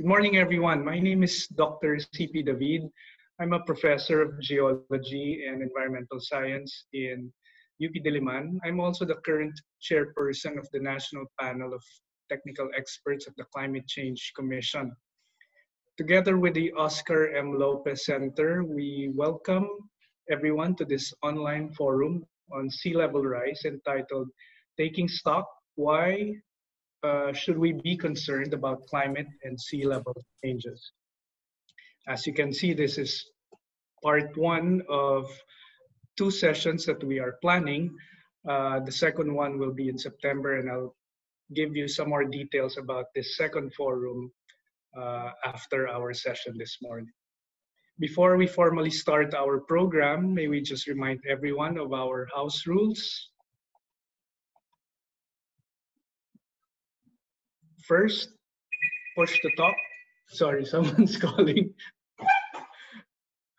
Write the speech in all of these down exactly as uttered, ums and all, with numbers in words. Good morning, everyone. My name is Doctor C P David. I'm a professor of geology and environmental science in U P Diliman. I'm also the current chairperson of the National Panel of Technical Experts of the Climate Change Commission. Together with the Oscar M. Lopez Center, we welcome everyone to this online forum on sea level rise entitled Taking Stock, Why uh, Should We Be Concerned About Climate and Sea Level Changes? As you can see, this is part one of two sessions that we are planning. Uh, the second one will be in September, and I'll give you some more details about this second forum uh, after our session this morning. Before we formally start our program, may we just remind everyone of our house rules. First, push to talk. Sorry, someone's calling.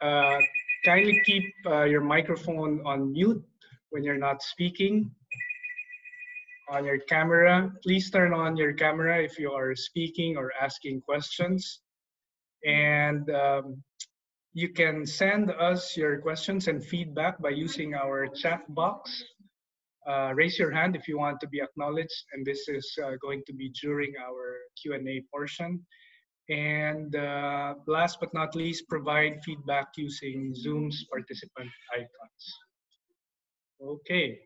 Uh, kindly keep uh, your microphone on mute when you're not speaking. On your camera, please turn on your camera if you are speaking or asking questions. And um, you can send us your questions and feedback by using our chat box. Uh, raise your hand if you want to be acknowledged, and this is uh, going to be during our Q and A portion. And uh, last but not least, provide feedback using Zoom's participant icons. Okay.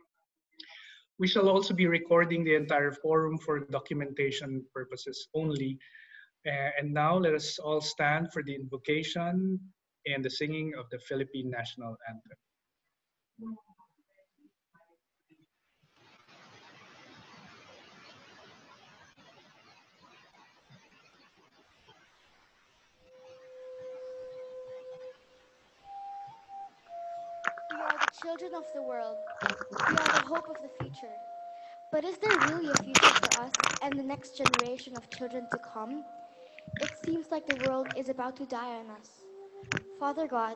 We shall also be recording the entire forum for documentation purposes only. Uh, and now let us all stand for the invocation and the singing of the Philippine National Anthem. We are the children of the world. We are the hope of the future. But is there really a future for us and the next generation of children to come? It seems like the world is about to die on us. Father God,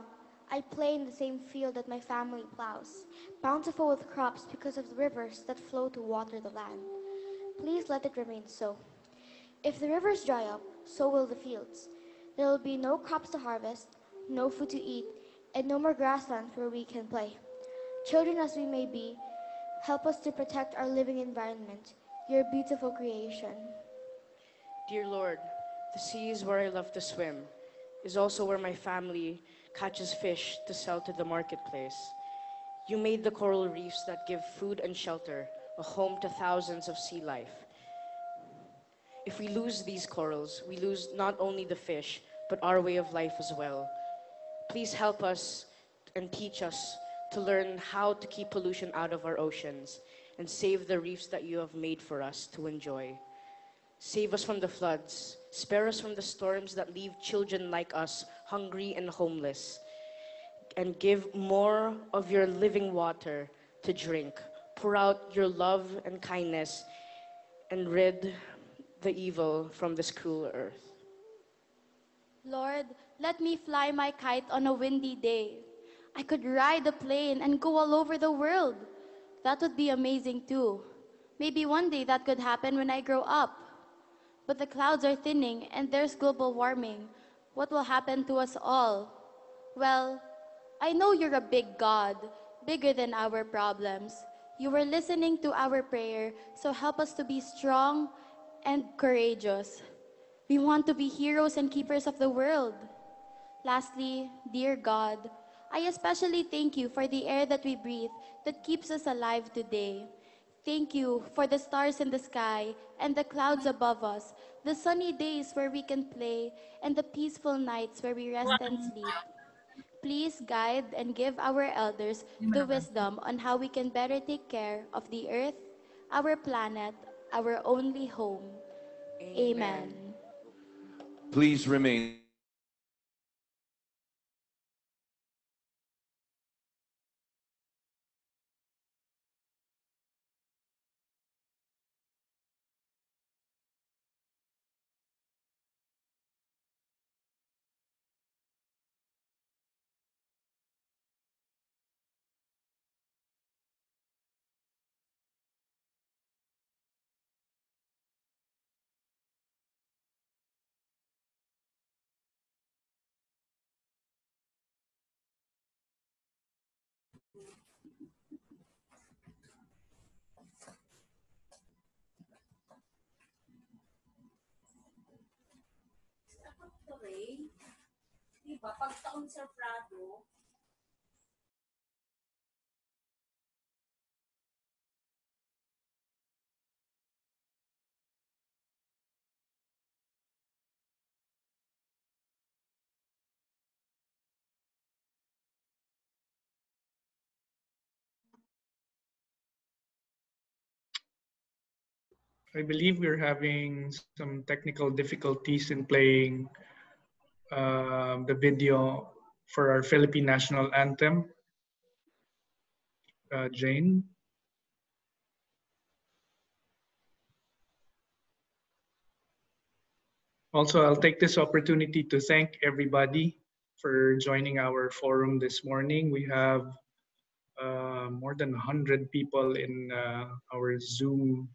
I play in the same field that my family plows, bountiful with crops because of the rivers that flow to water the land. Please let it remain so. If the rivers dry up, so will the fields. There will be no crops to harvest, no food to eat, and no more grasslands where we can play. Children as we may be, help us to protect our living environment, your beautiful creation. Dear Lord, the sea is where I love to swim, is also where my family catches fish to sell to the marketplace. You made the coral reefs that give food and shelter, a home to thousands of sea life. If we lose these corals, we lose not only the fish, but our way of life as well. Please help us and teach us to learn how to keep pollution out of our oceans and save the reefs that you have made for us to enjoy. Save us from the floods. Spare us from the storms that leave children like us hungry and homeless. And give more of your living water to drink. Pour out your love and kindness and rid the evil from this cruel earth. Lord, let me fly my kite on a windy day. I could ride a plane and go all over the world. That would be amazing too. Maybe one day that could happen when I grow up. But the clouds are thinning and there's global warming. What will happen to us all? Well, I know you're a big God, bigger than our problems. You were listening to our prayer, so help us to be strong and courageous. We want to be heroes and keepers of the world. Lastly, dear God, I especially thank you for the air that we breathe that keeps us alive today. Thank you for the stars in the sky and the clouds above us, the sunny days where we can play, and the peaceful nights where we rest and sleep. Please guide and give our elders the wisdom on how we can better take care of the earth, our planet, our only home. Amen. Please remain. Sa pagtuloy, diba, pag taon sa Prado, I believe we're having some technical difficulties in playing uh, the video for our Philippine National Anthem. Uh, Jane? Also, I'll take this opportunity to thank everybody for joining our forum this morning. We have uh, more than one hundred people in uh, our Zoom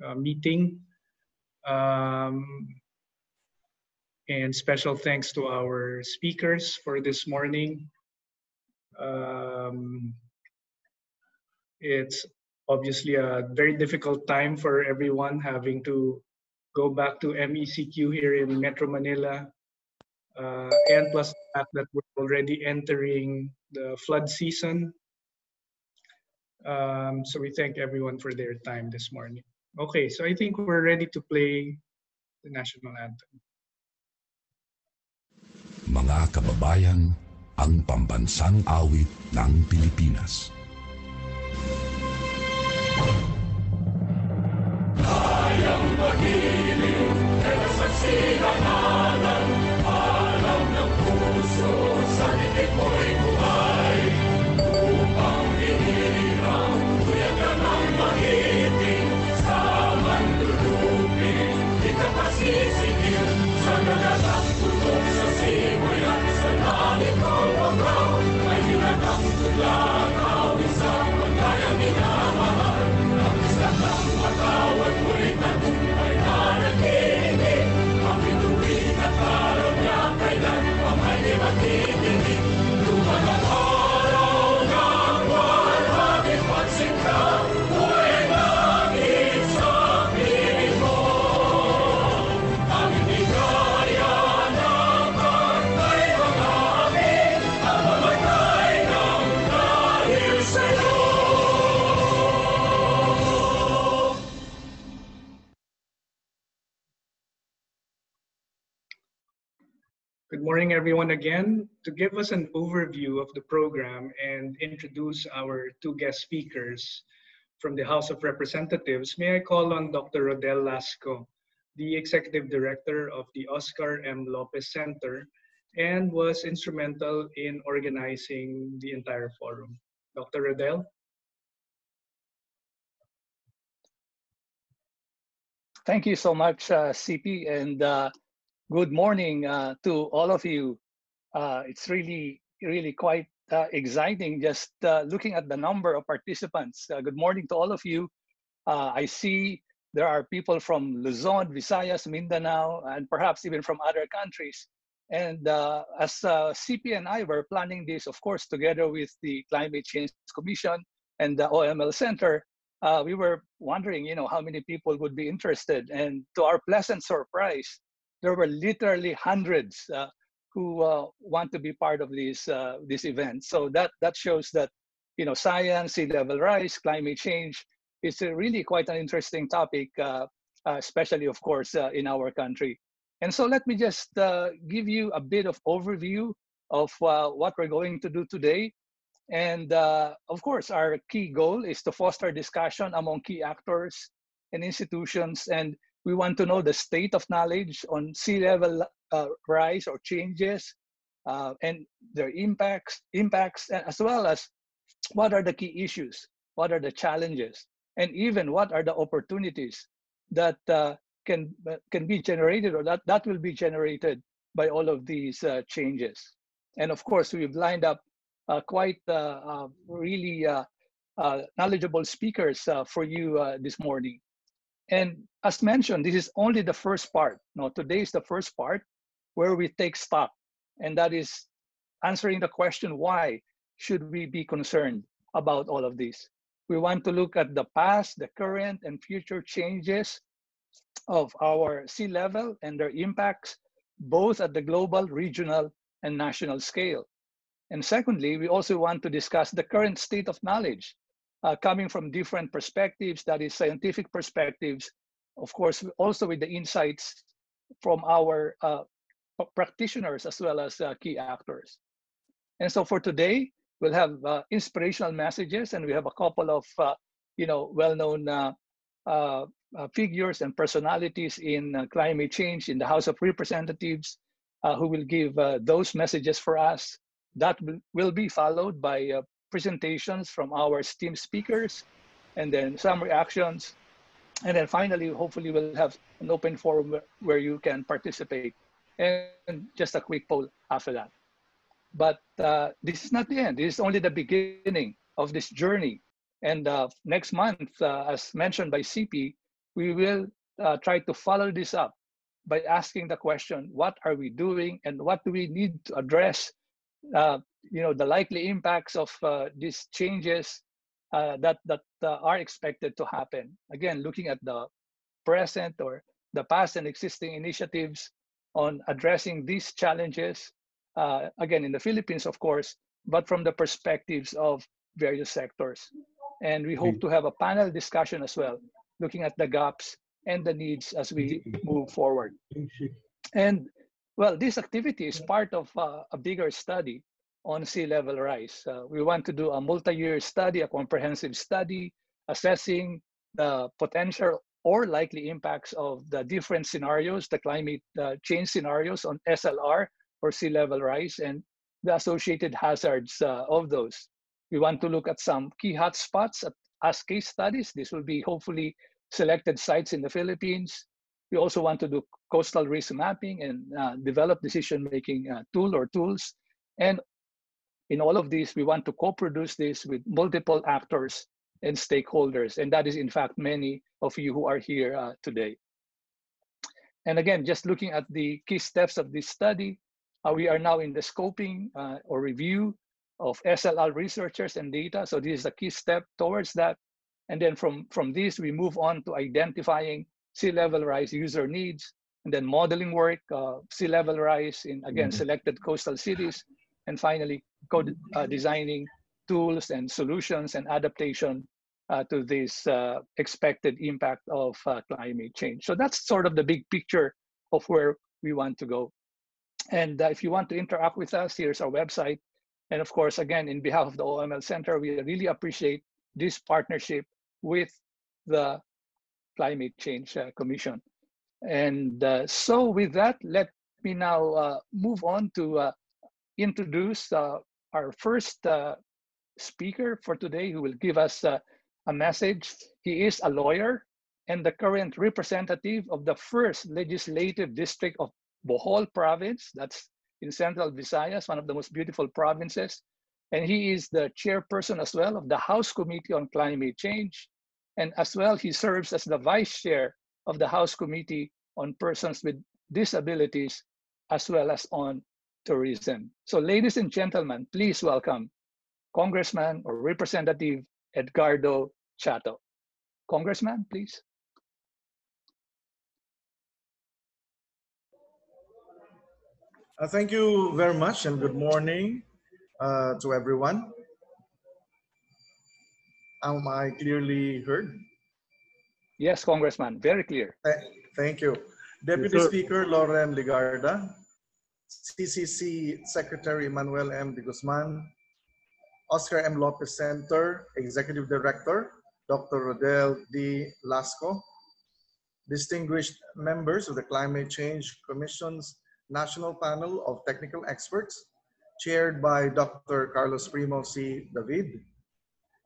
Uh, meeting, um, and special thanks to our speakers for this morning. Um, it's obviously a very difficult time for everyone, having to go back to M E C Q here in Metro Manila, uh, and plus the fact that we're already entering the flood season. Um, so we thank everyone for their time this morning. Okay, so I think we're ready to play the national anthem. Mga kababayan, ang pambansang awit ng Pilipinas. Kayang mahiling, pero sa sinangalan, alam ng puso, sa litig mo'y buhay, upang inirang, kuya ka ng mahiting. Sisikin sa nalagang tutok sa simoy at sa langit o pagkaw ay hinagang tulakaw isang pagkaya minamahal ang isang matawag mulitan ay nanaginip ang ituwid at araw niya kailan ang ay di matitinip luman ang araw ng warhabit pagsikaw Good morning, everyone, again. To give us an overview of the program and introduce our two guest speakers from the House of Representatives, may I call on Doctor Rodel Lasco, the Executive Director of the Oscar M. Lopez Center, and was instrumental in organizing the entire forum. Doctor Rodel? Thank you so much, uh, C P, and uh, good morning uh, to all of you. Uh, it's really, really quite uh, exciting just uh, looking at the number of participants. Uh, good morning to all of you. Uh, I see there are people from Luzon, Visayas, Mindanao, and perhaps even from other countries. And uh, as uh, C P and I were planning this, of course, together with the Climate Change Commission and the O M L Center, uh, we were wondering, you know, how many people would be interested. And to our pleasant surprise, there were literally hundreds uh, who uh, want to be part of these uh, this event. So that that shows that, you know, science, sea level rise, climate change is a really quite an interesting topic, uh, uh, especially of course uh, in our country. And so let me just uh, give you a bit of overview of uh, what we're going to do today. And uh, of course, our key goal is to foster discussion among key actors and institutions, and we want to know the state of knowledge on sea level uh, rise or changes uh, and their impacts, impacts, as well as what are the key issues, what are the challenges, and even what are the opportunities that uh, can, can be generated or that, that will be generated by all of these uh, changes. And of course, we've lined up uh, quite uh, uh, really uh, uh, knowledgeable speakers uh, for you uh, this morning. And as mentioned, this is only the first part. Now, today is the first part where we take stock, and that is answering the question, why should we be concerned about all of this? We want to look at the past, the current, and future changes of our sea level and their impacts, both at the global, regional, and national scale. And secondly, we also want to discuss the current state of knowledge uh, coming from different perspectives, that is scientific perspectives, of course, also with the insights from our uh, practitioners as well as uh, key actors. And so for today, we'll have uh, inspirational messages, and we have a couple of uh, you know, well-known uh, uh, figures and personalities in uh, climate change in the House of Representatives uh, who will give uh, those messages for us. That will be followed by uh, presentations from our esteemed speakers, and then some reactions. And then finally, hopefully we'll have an open forum where you can participate, and just a quick poll after that. But uh, this is not the end. This is only the beginning of this journey. And uh, next month, uh, as mentioned by C P, we will uh, try to follow this up by asking the question, what are we doing and what do we need to address? Uh, you know, the likely impacts of uh, these changes uh, that, that uh, are expected to happen. Again, looking at the present or the past and existing initiatives on addressing these challenges, uh, again, in the Philippines, of course, but from the perspectives of various sectors. And we hope to have a panel discussion as well, looking at the gaps and the needs as we move forward. And well, this activity is part of uh, a bigger study on sea level rise. Uh, we want to do a multi-year study, a comprehensive study, assessing the potential or likely impacts of the different scenarios, the climate uh, change scenarios on S L R or sea level rise, and the associated hazards uh, of those. We want to look at some key hotspots as case studies. This will be hopefully selected sites in the Philippines. We also want to do coastal risk mapping and uh, develop decision-making uh, tool or tools. And in all of this, we want to co-produce this with multiple actors and stakeholders. And that is, in fact, many of you who are here uh, today. And again, just looking at the key steps of this study, uh, we are now in the scoping uh, or review of S L R researchers and data. So this is a key step towards that. And then from, from this, we move on to identifying sea level rise user needs, and then modeling work, uh, sea level rise in, again, selected coastal cities, and finally code uh, designing tools and solutions and adaptation uh, to this uh, expected impact of uh, climate change. So that's sort of the big picture of where we want to go. And uh, if you want to interact with us, here's our website. And of course, again, in behalf of the O M L Center, we really appreciate this partnership with the Climate Change uh, Commission. And uh, so with that, let me now uh, move on to uh, introduce uh, our first uh, speaker for today, who will give us uh, a message. He is a lawyer and the current representative of the first legislative district of Bohol province, that's in Central Visayas, one of the most beautiful provinces. And he is the chairperson as well of the House Committee on Climate Change. And as well, he serves as the vice chair of the House Committee on Persons with Disabilities, as well as on tourism. So ladies and gentlemen, please welcome Congressman or Representative Edgardo Chatto. Congressman, please. Uh, thank you very much, and good morning uh, to everyone. Am I clearly heard? Yes, Congressman, very clear. Uh, thank you. Deputy yes, Speaker Loren Legarda, C C C Secretary Emmanuel M. De Guzman, Oscar M. Lopez Center Executive Director, Doctor Rodel Lasco, distinguished members of the Climate Change Commission's National Panel of Technical Experts, chaired by Doctor Carlos Primo C. David,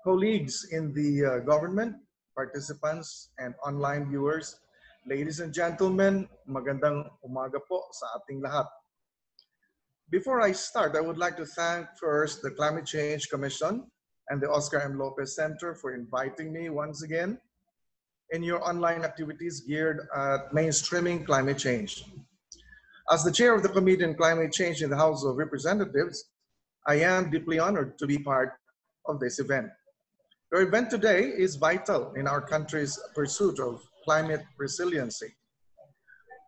colleagues in the uh, government, participants, and online viewers, ladies and gentlemen, magandang umaga po sa ating lahat. Before I start, I would like to thank first the Climate Change Commission and the Oscar M. Lopez Center for inviting me once again in your online activities geared at mainstreaming climate change. As the chair of the Committee on Climate Change in the House of Representatives, I am deeply honored to be part of this event. Your event today is vital in our country's pursuit of climate resiliency.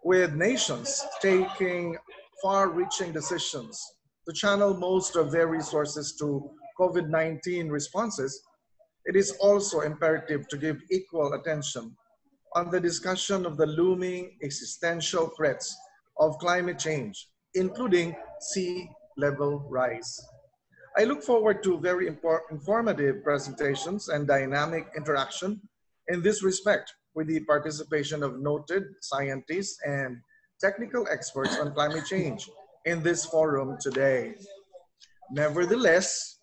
With nations taking far-reaching decisions to channel most of their resources to COVID nineteen responses, it is also imperative to give equal attention on the discussion of the looming existential threats of climate change, including sea level rise. I look forward to very informative presentations and dynamic interaction in this respect with the participation of noted scientists and technical experts on climate change in this forum today. Nevertheless,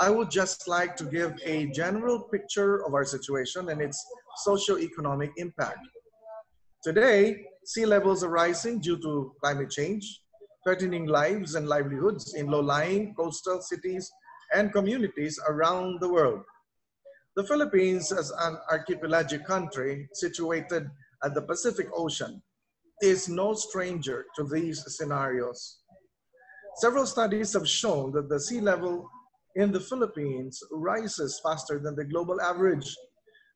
I would just like to give a general picture of our situation and its socioeconomic impact. Today, sea levels are rising due to climate change, threatening lives and livelihoods in low-lying coastal cities and communities around the world. The Philippines, as an archipelagic country situated at the Pacific Ocean, is no stranger to these scenarios. Several studies have shown that the sea level in the Philippines rises faster than the global average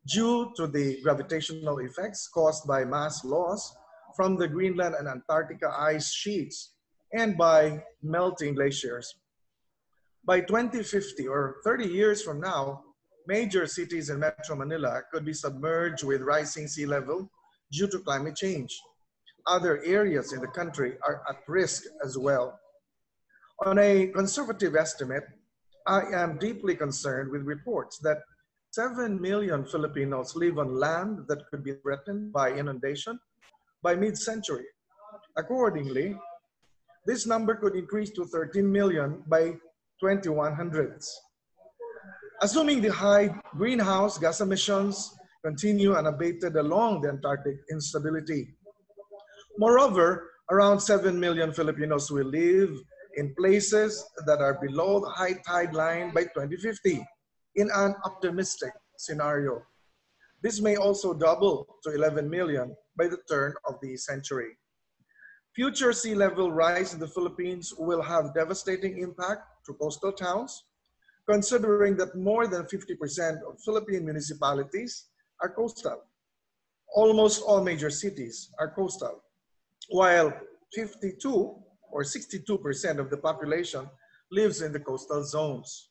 due to the gravitational effects caused by mass loss from the Greenland and Antarctica ice sheets and by melting glaciers. By twenty fifty, or thirty years from now, major cities in Metro Manila could be submerged with rising sea level due to climate change. Other areas in the country are at risk as well. On a conservative estimate, I am deeply concerned with reports that seven million Filipinos live on land that could be threatened by inundation by mid-century. Accordingly, this number could increase to thirteen million by twenty-one hundreds. Assuming the high greenhouse gas emissions continue unabated along the Antarctic instability. Moreover, around seven million Filipinos will live in places that are below the high tide line by twenty fifty in an optimistic scenario. This may also double to eleven million by the turn of the century. Future sea level rise in the Philippines will have devastating impact to coastal towns, considering that more than fifty percent of Philippine municipalities are coastal. Almost all major cities are coastal, while fifty-two or sixty-two percent of the population lives in the coastal zones.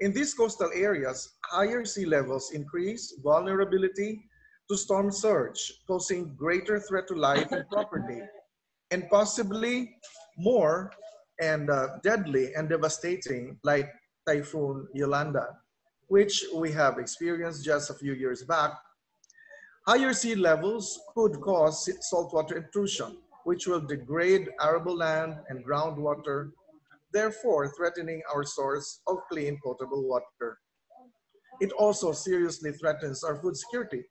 In these coastal areas, higher sea levels increase vulnerability to storm surge, posing greater threat to life and property, and possibly more and uh, deadly and devastating like Typhoon Yolanda, which we have experienced just a few years back. Higher sea levels could cause saltwater intrusion, which will degrade arable land and groundwater, therefore threatening our source of clean potable water. It also seriously threatens our food security.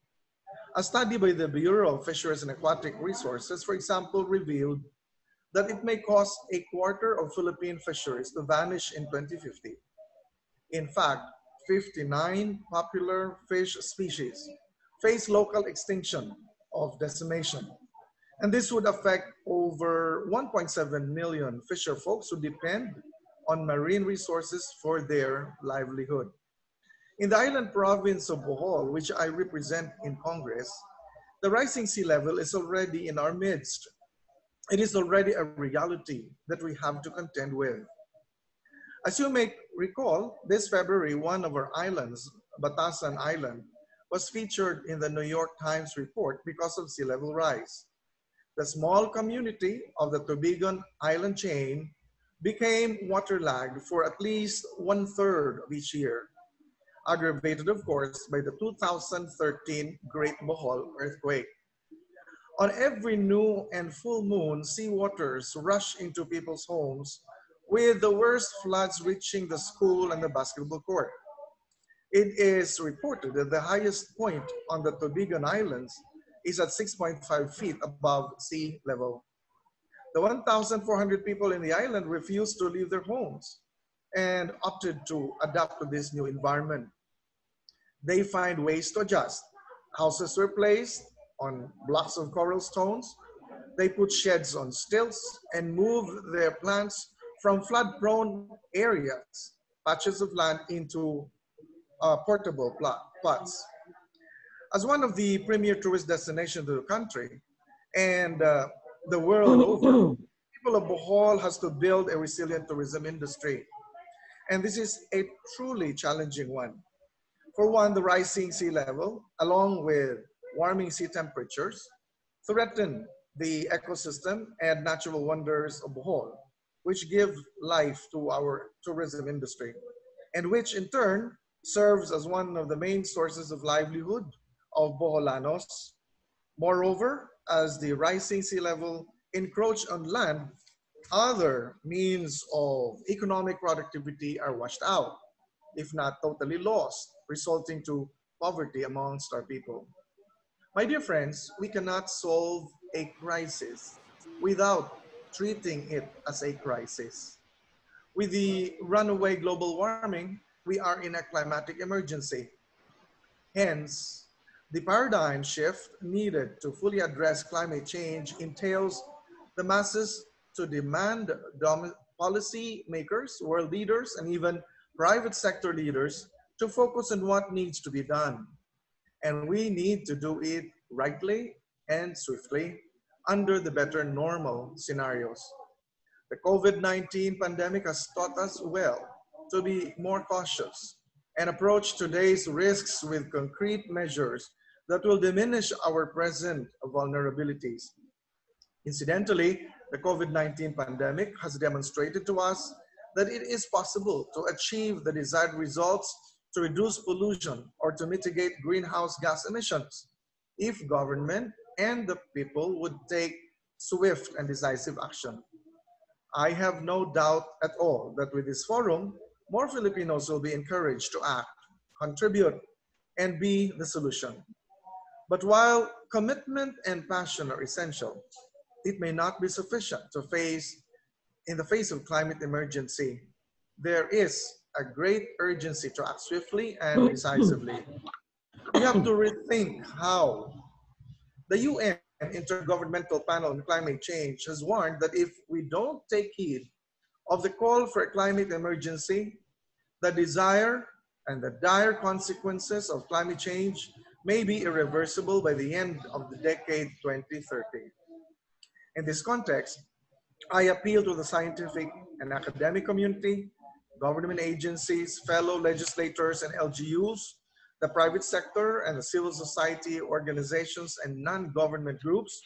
A study by the Bureau of Fisheries and Aquatic Resources, for example, revealed that it may cost a quarter of Philippine fisheries to vanish in twenty fifty. In fact, fifty-nine popular fish species face local extinction of decimation. And this would affect over one point seven million fisher folks who depend on marine resources for their livelihood. In the island province of Bohol, which I represent in Congress, the rising sea level is already in our midst. It is already a reality that we have to contend with. As you may recall, this February, one of our islands, Batasan Island, was featured in the New York Times report because of sea level rise. The small community of the Tubigon island chain became waterlogged for at least one third of each year, aggravated, of course, by the two thousand thirteen Great Bohol earthquake. On every new and full moon, seawaters rush into people's homes, with the worst floods reaching the school and the basketball court. It is reported that the highest point on the Tubigon Islands is at six point five feet above sea level. The one thousand four hundred people in the island refused to leave their homes and opted to adapt to this new environment. They find ways to adjust. Houses were placed on blocks of coral stones. They put sheds on stilts and move their plants from flood-prone areas, patches of land, into uh, portable plots. As one of the premier tourist destinations of the country and uh, the world over, people of Bohol has to build a resilient tourism industry. And this is a truly challenging one. For one, the rising sea level, along with warming sea temperatures, threaten the ecosystem and natural wonders of Bohol, which give life to our tourism industry, and which in turn serves as one of the main sources of livelihood of Boholanos. Moreover, as the rising sea level encroaches on land, other means of economic productivity are washed out, if not totally lost, resulting to poverty amongst our people. My dear friends, we cannot solve a crisis without treating it as a crisis. With the runaway global warming, we are in a climatic emergency. Hence, the paradigm shift needed to fully address climate change entails the masses to demand policy makers, world leaders, and even private sector leaders to focus on what needs to be done. And we need to do it rightly and swiftly, under the better normal scenarios. The COVID nineteen pandemic has taught us well to be more cautious and approach today's risks with concrete measures that will diminish our present vulnerabilities. Incidentally, the COVID nineteen pandemic has demonstrated to us that it is possible to achieve the desired results to reduce pollution or to mitigate greenhouse gas emissions if government and the people would take swift and decisive action. I have no doubt at all that with this forum, more Filipinos will be encouraged to act, contribute, and be the solution. But while commitment and passion are essential, it may not be sufficient to face, in the face of climate emergency. There is a great urgency to act swiftly and decisively. We have to rethink how. The U N Intergovernmental Panel on Climate Change has warned that if we don't take heed of the call for a climate emergency, the desire and the dire consequences of climate change may be irreversible by the end of the decade twenty thirty. In this context, I appeal to the scientific and academic community, government agencies, fellow legislators and L G Us, the private sector and the civil society organizations and non-government groups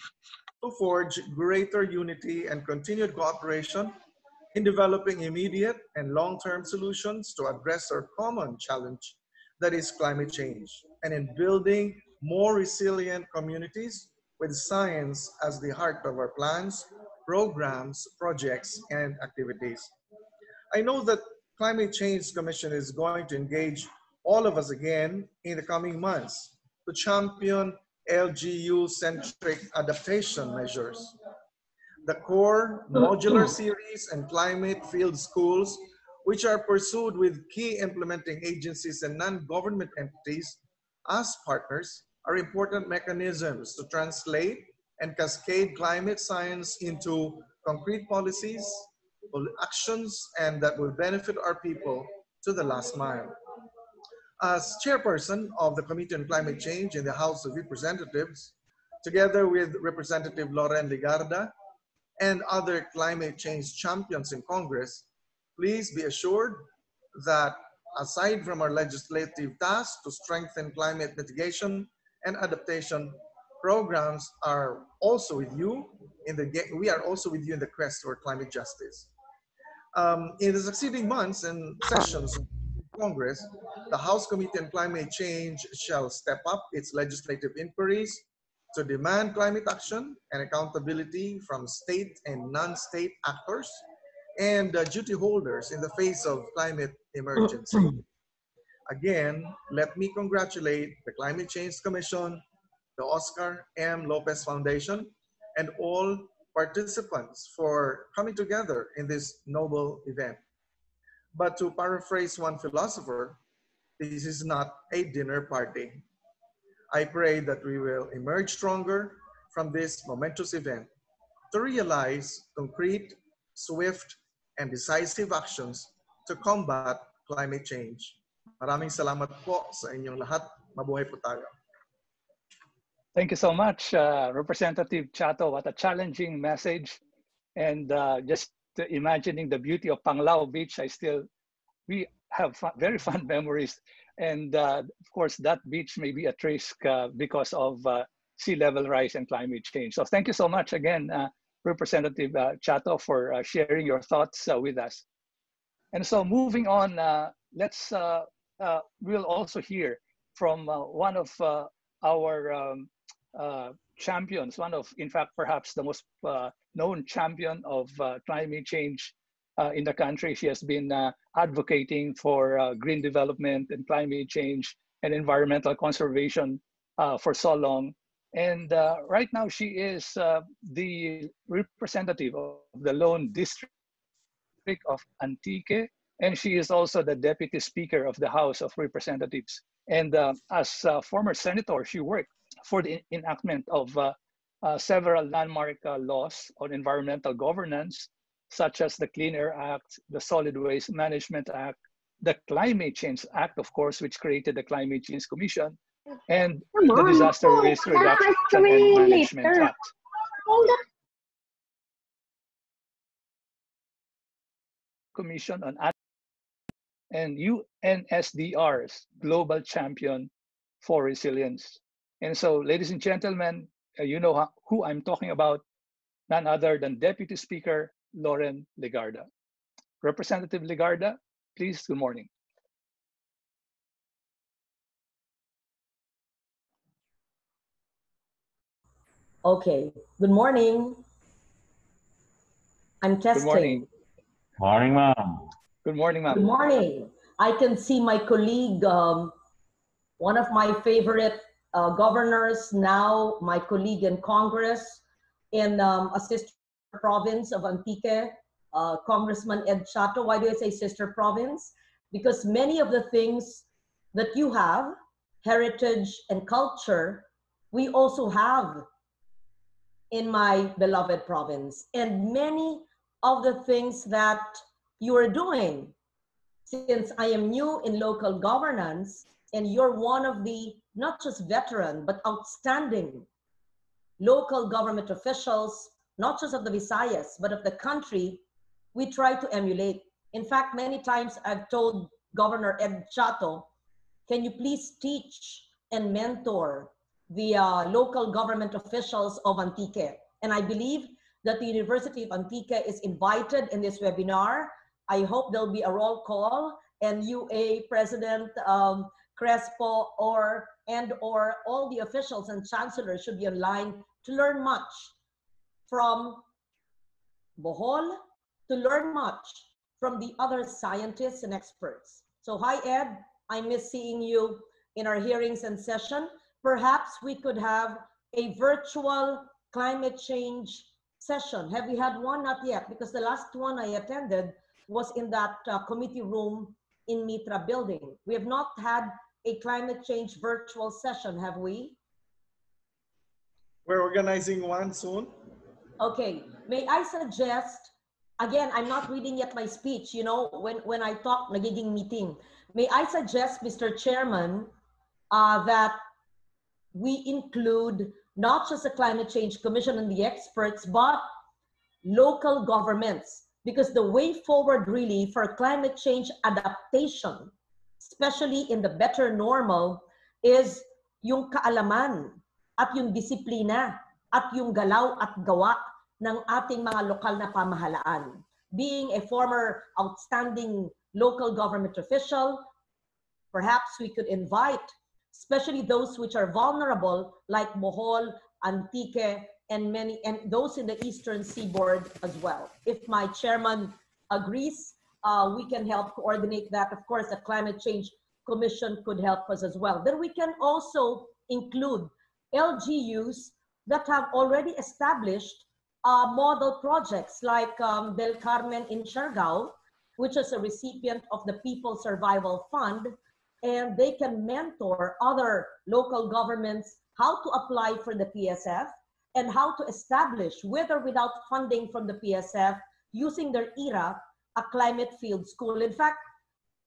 to forge greater unity and continued cooperation in developing immediate and long-term solutions to address our common challenge, that is climate change, and in building more resilient communities with science as the heart of our plans, programs, projects, and activities. I know that Climate Change Commission is going to engage all of us again in the coming months to champion L G U-centric adaptation measures. The core modular series and climate field schools, which are pursued with key implementing agencies and non-government entities as partners, are important mechanisms to translate and cascade climate science into concrete policies, actions, and that will benefit our people to the last mile. As chairperson of the Committee on Climate Change in the House of Representatives, together with Representative Loren Legarda and other climate change champions in Congress, please be assured that aside from our legislative task to strengthen climate mitigation and adaptation, programs are also with you in the, we are also with you in the quest for climate justice. Um, in the succeeding months and sessions, Congress, the House Committee on Climate Change shall step up its legislative inquiries to demand climate action and accountability from state and non-state actors and uh, duty holders in the face of climate emergency. Again, let me congratulate the Climate Change Commission, the Oscar M. Lopez Foundation, and all participants for coming together in this noble event. But to paraphrase one philosopher, this is not a dinner party. I pray that we will emerge stronger from this momentous event to realize concrete, swift, and decisive actions to combat climate change. Maraming salamat po sa inyong lahat. Mabuhay po tayo. Thank you so much, uh, Representative Chatto. What a challenging message. And uh, just imagining the beauty of Panglao Beach, I still, we have fun, very fond memories. And uh, of course, that beach may be at risk uh, because of uh, sea level rise and climate change. So thank you so much again, uh, Representative uh, Chatto, for uh, sharing your thoughts uh, with us. And so moving on, uh, let's, uh, uh, we'll also hear from uh, one of uh, our um, uh, champions, one of, in fact, perhaps the most uh, known champion of uh, climate change uh, in the country. She has been uh, advocating for uh, green development and climate change and environmental conservation uh, for so long. And uh, right now she is uh, the representative of the Lone District of Antique, and she is also the Deputy Speaker of the House of Representatives. And uh, as a former senator, she worked for the enactment of uh, uh, several landmark uh, laws on environmental governance, such as the Clean Air Act, the Solid Waste Management Act, the Climate Change Act, of course, which created the Climate Change Commission, and Come the on, Disaster no, Risk no, Reduction and Management later. Act. Commission on and U N S D R's Global Champion for Resilience. And so, ladies and gentlemen, uh, you know who I'm talking about, none other than Deputy Speaker Loren Legarda. Representative Legarda, please, good morning. Okay, good morning. I'm testing. Good morning. Morning, ma'am. Good morning, ma'am. Good morning. I can see my colleague, um, one of my favorite uh, governors, now my colleague in Congress, in um, a sister province of Antique, uh, Congressman Ed Chatto. Why do I say sister province? Because many of the things that you have, heritage and culture, we also have in my beloved province. And many of the things that you are doing, since I am new in local governance, and you're one of the, not just veteran, but outstanding local government officials, not just of the Visayas, but of the country, we try to emulate. In fact, many times I've told Governor Ed Chatto, can you please teach and mentor the uh, local government officials of Antique? And I believe that the University of Antique is invited in this webinar. I hope there'll be a roll call, and U A President um, Crespo or and or all the officials and chancellors should be online to learn much from Bohol, to learn much from the other scientists and experts. So hi Ed, I miss seeing you in our hearings and session. Perhaps we could have a virtual climate change session. Have we had one? Not yet, because the last one I attended was in that uh, committee room in Mitra building. We have not had a climate change virtual session, have we? We're organizing one soon. Okay, may I suggest, again, I'm not reading yet my speech, you know, when, when I talk, nagiging meeting. May I suggest, Mister Chairman, uh, that we include not just the Climate Change Commission and the experts, but local governments, because the way forward really for climate change adaptation, especially in the better normal, is yung kaalaman at yung disiplina at yung galaw at gawa ng ating mga lokal na pamahalaan. Being a former outstanding local government official, perhaps we could invite especially those which are vulnerable, like Bohol, Antique, and many, and those in the Eastern Seaboard as well. If my chairman agrees, uh, we can help coordinate that. Of course, the Climate Change Commission could help us as well. Then we can also include L G Us that have already established uh, model projects like um, Del Carmen in Siargao, which is a recipient of the People's Survival Fund, and they can mentor other local governments how to apply for the P S F and how to establish, with or without funding from the P S F, using their I R A, a climate field school. In fact,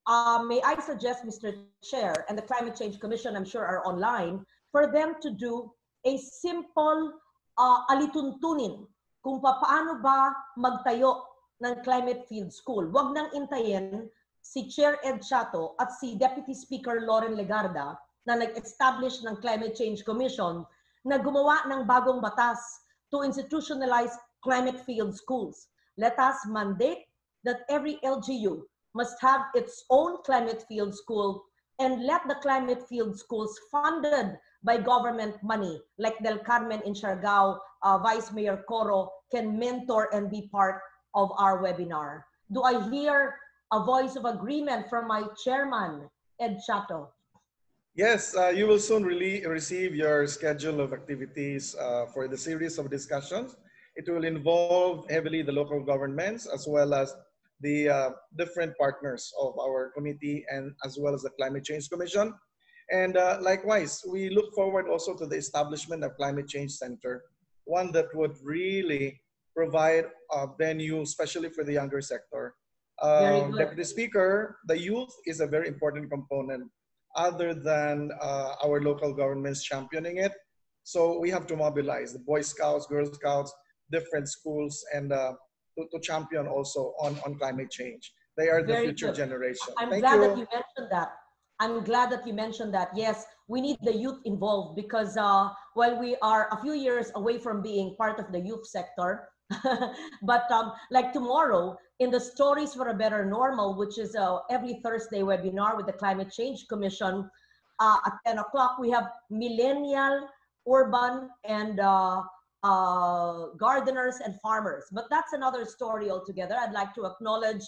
uh, may I suggest, Mister Chair, and the Climate Change Commission, I'm sure, are online, for them to do a simple uh, alituntunin kung paano ba magtayo ng climate field school. Huwag nang intayin si Chair Ed Chatto at si Deputy Speaker Loren Legarda na nag-establish ng Climate Change Commission na gumawa ng bagong batas to institutionalize climate field schools. Let us mandate that every L G U must have its own climate field school, and let the climate field schools funded by government money, like Del Carmen in Siargao, uh, Vice Mayor Coro, can mentor and be part of our webinar. Do I hear a voice of agreement from my chairman, Ed Chatto? Yes, uh, you will soon really receive your schedule of activities uh, for the series of discussions. It will involve heavily the local governments as well as the uh, different partners of our committee, and as well as the Climate Change Commission. And uh, likewise, we look forward also to the establishment of Climate Change Center, one that would really provide a venue, especially for the younger sector. Um, Deputy Speaker, the youth is a very important component other than uh, our local governments championing it. So we have to mobilize the Boy Scouts, Girl Scouts, different schools, and uh, To, to champion also on, on climate change. They are the Very future good. generation. I'm Thank glad you. that you mentioned that. I'm glad that you mentioned that. Yes, we need the youth involved, because uh, while we are a few years away from being part of the youth sector, but um, like tomorrow in the Stories for a Better Normal, which is uh, every Thursday webinar with the Climate Change Commission, uh, at ten o'clock, we have millennial, urban, and uh, Uh, gardeners and farmers. But that's another story altogether. I'd like to acknowledge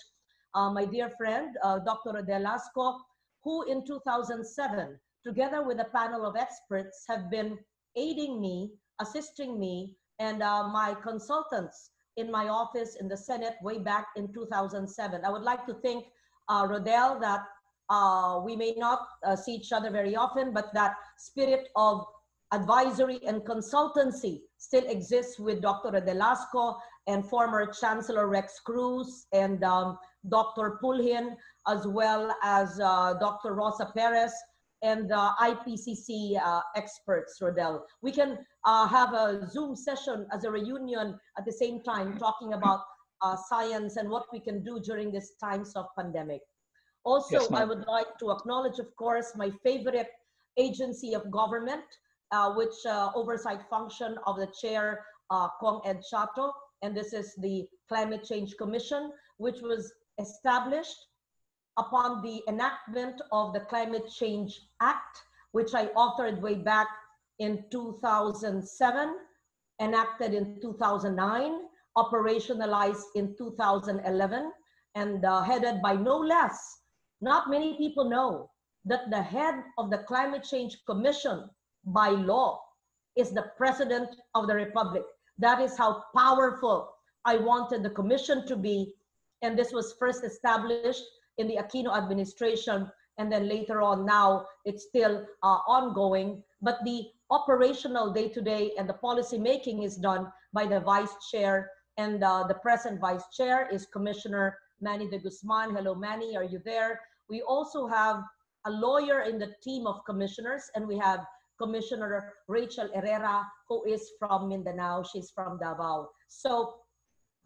uh, my dear friend, uh, Doctor Rodel Lasco, who in two thousand seven, together with a panel of experts, have been aiding me, assisting me, and uh, my consultants in my office in the Senate way back in two thousand seven. I would like to thank uh, Rodel that uh, we may not uh, see each other very often, but that spirit of advisory and consultancy still exists with Doctor Rodel Lasco and former Chancellor Rex Cruz and um, Doctor Pulhin, as well as uh, Doctor Rosa Perez and uh, I P C C uh, experts, Rodel. We can uh, have a Zoom session as a reunion at the same time, talking about uh, science and what we can do during these times of pandemic. Also, yes, I would like to acknowledge, of course, my favorite agency of government, Uh, which uh, oversight function of the chair, uh, Kong Ed Chatto, and this is the Climate Change Commission, which was established upon the enactment of the Climate Change Act, which I authored way back in two thousand seven, enacted in two thousand nine, operationalized in two thousand eleven, and uh, headed by no less. Not many people know that the head of the Climate Change Commission by law is the President of the Republic. That is how powerful I wanted the commission to be. And this was first established in the Aquino administration, and then later on now it's still uh, ongoing, but the operational day-to-day and the policy making is done by the vice chair, and uh, the present vice chair is Commissioner Manny De Guzman. Hello, Manny, are you there? We also have a lawyer in the team of commissioners, and we have Commissioner Rachel Herrera, who is from Mindanao. She's from Davao. So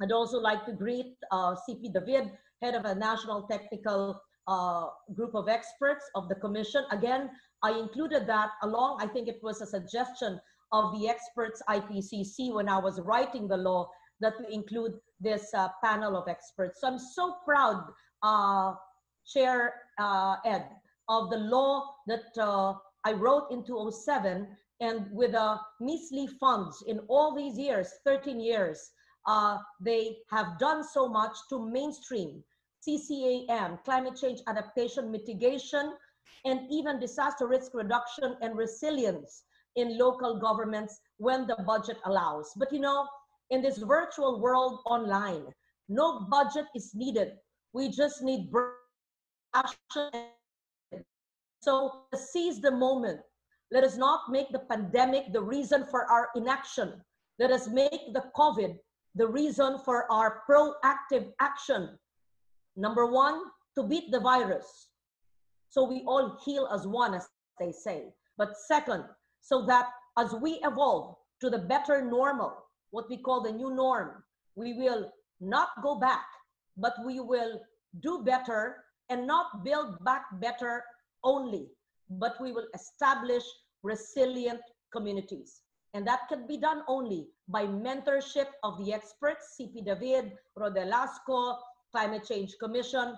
I'd also like to greet uh, C P David, head of a national technical uh, group of experts of the commission. Again, I included that along, I think it was a suggestion of the experts I P C C when I was writing the law, that we include this uh, panel of experts. So I'm so proud, uh, Chair uh, Ed, of the law that uh, I wrote in two thousand seven, and with uh, measly funds in all these years, thirteen years, uh, they have done so much to mainstream C C A M, climate change adaptation mitigation, and even disaster risk reduction and resilience in local governments when the budget allows. But you know, in this virtual world online, no budget is needed. We just need action. So seize the moment. Let us not make the pandemic the reason for our inaction. Let us make the COVID the reason for our proactive action. Number one, to beat the virus, so we all heal as one, as they say. But second, so that as we evolve to the better normal, what we call the new norm, we will not go back, but we will do better, and not build back better only, but we will establish resilient communities. And that can be done only by mentorship of the experts, C P. David, Rodel Lasco, Climate Change Commission,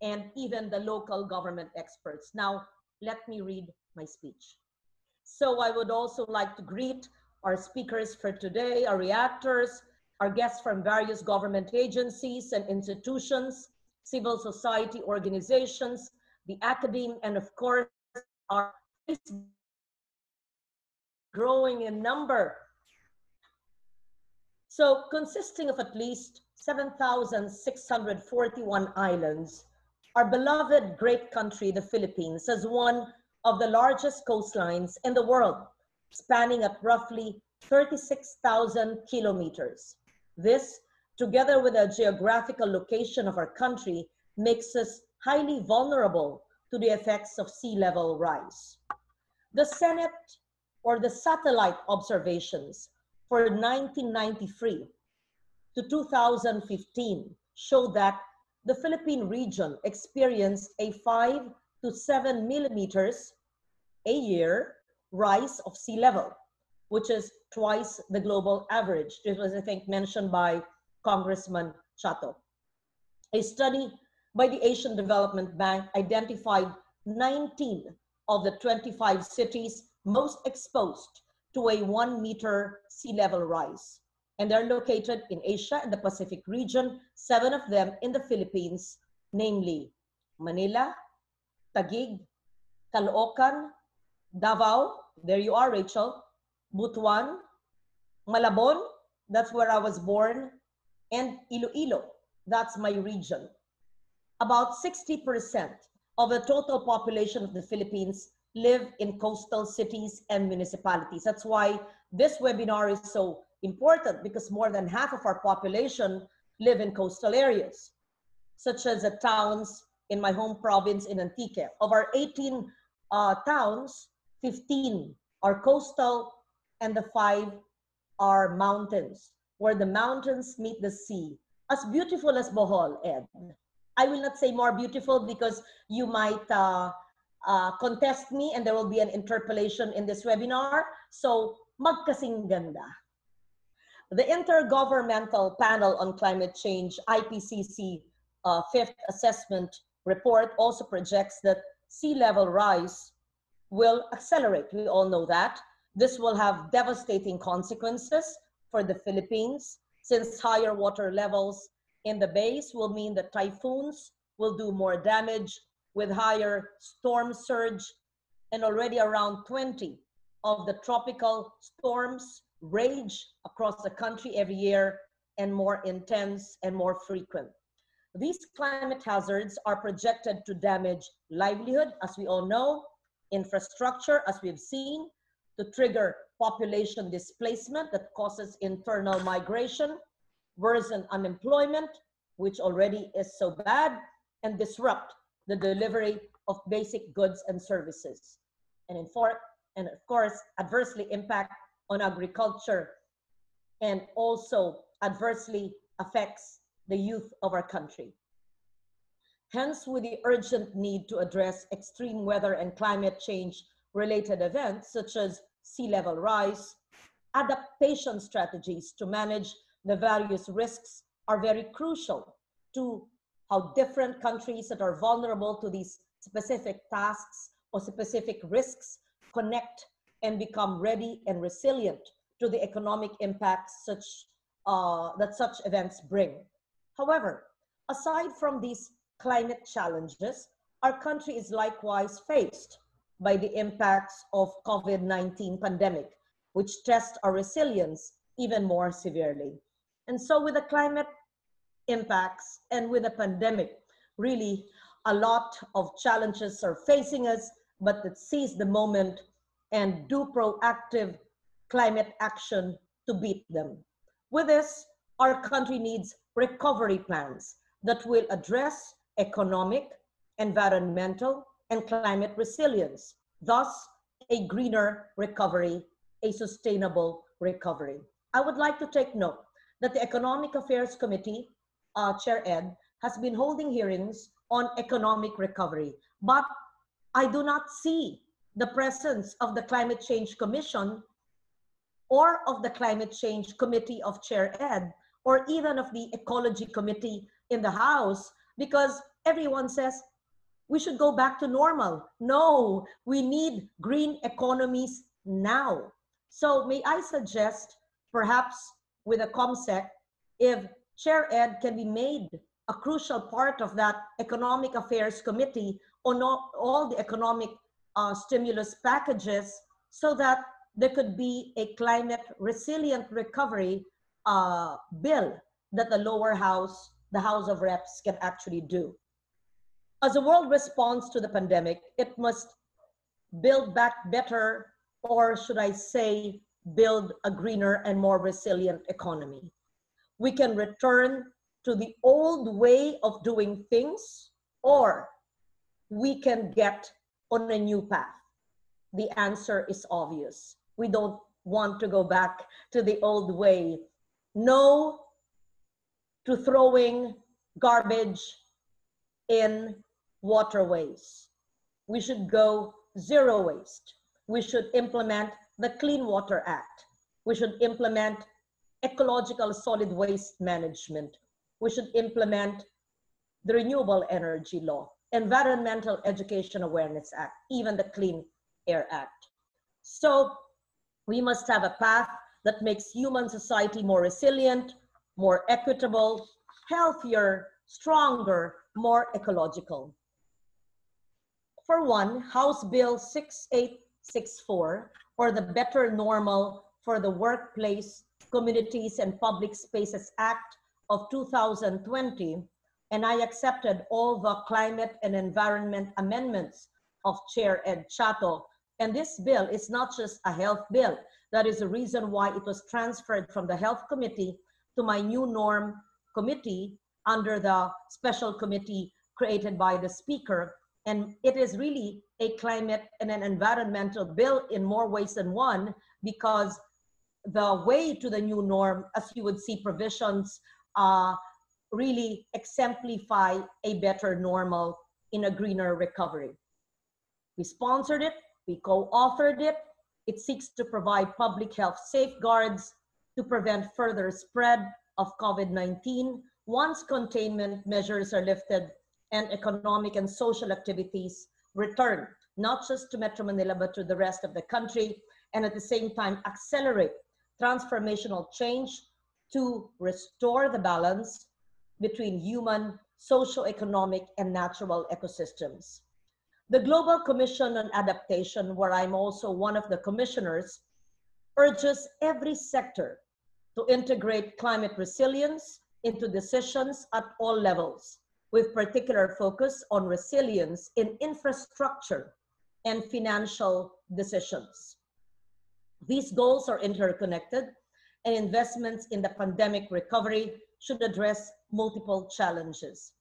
and even the local government experts. Now, let me read my speech. So I would also like to greet our speakers for today, our reactors, our guests from various government agencies and institutions, civil society organizations, the academe, and of course, our growing in number. So consisting of at least seven thousand six hundred forty-one islands, our beloved great country, the Philippines, has one of the largest coastlines in the world, spanning at roughly thirty-six thousand kilometers. This, together with the geographical location of our country, makes us highly vulnerable to the effects of sea level rise. The Senate, or the satellite observations for nineteen ninety-three to two thousand fifteen, showed that the Philippine region experienced a five to seven millimeters a year rise of sea level, which is twice the global average. This was, I think, mentioned by Congressman Chatto. A study by the Asian Development Bank identified nineteen of the twenty-five cities most exposed to a one meter sea level rise. And they're located in Asia and the Pacific region, seven of them in the Philippines, namely Manila, Taguig, Caloocan, Davao, there you are, Rachel, Butuan, Malabon, that's where I was born, and Iloilo, that's my region. About sixty percent of the total population of the Philippines live in coastal cities and municipalities. That's why this webinar is so important, because more than half of our population live in coastal areas, such as the towns in my home province in Antique. Of our eighteen uh, towns, fifteen are coastal and the five are mountains, where the mountains meet the sea. As beautiful as Bohol, Ed. I will not say more beautiful because you might uh, uh, contest me and there will be an interpolation in this webinar. So, magkasing ganda. The Intergovernmental Panel on Climate Change, I P C C, uh, fifth assessment report also projects that sea level rise will accelerate. We all know that. This will have devastating consequences for the Philippines, since higher water levels in the bays will mean that typhoons will do more damage with higher storm surge, and already around twenty of the tropical storms rage across the country every year, and more intense and more frequent. These climate hazards are projected to damage livelihood, as we all know, infrastructure, as we've seen, to trigger population displacement that causes internal migration, worsen unemployment, which already is so bad, and disrupt the delivery of basic goods and services. And, in for, and of course, adversely impact on agriculture, and also adversely affects the youth of our country. Hence, with the urgent need to address extreme weather and climate change related events, such as sea level rise, adaptation strategies to manage the various risks are very crucial to how different countries that are vulnerable to these specific tasks or specific risks connect and become ready and resilient to the economic impacts such, uh, that such events bring. However, aside from these climate challenges, our country is likewise faced by the impacts of COVID nineteen pandemic, which test our resilience even more severely. And so with the climate impacts and with the pandemic, really a lot of challenges are facing us, but let's seize the moment and do proactive climate action to beat them. With this, our country needs recovery plans that will address economic, environmental, and climate resilience, thus a greener recovery, a sustainable recovery. I would like to take note that the Economic Affairs Committee, uh, Chair Ed, has been holding hearings on economic recovery, but I do not see the presence of the Climate Change Commission or of the Climate Change Committee of Chair Ed, or even of the Ecology Committee in the House, because everyone says we should go back to normal. No, we need green economies now. So may I suggest, perhaps with a COMSEC, if Chair Ed can be made a crucial part of that Economic Affairs Committee on all the economic uh, stimulus packages, so that there could be a climate resilient recovery Uh, bill that the lower house, the House of Reps, can actually do. As a world response to the pandemic, it must build back better, or should I say, build a greener and more resilient economy. We can return to the old way of doing things, or we can get on a new path. The answer is obvious. We don't want to go back to the old way. No to throwing garbage in waterways. We should go zero waste. We should implement the Clean Water Act. We should implement ecological solid waste management. We should implement the Renewable Energy Law, Environmental Education Awareness Act, even the Clean Air Act. So we must have a path that makes human society more resilient, more equitable, healthier, stronger, more ecological. For one, House Bill six eight six four, or the Better Normal for the Workplace, Communities, and Public Spaces Act of two thousand twenty, and I accepted all the climate and environment amendments of Chair Ed Chatto. And this bill is not just a health bill. That is the reason why it was transferred from the Health Committee to my new norm committee under the special committee created by the Speaker. And it is really a climate and an environmental bill in more ways than one, because the way to the new norm, as you would see provisions, uh, really exemplify a better normal in a greener recovery. We sponsored it, we co-authored it. It seeks to provide public health safeguards to prevent further spread of COVID nineteen once containment measures are lifted and economic and social activities return, not just to Metro Manila, but to the rest of the country, and at the same time accelerate transformational change to restore the balance between human, socio-economic, and natural ecosystems. The Global Commission on Adaptation, where I'm also one of the commissioners, urges every sector to integrate climate resilience into decisions at all levels, with particular focus on resilience in infrastructure and financial decisions. These goals are interconnected, and investments in the pandemic recovery should address multiple challenges.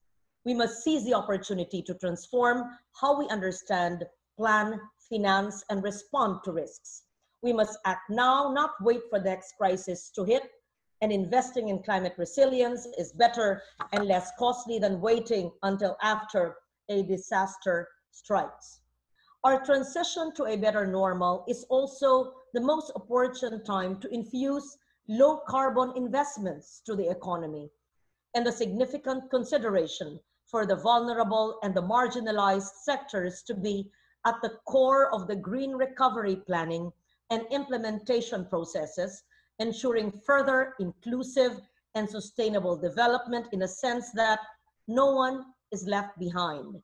We must seize the opportunity to transform how we understand, plan, finance, and respond to risks. We must act now, not wait for the next crisis to hit, and investing in climate resilience is better and less costly than waiting until after a disaster strikes. Our transition to a better normal is also the most opportune time to infuse low carbon investments to the economy, and the significant consideration for the vulnerable and the marginalized sectors to be at the core of the green recovery planning and implementation processes, ensuring further inclusive and sustainable development in a sense that no one is left behind.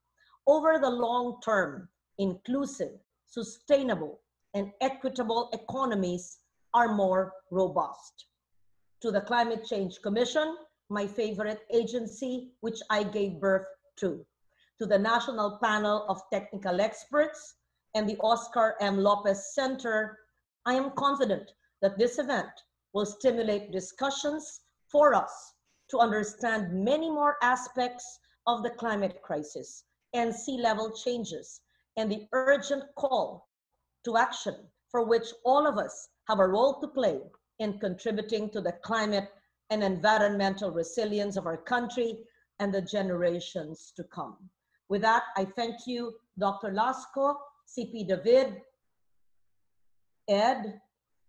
Over the long term, inclusive, sustainable, and equitable economies are more robust. To the Climate Change Commission, my favorite agency, which I gave birth to, to the National Panel of Technical Experts and the Oscar M. Lopez Center, I am confident that this event will stimulate discussions for us to understand many more aspects of the climate crisis and sea level changes and the urgent call to action for which all of us have a role to play in contributing to the climate and environmental resilience of our country and the generations to come. With that, I thank you, Doctor Lasco, C P. David, Ed,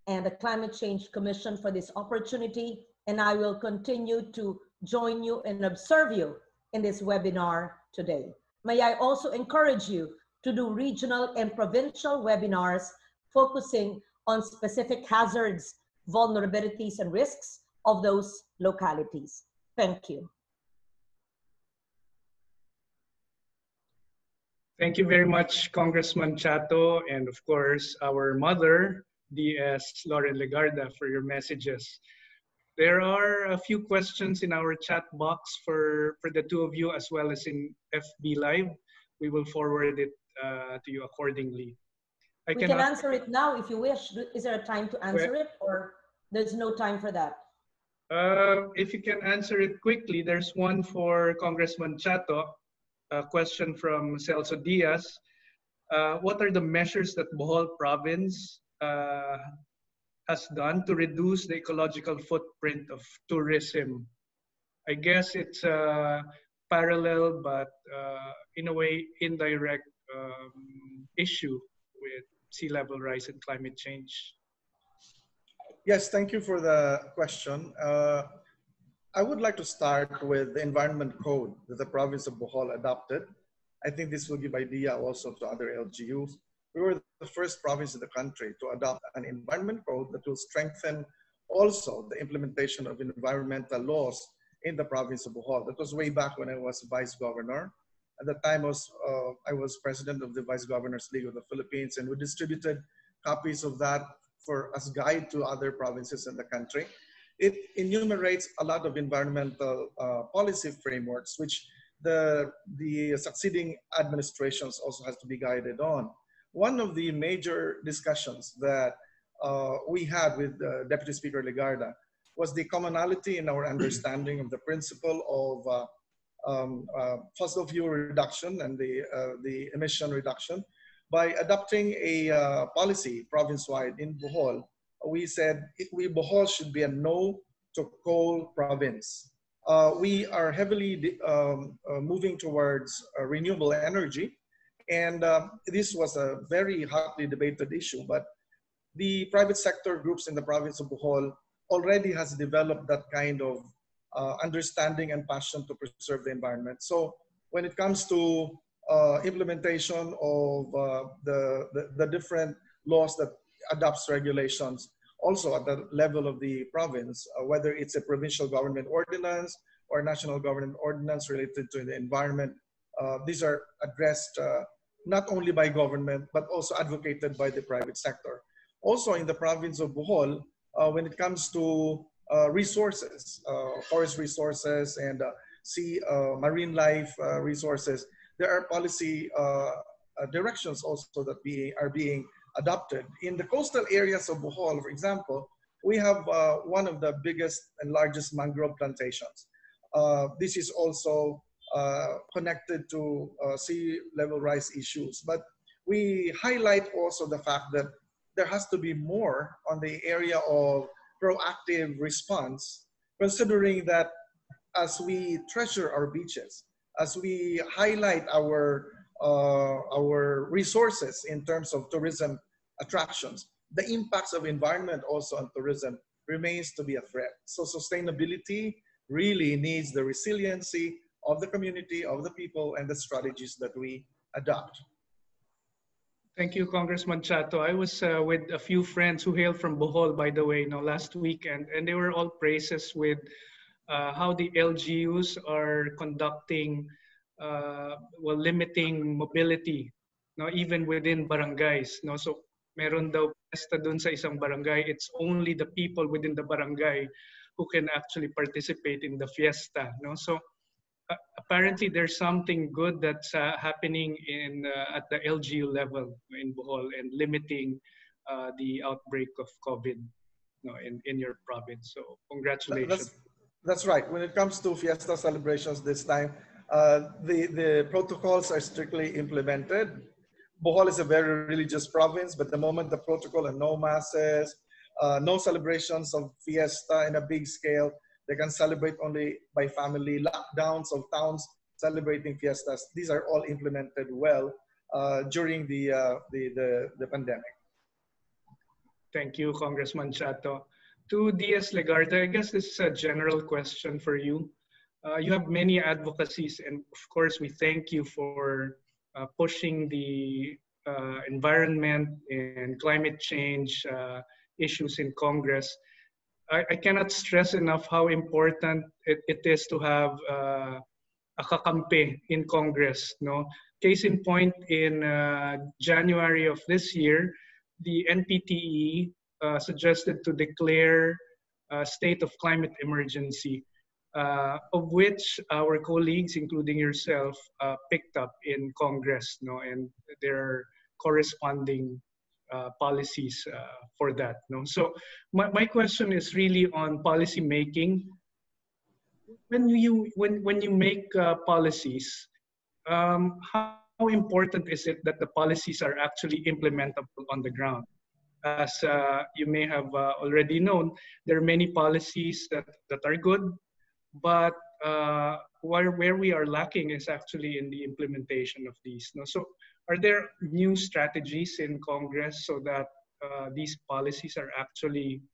and the Climate Change Commission for this opportunity, and I will continue to join you and observe you in this webinar today. May I also encourage you to do regional and provincial webinars focusing on specific hazards, vulnerabilities, and risks of those localities. Thank you. Thank you very much, Congressman Chatto, and of course, our mother, D S Loren Legarda, for your messages. There are a few questions in our chat box for, for the two of you, as well as in F B Live. We will forward it uh, to you accordingly. I we can answer it now if you wish. Is there a time to answer well, it, or there's no time for that? Uh, if you can answer it quickly, there's one for Congressman Chatto, a question from Celso Diaz. Uh, what are the measures that Bohol province Uh, has done to reduce the ecological footprint of tourism? I guess it's a parallel, but uh, in a way, indirect um, issue with sea level rise and climate change. Yes, thank you for the question. Uh, I would like to start with the Environment Code that the province of Bohol adopted. I think this will give idea also to other L G Us. We were the first province in the country to adopt an environment code that will strengthen also the implementation of environmental laws in the province of Bohol. That was way back when I was vice governor. At the time, I was, uh, I was president of the Vice Governors League of the Philippines, and we distributed copies of that for as guide to other provinces in the country. It enumerates a lot of environmental uh, policy frameworks, which the, the succeeding administrations also has to be guided on. One of the major discussions that uh, we had with uh, Deputy Speaker Legarda was the commonality in our understanding of the principle of uh, um, uh, fossil fuel reduction and the, uh, the emission reduction. By adopting a uh, policy province-wide in Bohol, we said it, we Bohol should be a no to coal province. Uh, we are heavily um, uh, moving towards uh, renewable energy. And uh, this was a very hotly debated issue, but the private sector groups in the province of Bohol already has developed that kind of uh, understanding and passion to preserve the environment. So when it comes to uh, implementation of uh, the, the, the different laws that adopts regulations, also at the level of the province, uh, whether it's a provincial government ordinance or national government ordinance related to the environment, uh, these are addressed uh, not only by government, but also advocated by the private sector. Also in the province of Bohol, uh, when it comes to uh, resources, uh, forest resources and uh, sea, uh, marine life uh, resources, there are policy uh, directions also that be, are being adopted. In the coastal areas of Bohol, for example, we have uh, one of the biggest and largest mangrove plantations. Uh, this is also Uh, connected to uh, sea level rise issues. But we highlight also the fact that there has to be more on the area of proactive response, considering that as we treasure our beaches, as we highlight our, uh, our resources in terms of tourism attractions, the impacts of environment also on tourism remains to be a threat. So sustainability really needs the resiliency of the community, of the people, and the strategies that we adopt. Thank you, Congressman Chatto. I was uh, with a few friends who hail from Bohol, by the way, you know, last weekend, and they were all praises with uh, how the L G Us are conducting, uh, well, limiting mobility, you know, even within barangays. You know? So, meron daw pesta dun sa isang barangay. It's only the people within the barangay who can actually participate in the fiesta. You know? So, Uh, apparently there's something good that's uh, happening in uh, at the L G U level in Bohol and limiting uh, the outbreak of COVID, you know, in, in your province. So congratulations. That's, That's right. When it comes to fiesta celebrations this time, uh, the, the protocols are strictly implemented. Bohol is a very religious province, but the moment the protocol and no masses, uh, no celebrations of fiesta in a big scale, they can celebrate only by family, lockdowns of towns celebrating fiestas. These are all implemented well uh, during the, uh, the, the, the pandemic. Thank you, Congressman Chatto. To D S Legarda, I guess this is a general question for you. Uh, you have many advocacies, and of course, we thank you for uh, pushing the uh, environment and climate change uh, issues in Congress. I, I cannot stress enough how important it, it is to have uh, a kakampi in Congress. No? Case in point, in uh, January of this year, the N P T E uh, suggested to declare a state of climate emergency, uh, of which our colleagues, including yourself, uh, picked up in Congress, no, and there are corresponding uh, policies uh, for that. No? So my, my question is really on policy making. When you, when, when you make uh, policies, um, how How important is it that the policies are actually implementable on the ground? As uh, you may have uh, already known, there are many policies that, that are good, but uh, where, where we are lacking is actually in the implementation of these. No? So are there new strategies in Congress so that uh, these policies are actually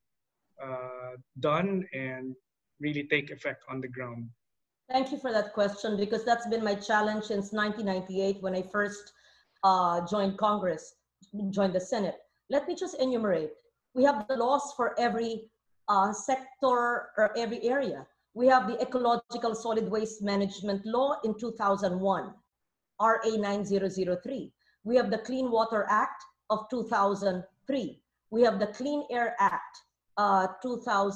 uh, done and really take effect on the ground? Thank you for that question, because that's been my challenge since nineteen ninety-eight when I first uh, joined Congress, joined the Senate. Let me just enumerate. We have the laws for every uh, sector or every area. We have the Ecological Solid Waste Management Law in two thousand one, R A nine thousand three. We have the Clean Water Act of two thousand three. We have the Clean Air Act uh,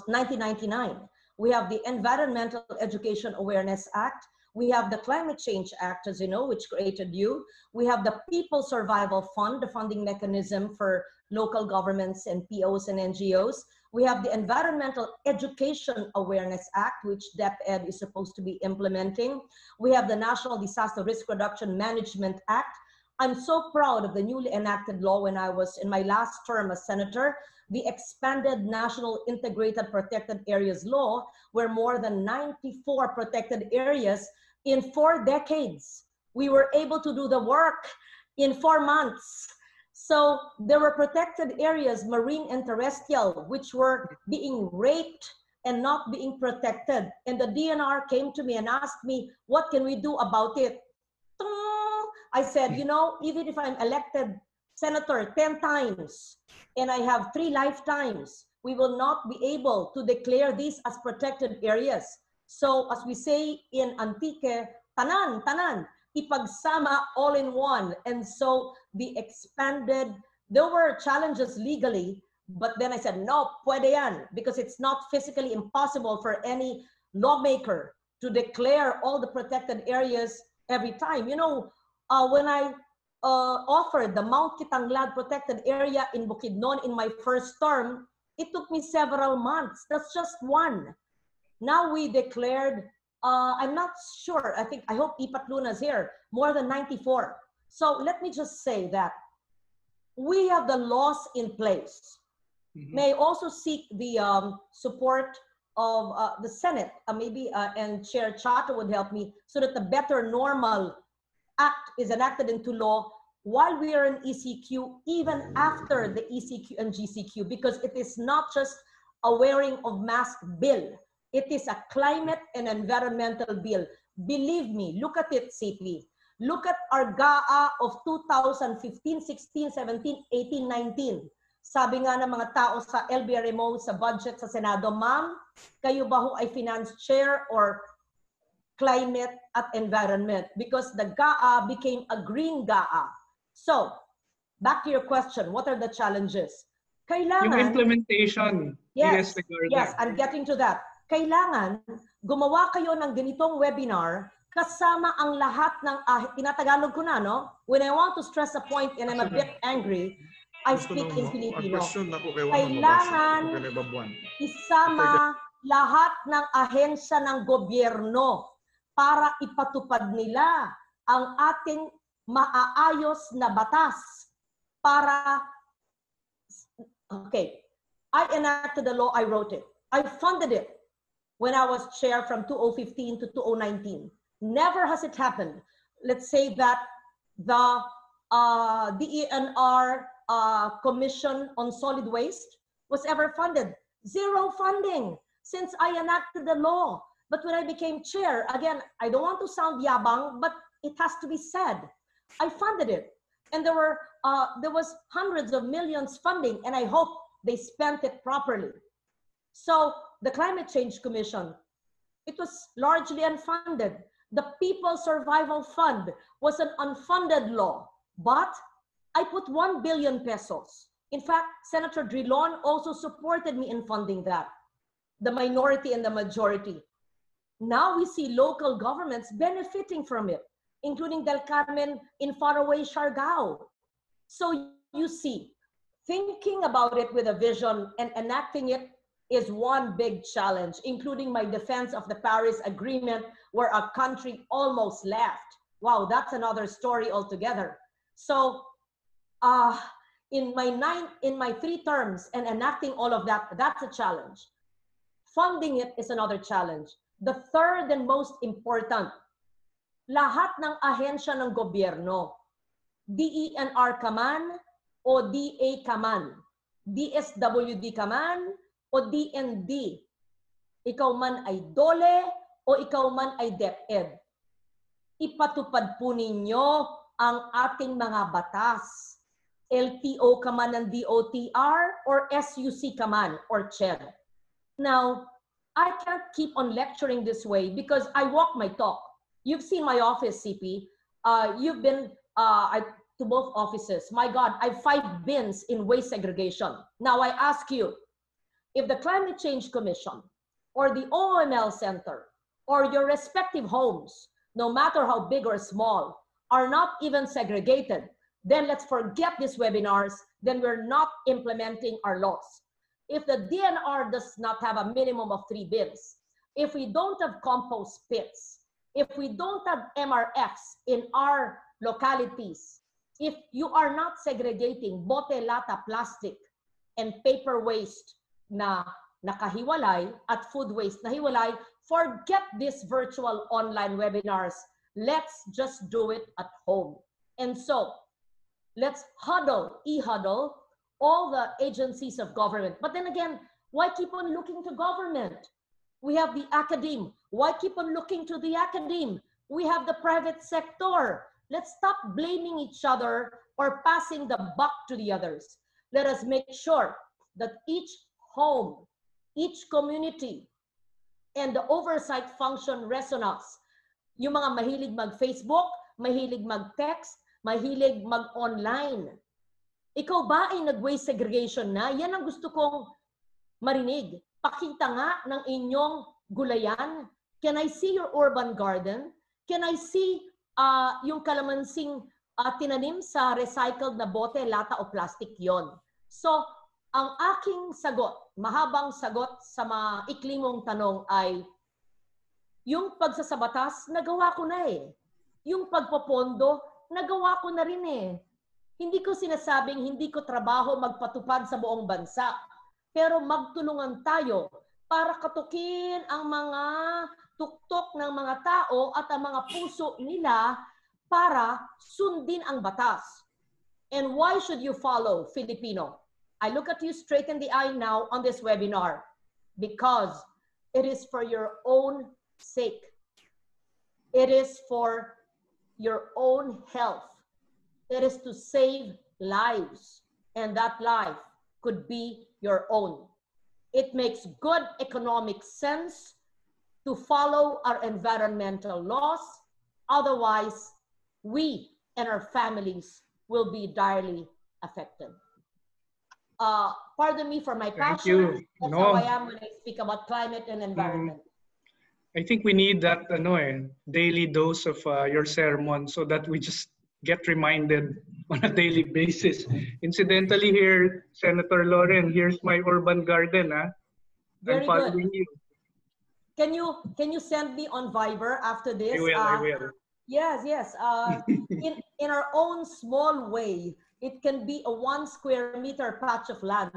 nineteen ninety-nine. We have the Environmental Education Awareness Act. We have the Climate Change Act, as you know, which created you. We have the People Survival Fund, the funding mechanism for local governments and P Os and N G Os. We have the Environmental Education Awareness Act, which DepEd is supposed to be implementing. We have the National Disaster Risk Reduction Management Act. I'm so proud of the newly enacted law when I was in my last term as senator, the expanded National Integrated Protected Areas Law, where more than ninety-four protected areas in four decades, we were able to do the work in four months. So there were protected areas, marine and terrestrial, which were being raped and not being protected. And the D N R came to me and asked me, what can we do about it? I said, you know, even if I'm elected senator ten times and I have three lifetimes, we will not be able to declare these as protected areas. So as we say in Antique, tanan, tanan, ipagsama all in one. And so the expanded, there were challenges legally, but then I said, no, puede yan, because it's not physically impossible for any lawmaker to declare all the protected areas every time. You know, Uh, when I uh, offered the Mount Kitanglad protected area in Bukidnon in my first term, it took me several months. That's just one. Now we declared, uh, I'm not sure, I think, I hope Ipat Luna's here, more than ninety-four. So let me just say that we have the laws in place. Mm-hmm. May also seek the um, support of uh, the Senate, uh, maybe, uh, and Chair Chatto would help me, so that the better normal Act is enacted into law while we are in E C Q, even after the E C Q and G C Q, because it is not just a wearing of mask bill. It is a climate and environmental bill. Believe me, look at it, C P. Look at our G A A of two thousand fifteen, sixteen, seventeen, eighteen, nineteen. Sabi nga ng mga tao sa L B R M O, sa budget, sa Senado, ma'am, kayo ba ho ay finance chair or climate and environment, because the G A A became a green G A A. So, back to your question, what are the challenges? Kailangan, yung implementation. Yes, yes, I'm getting to that. Kailangan gumawa kayo ng ganitong webinar kasama ang lahat ng, ah, tinatagalog ko na, no? When I want to stress a point and I'm a bit angry, I speak in Filipino. Kailangan isama lahat ng ahensya ng gobyerno para ipatupad nila ang ating maaayos na batas para, okay, I enacted the law, I wrote it. I funded it when I was chair from two thousand fifteen to two thousand nineteen. Never has it happened. Let's say that the uh, D N R uh, Commission on Solid Waste was ever funded. Zero funding since I enacted the law. But when I became chair, again, I don't want to sound yabang, but it has to be said. I funded it. And there were uh, there was hundreds of millions funding, and I hope they spent it properly. So the Climate Change Commission, it was largely unfunded. The People's Survival Fund was an unfunded law, but I put one billion pesos. In fact, Senator Drilon also supported me in funding that, the minority and the majority. Now we see local governments benefiting from it, including Del Carmen in faraway Siargao. So you see, thinking about it with a vision and enacting it is one big challenge, including my defense of the Paris Agreement, where our country almost left. Wow, that's another story altogether. So uh, in my nine, in my three terms and enacting all of that, that's a challenge. Funding it is another challenge. The third and most important, lahat ng ahensya ng gobyerno, D E N R kaman o D A kaman, D S W D kaman, o D N D, ikaw man ay DOLE o ikaw man ay DepEd. Ipatupad po ninyo ang ating mga batas. L T O ka man ng D O T R or S U C ka man or C H E D. Now, I can't keep on lecturing this way because I walk my talk. You've seen my office, C P. Uh, you've been uh, I, to both offices. My God, I fight bins in waste segregation. Now I ask you, if the Climate Change Commission or the O M L Center or your respective homes, no matter how big or small, are not even segregated, then let's forget these webinars, then we're not implementing our laws. If the D N R does not have a minimum of three bins, if we don't have compost pits, if we don't have M R Fs in our localities, if you are not segregating bote, lata, plastic, and paper waste, na nakahiwalay at food waste na hiwalay, forget these virtual online webinars. Let's just do it at home. And so let's huddle, e-huddle, all the agencies of government. But then again, why keep on looking to government? We have the academe. Why keep on looking to the academe? We have the private sector. Let's stop blaming each other or passing the buck to the others. Let us make sure that each home, each community, and the oversight function rests on us. Yung mga mahilig mag-Facebook, mahilig mag-text, mahilig mag-online. Ikaw ba ay nag-waste segregation na? Yan ang gusto kong marinig. Pakita nga ng inyong gulayan. Can I see your urban garden? Can I see uh, yung kalamansing uh, tinanim sa recycled na bote, lata, o plastic yon? So, ang aking sagot, mahabang sagot sa maiklimong tanong ay, yung pagsasabatas, nagawa ko na eh. Yung pagpapondo, nagawa ko na rin eh. Hindi ko sinasabing hindi ko trabaho magpatupad sa buong bansa. Pero magtulungan tayo para katukin ang mga tuktok ng mga tao at ang mga puso nila para sundin ang batas. And why should you follow, Filipino? I look at you straight in the eye now on this webinar because it is for your own sake. It is for your own health. It is to save lives, and that life could be your own. It makes good economic sense to follow our environmental laws. Otherwise, we and our families will be direly affected. Uh, pardon me for my passion. That's no. how I am when I speak about climate and environment. Mm, I think we need that ano, eh, daily dose of uh, your sermon so that we just get reminded on a daily basis. Incidentally here, Senator Loren, here's my urban garden. Huh? I'm Very following good. you. Can you can you send me on Viber after this? I will. Uh, I will. Yes, yes. Uh, in in our own small way, it can be a one square meter patch of land.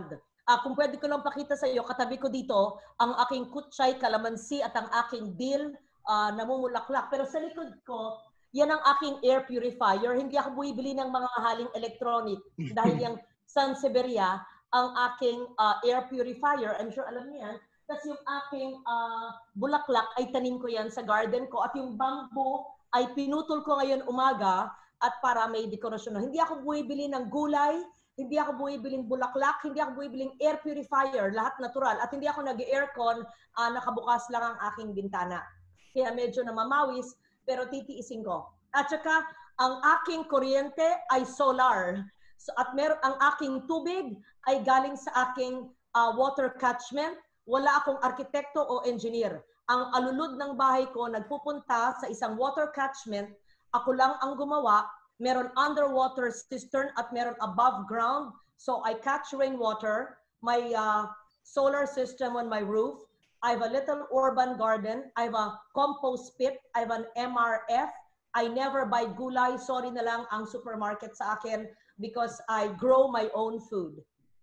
Uh, kung pwede ko lang pakita sa iyo, katabi ko dito ang aking kutsay, kalamansi at ang aking dill uh, na mumulaklak. Pero sa likod ko, yan ang aking air purifier. Hindi ako bumibili ng mga haling electronic dahil yung Sansevieria ang aking uh, air purifier. I'm sure alam niyo yan. Tapos yung aking uh, bulaklak ay tanim ko yan sa garden ko. At yung bamboo ay pinutol ko ngayon umaga at para may dekorasyon. Hindi ako buwibili ng gulay, hindi ako buwibiling bulaklak, hindi ako buwibiling air purifier, lahat natural. At hindi ako nag-aircon, uh, nakabukas lang ang aking bintana. Kaya medyo namamawis, pero titiisin ko. At saka, ang aking kuryente ay solar. So, at mer- ang aking tubig ay galing sa aking uh, water catchment. Wala akong arkitekto o engineer. Ang alulod ng bahay ko nagpupunta sa isang water catchment. Ako lang ang gumawa. Meron underwater cistern at meron above ground. So I catch rainwater. My uh, solar system on my roof. I have a little urban garden. I have a compost pit. I have an M R F. I never buy gulay. Sorry na lang ang supermarket sa akin because I grow my own food.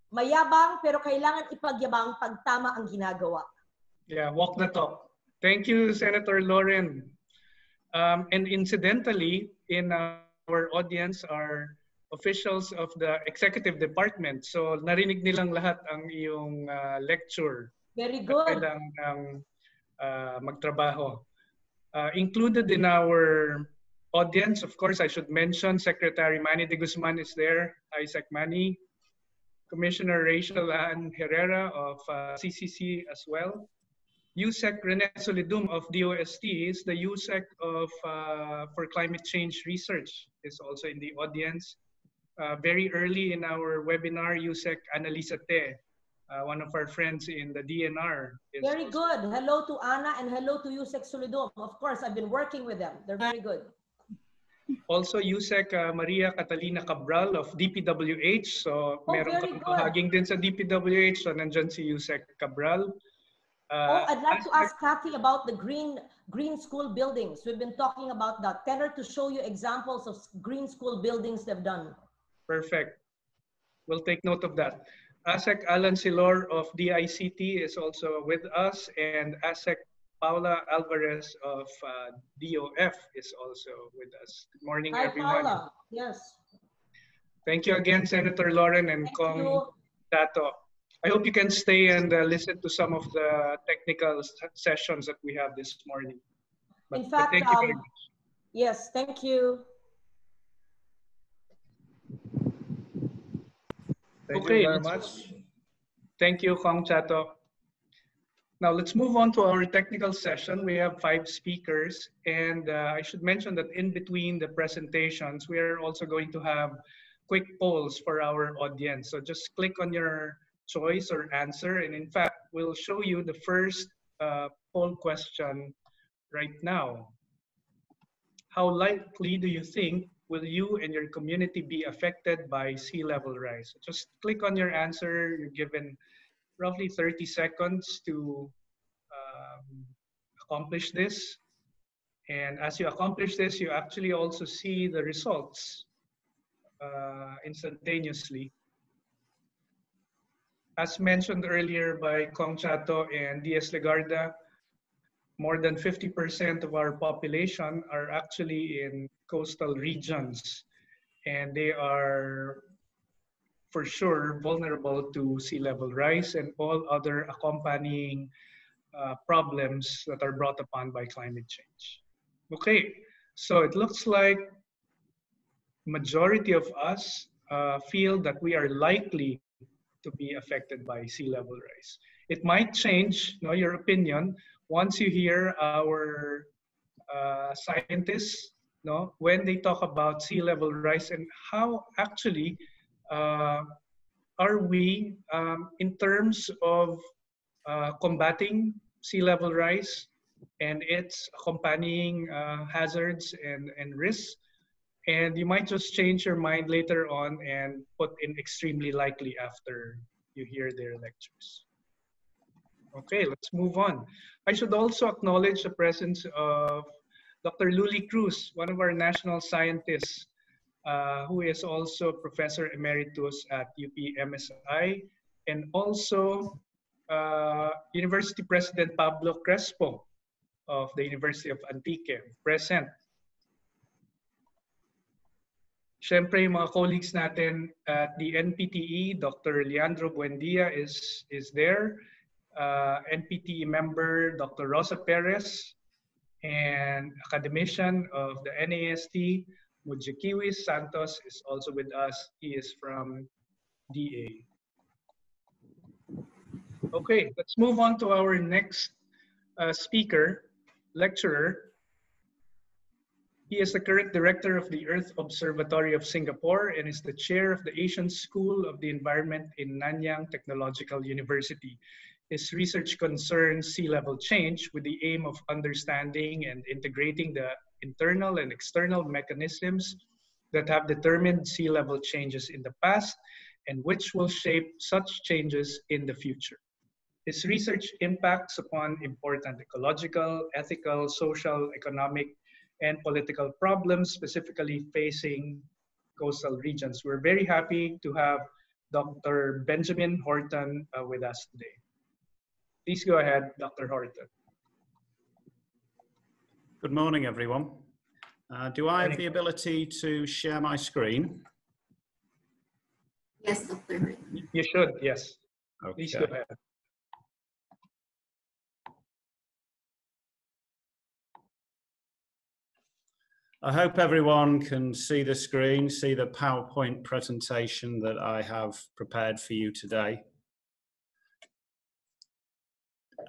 Mayabang pero kailangan ipagyabang pag tama ang ginagawa. Yeah, walk the talk. Thank you, Senator Loren. Um, and incidentally, in uh, our audience are officials of the executive department. So narinig nilang lahat ang iyong uh, lecture. Very good. Kailangan ng uh, magtrabaho. Uh, included in our audience, of course, I should mention Secretary Manny De Guzman is there. Hi, Sec Manny. Commissioner Rachel Ann Herrera of uh, C C C as well. U S E C Rene Solidum of D O S T is the U S E C of, uh, for Climate Change Research is also in the audience. Uh, very early in our webinar, U S E C Annalisa Te, uh, one of our friends in the D N R. Very good. Hello to Anna and hello to U S E C Solidum. Of course, I've been working with them. They're very good. Also, U S E C uh, Maria Catalina Cabral of D P W H. So, oh, meron kang bahaging din sa D P W H. So, nandyan si U S E C Cabral. Uh, oh, I'd like to ask Kathy about the green green school buildings. We've been talking about that. Tell her to show you examples of green school buildings they've done. Perfect. We'll take note of that. A S E C Alan Silor of D I C T is also with us. And A S E C Paula Alvarez of uh, D O F is also with us. Good morning, Hi, everyone. Paula. Yes. Thank you again, Senator Loren and Kong Dato. I hope you can stay and uh, listen to some of the technical sessions that we have this morning. But, In fact, thank you very um, much. Yes, thank you. Thank okay, you very much. Thank you, Kong Chatto. Now let's move on to our technical session. We have five speakers, and uh, I should mention that in between the presentations, we are also going to have quick polls for our audience. So just click on your choice or answer, and in fact, we'll show you the first uh, poll question right now. How likely do you think will you and your community be affected by sea level rise? So just click on your answer. You're given roughly thirty seconds to um, accomplish this. And as you accomplish this, you actually also see the results uh, instantaneously. As mentioned earlier by Kong Chatto and D S Legarda, more than fifty percent of our population are actually in coastal regions, and they are for sure vulnerable to sea level rise and all other accompanying uh, problems that are brought upon by climate change. Okay, so it looks like majority of us uh, feel that we are likely to be affected by sea level rise. It might change, you know, your opinion once you hear our uh, scientists, you know, when they talk about sea level rise and how actually Uh, are we, um, in terms of uh, combating sea level rise and its accompanying uh, hazards and, and risks, and you might just change your mind later on and put in extremely likely after you hear their lectures. Okay, let's move on. I should also acknowledge the presence of Doctor Luli Cruz, one of our national scientists, uh, who is also Professor Emeritus at U P M S I, and also uh, University President Pablo Crespo of the University of Antique, present. Siyempre, yung mga colleagues natin at the N P T E, Doctor Leandro Buendia is, is there. Uh, N P T E member, Doctor Rosa Perez, and academician of the N A S T, Mujikiwis Santos is also with us. He is from D A. Okay, let's move on to our next uh, speaker, lecturer. He is the current director of the Earth Observatory of Singapore and is the chair of the Asian School of the Environment in Nanyang Technological University. His research concerns sea level change with the aim of understanding and integrating the internal and external mechanisms that have determined sea level changes in the past and which will shape such changes in the future. His research impacts upon important ecological, ethical, social, economic, and political problems specifically facing coastal regions. We're very happy to have Doctor Benjamin Horton uh, with us today. Please go ahead, Doctor Horton. Good morning, everyone. Uh, do I have the ability to share my screen? Yes, Doctor Horton. You should, yes. Okay. Please go ahead. I hope everyone can see the screen, see the PowerPoint presentation that I have prepared for you today.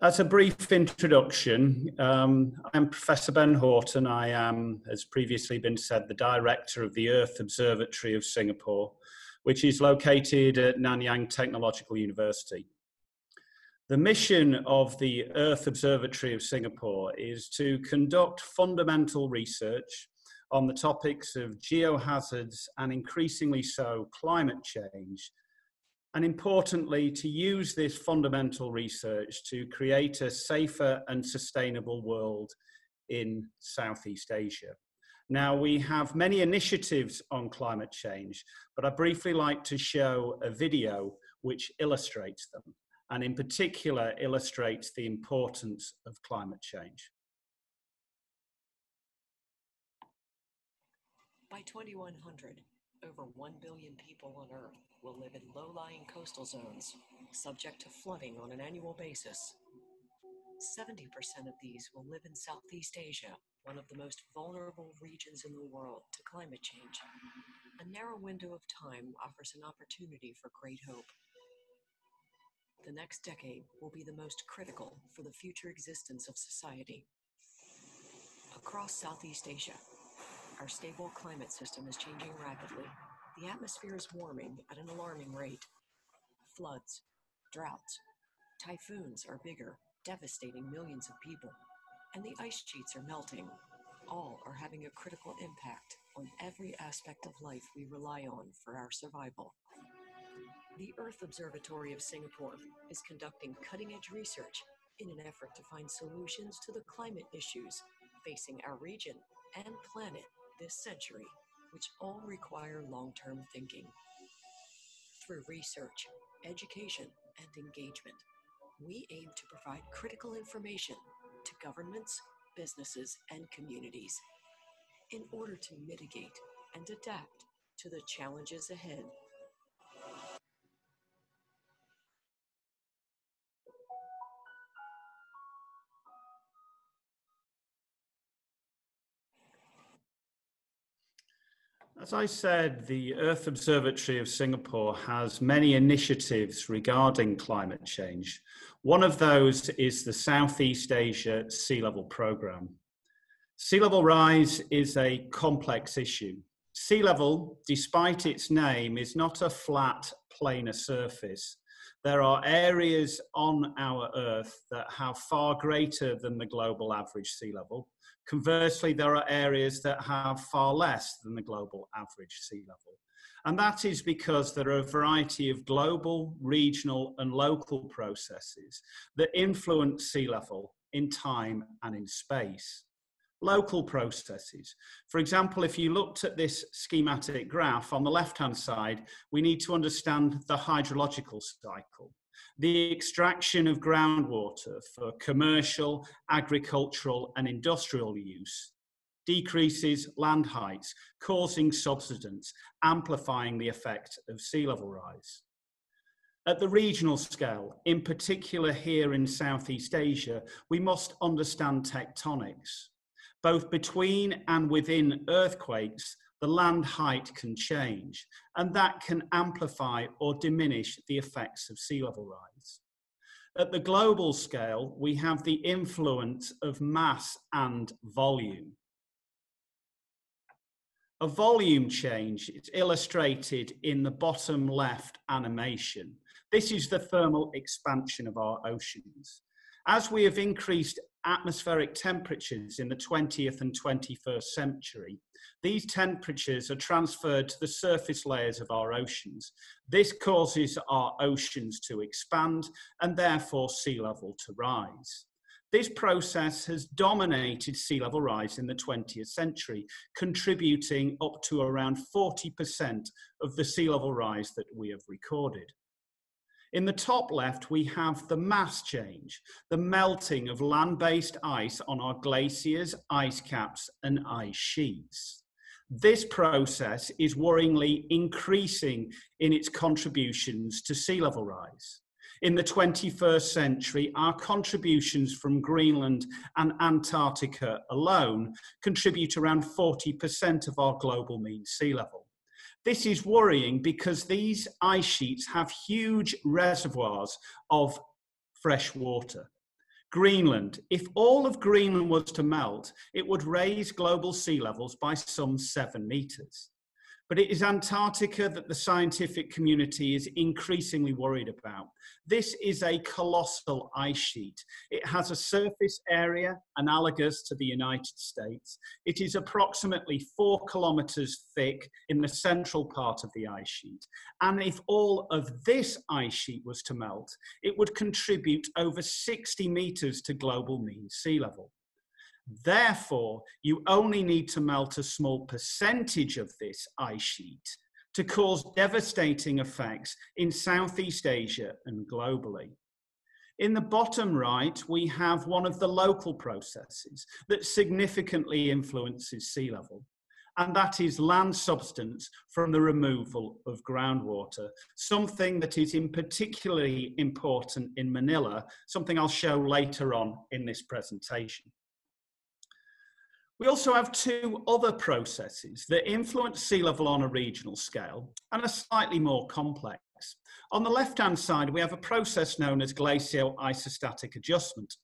As a brief introduction, um, I'm Professor Ben Horton. I am, as previously been said, the director of the Earth Observatory of Singapore, which is located at Nanyang Technological University. The mission of the Earth Observatory of Singapore is to conduct fundamental research on the topics of geohazards and increasingly so climate change, and importantly to use this fundamental research to create a safer and sustainable world in Southeast Asia. Now, we have many initiatives on climate change, but I'd briefly like to show a video which illustrates them, and in particular illustrates the importance of climate change. By twenty-one hundred, over one billion people on Earth will live in low-lying coastal zones, subject to flooding on an annual basis. seventy percent of these will live in Southeast Asia, one of the most vulnerable regions in the world to climate change. A narrow window of time offers an opportunity for great hope. The next decade will be the most critical for the future existence of society. Across Southeast Asia, our stable climate system is changing rapidly. The atmosphere is warming at an alarming rate. Floods, droughts, typhoons are bigger, devastating millions of people, and the ice sheets are melting. All are having a critical impact on every aspect of life we rely on for our survival. The Earth Observatory of Singapore is conducting cutting-edge research in an effort to find solutions to the climate issues facing our region and planet this century, which all require long-term thinking. Through research, education, and engagement, we aim to provide critical information to governments, businesses, and communities in order to mitigate and adapt to the challenges ahead. As I said, the Earth Observatory of Singapore has many initiatives regarding climate change. One of those is the Southeast Asia Sea Level Programme. Sea level rise is a complex issue. Sea level, despite its name, is not a flat, planar surface. There are areas on our Earth that have far greater than the global average sea level, Conversely, there are areas that have far less than the global average sea level. And that is because there are a variety of global, regional, and local processes that influence sea level in time and in space. Local processes. For example, if you looked at this schematic graph on the left-hand side, we need to understand the hydrological cycle, the extraction of groundwater for commercial, agricultural, and industrial use, decreases land heights, causing subsidence, amplifying the effect of sea level rise. At the regional scale, in particular here in Southeast Asia, we must understand tectonics. Both between and within earthquakes, the land height can change, and that can amplify or diminish the effects of sea level rise. At the global scale, we have the influence of mass and volume. A volume change is illustrated in the bottom left animation. This is the thermal expansion of our oceans. As we have increased atmospheric temperatures in the twentieth and twenty-first century, these temperatures are transferred to the surface layers of our oceans. This causes our oceans to expand and therefore sea level to rise. This process has dominated sea level rise in the twentieth century, contributing up to around forty percent of the sea level rise that we have recorded. In the top left, we have the mass change, the melting of land-based ice on our glaciers, ice caps, and ice sheets. This process is worryingly increasing in its contributions to sea level rise. In the twenty-first century, our contributions from Greenland and Antarctica alone contribute around forty percent of our global mean sea level. This is worrying because these ice sheets have huge reservoirs of fresh water. Greenland, if all of Greenland was to melt, it would raise global sea levels by some seven meters. But it is Antarctica that the scientific community is increasingly worried about. This is a colossal ice sheet. It has a surface area analogous to the United States. It is approximately four kilometers thick in the central part of the ice sheet. And if all of this ice sheet was to melt, it would contribute over sixty meters to global mean sea level. Therefore, you only need to melt a small percentage of this ice sheet to cause devastating effects in Southeast Asia and globally. In the bottom right, we have one of the local processes that significantly influences sea level, and that is land subsidence from the removal of groundwater, something that is in particularly important in Manila, something I'll show later on in this presentation. We also have two other processes that influence sea level on a regional scale and are slightly more complex. On the left-hand side, we have a process known as glacial isostatic adjustment.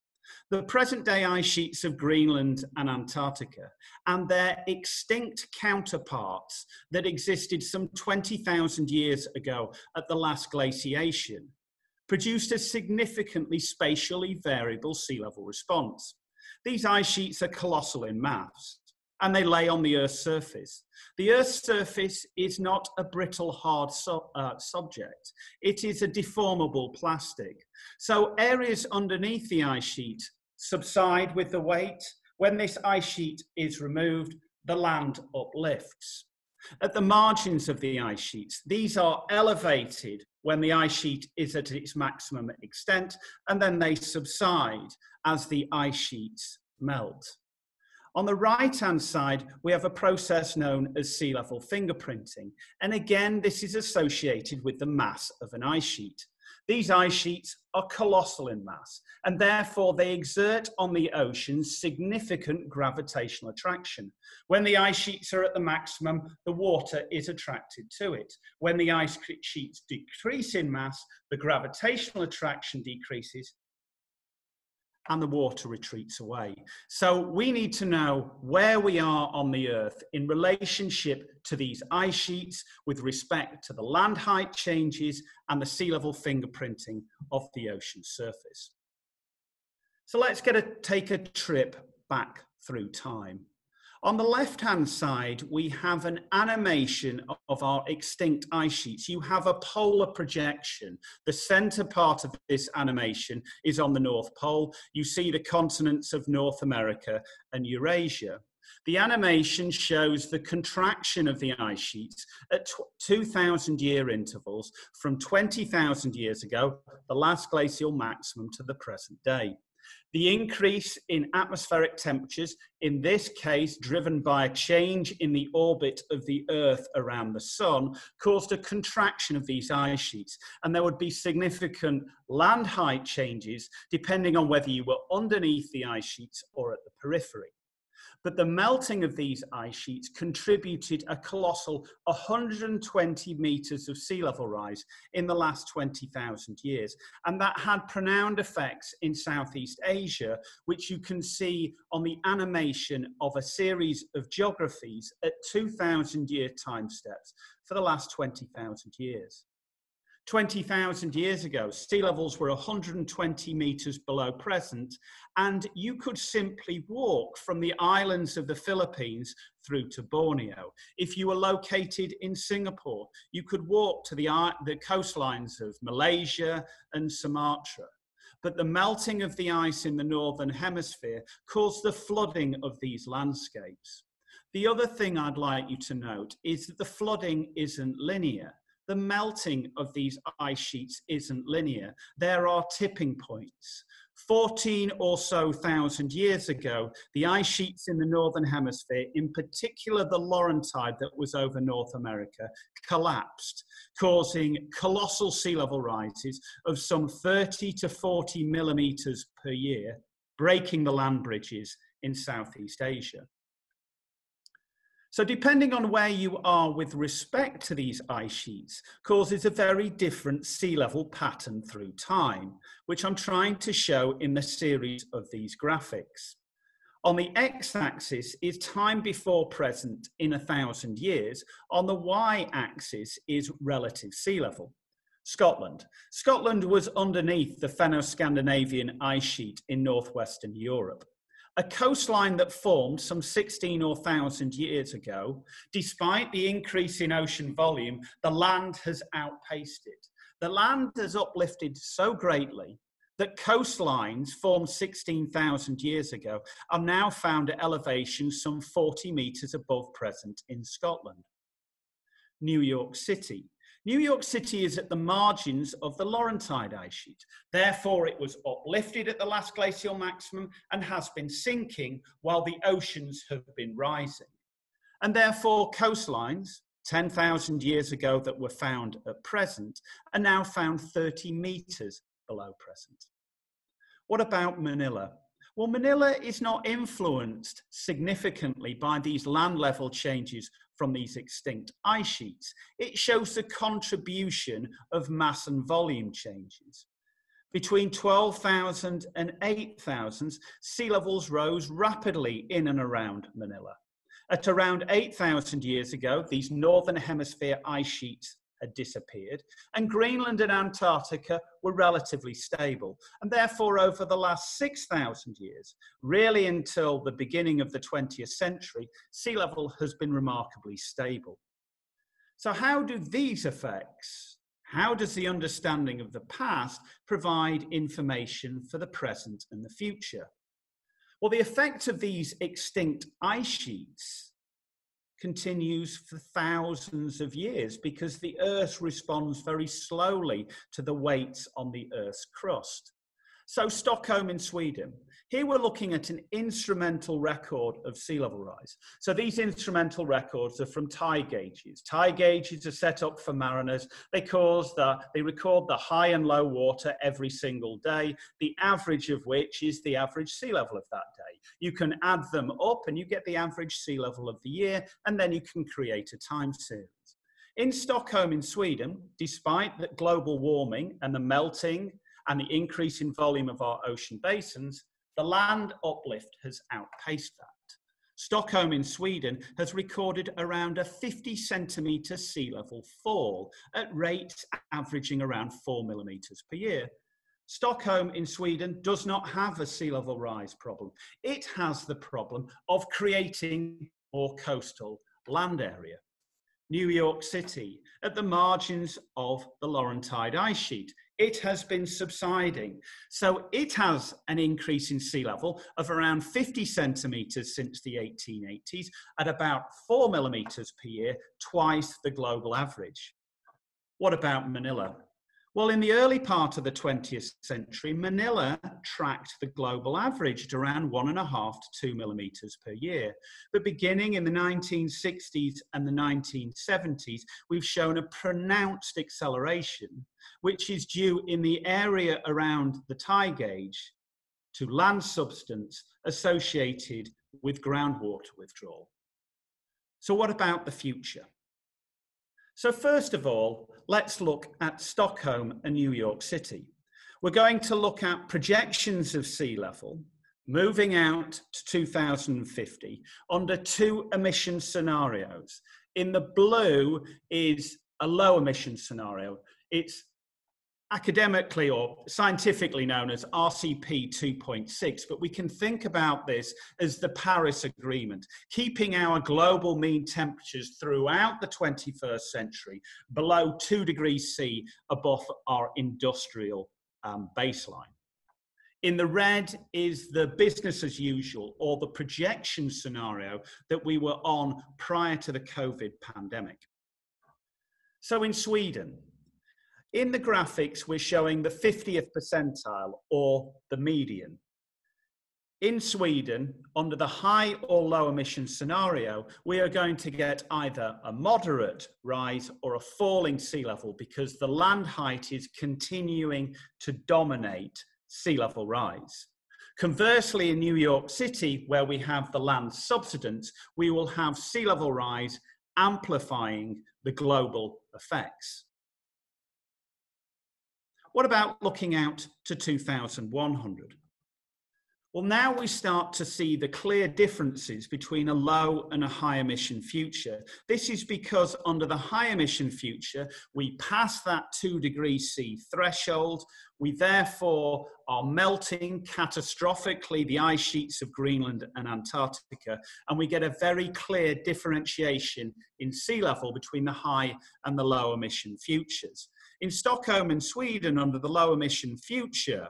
The present-day ice sheets of Greenland and Antarctica and their extinct counterparts that existed some twenty thousand years ago at the last glaciation produced a significantly spatially variable sea level response. These ice sheets are colossal in mass, and they lay on the Earth's surface. The Earth's surface is not a brittle, hard so, uh, subject. It is a deformable plastic. So areas underneath the ice sheet subside with the weight. When this ice sheet is removed, the land uplifts. At the margins of the ice sheets, these are elevated when the ice sheet is at its maximum extent, and then they subside as the ice sheets melt. On the right-hand side, we have a process known as sea level fingerprinting. And again, this is associated with the mass of an ice sheet. These ice sheets are colossal in mass, and therefore they exert on the ocean significant gravitational attraction. When the ice sheets are at the maximum, the water is attracted to it. When the ice sheets decrease in mass, the gravitational attraction decreases and the water retreats away. So we need to know where we are on the Earth in relationship to these ice sheets with respect to the land height changes and the sea level fingerprinting of the ocean surface. So let's get a, take a trip back through time. On the left-hand side, we have an animation of our extinct ice sheets. You have a polar projection. The center part of this animation is on the North Pole. You see the continents of North America and Eurasia. The animation shows the contraction of the ice sheets at two thousand year intervals from twenty thousand years ago, the last glacial maximum, to the present day. The increase in atmospheric temperatures, in this case driven by a change in the orbit of the Earth around the Sun, caused a contraction of these ice sheets, and there would be significant land height changes depending on whether you were underneath the ice sheets or at the periphery. But the melting of these ice sheets contributed a colossal one hundred twenty metres of sea level rise in the last twenty thousand years. And that had profound effects in Southeast Asia, which you can see on the animation of a series of geographies at two thousand year time steps for the last twenty thousand years. twenty thousand years ago, sea levels were one hundred twenty metres below present, and you could simply walk from the islands of the Philippines through to Borneo. If you were located in Singapore, you could walk to the, the coastlines of Malaysia and Sumatra. But the melting of the ice in the Northern Hemisphere caused the flooding of these landscapes. The other thing I'd like you to note is that the flooding isn't linear. The melting of these ice sheets isn't linear. There are tipping points. fourteen or so thousand years ago, the ice sheets in the Northern Hemisphere, in particular the Laurentide that was over North America, collapsed, causing colossal sea level rises of some thirty to forty millimetres per year, breaking the land bridges in Southeast Asia. So depending on where you are with respect to these ice sheets causes a very different sea level pattern through time, which I'm trying to show in the series of these graphics. On the x-axis is time before present in a thousand years. On the y-axis is relative sea level. Scotland. Scotland was underneath the Fenno-Scandinavian ice sheet in northwestern Europe. A coastline that formed some sixteen or thousand years ago, despite the increase in ocean volume, the land has outpaced it. The land has uplifted so greatly that coastlines formed sixteen thousand years ago are now found at elevations some forty metres above present in Scotland. New York City. New York City is at the margins of the Laurentide ice sheet. Therefore, it was uplifted at the last glacial maximum and has been sinking while the oceans have been rising. And therefore, coastlines ten thousand years ago that were found at present are now found thirty metres below present. What about Manila? Well, Manila is not influenced significantly by these land level changes from these extinct ice sheets. It shows the contribution of mass and volume changes. Between twelve thousand and eight thousand, sea levels rose rapidly in and around Manila. At around eight thousand years ago, these Northern Hemisphere ice sheets had disappeared, and Greenland and Antarctica were relatively stable. And therefore, over the last six thousand years, really until the beginning of the twentieth century, sea level has been remarkably stable. So how do these effects, how does the understanding of the past provide information for the present and the future? Well, the effect of these extinct ice sheets continues for thousands of years because the Earth responds very slowly to the weights on the Earth's crust. So Stockholm in Sweden, here we're looking at an instrumental record of sea level rise. So these instrumental records are from tide gauges. Tide gauges are set up for mariners. They, cause the, they record the high and low water every single day, the average of which is the average sea level of that day. You can add them up and you get the average sea level of the year, and then you can create a time series. In Stockholm in Sweden, despite the global warming and the melting and the increase in volume of our ocean basins, the land uplift has outpaced that. Stockholm in Sweden has recorded around a fifty centimetre sea level fall at rates averaging around four millimetres per year. Stockholm in Sweden does not have a sea level rise problem. It has the problem of creating more coastal land area. New York City, at the margins of the Laurentide ice sheet, it has been subsiding. So it has an increase in sea level of around fifty centimetres since the eighteen eighties at about four millimetres per year, twice the global average. What about Manila? Well, in the early part of the twentieth century, Manila tracked the global average at around one and a half to two millimetres per year. But beginning in the nineteen sixties and the nineteen seventies, we've shown a pronounced acceleration, which is due in the area around the tide gauge to land substance associated with groundwater withdrawal. So what about the future? So first of all, let's look at Stockholm and New York City. We're going to look at projections of sea level moving out to two thousand fifty under two emission scenarios. In the blue is a low emission scenario. It's academically or scientifically known as R C P two point six, but we can think about this as the Paris Agreement, keeping our global mean temperatures throughout the twenty-first century below two degrees C above our industrial um, baseline. In the red is the business as usual, or the projection scenario that we were on prior to the COVID pandemic. So in Sweden, in the graphics, we're showing the fiftieth percentile, or the median. In Sweden, under the high or low emission scenario, we are going to get either a moderate rise or a falling sea level because the land height is continuing to dominate sea level rise. Conversely, in New York City, where we have the land subsidence, we will have sea level rise amplifying the global effects. What about looking out to two thousand one hundred? Well, now we start to see the clear differences between a low and a high emission future. This is because under the high emission future, we pass that two degrees C threshold. We therefore are melting catastrophically the ice sheets of Greenland and Antarctica, and we get a very clear differentiation in sea level between the high and the low emission futures. In Stockholm and Sweden, under the low emission future,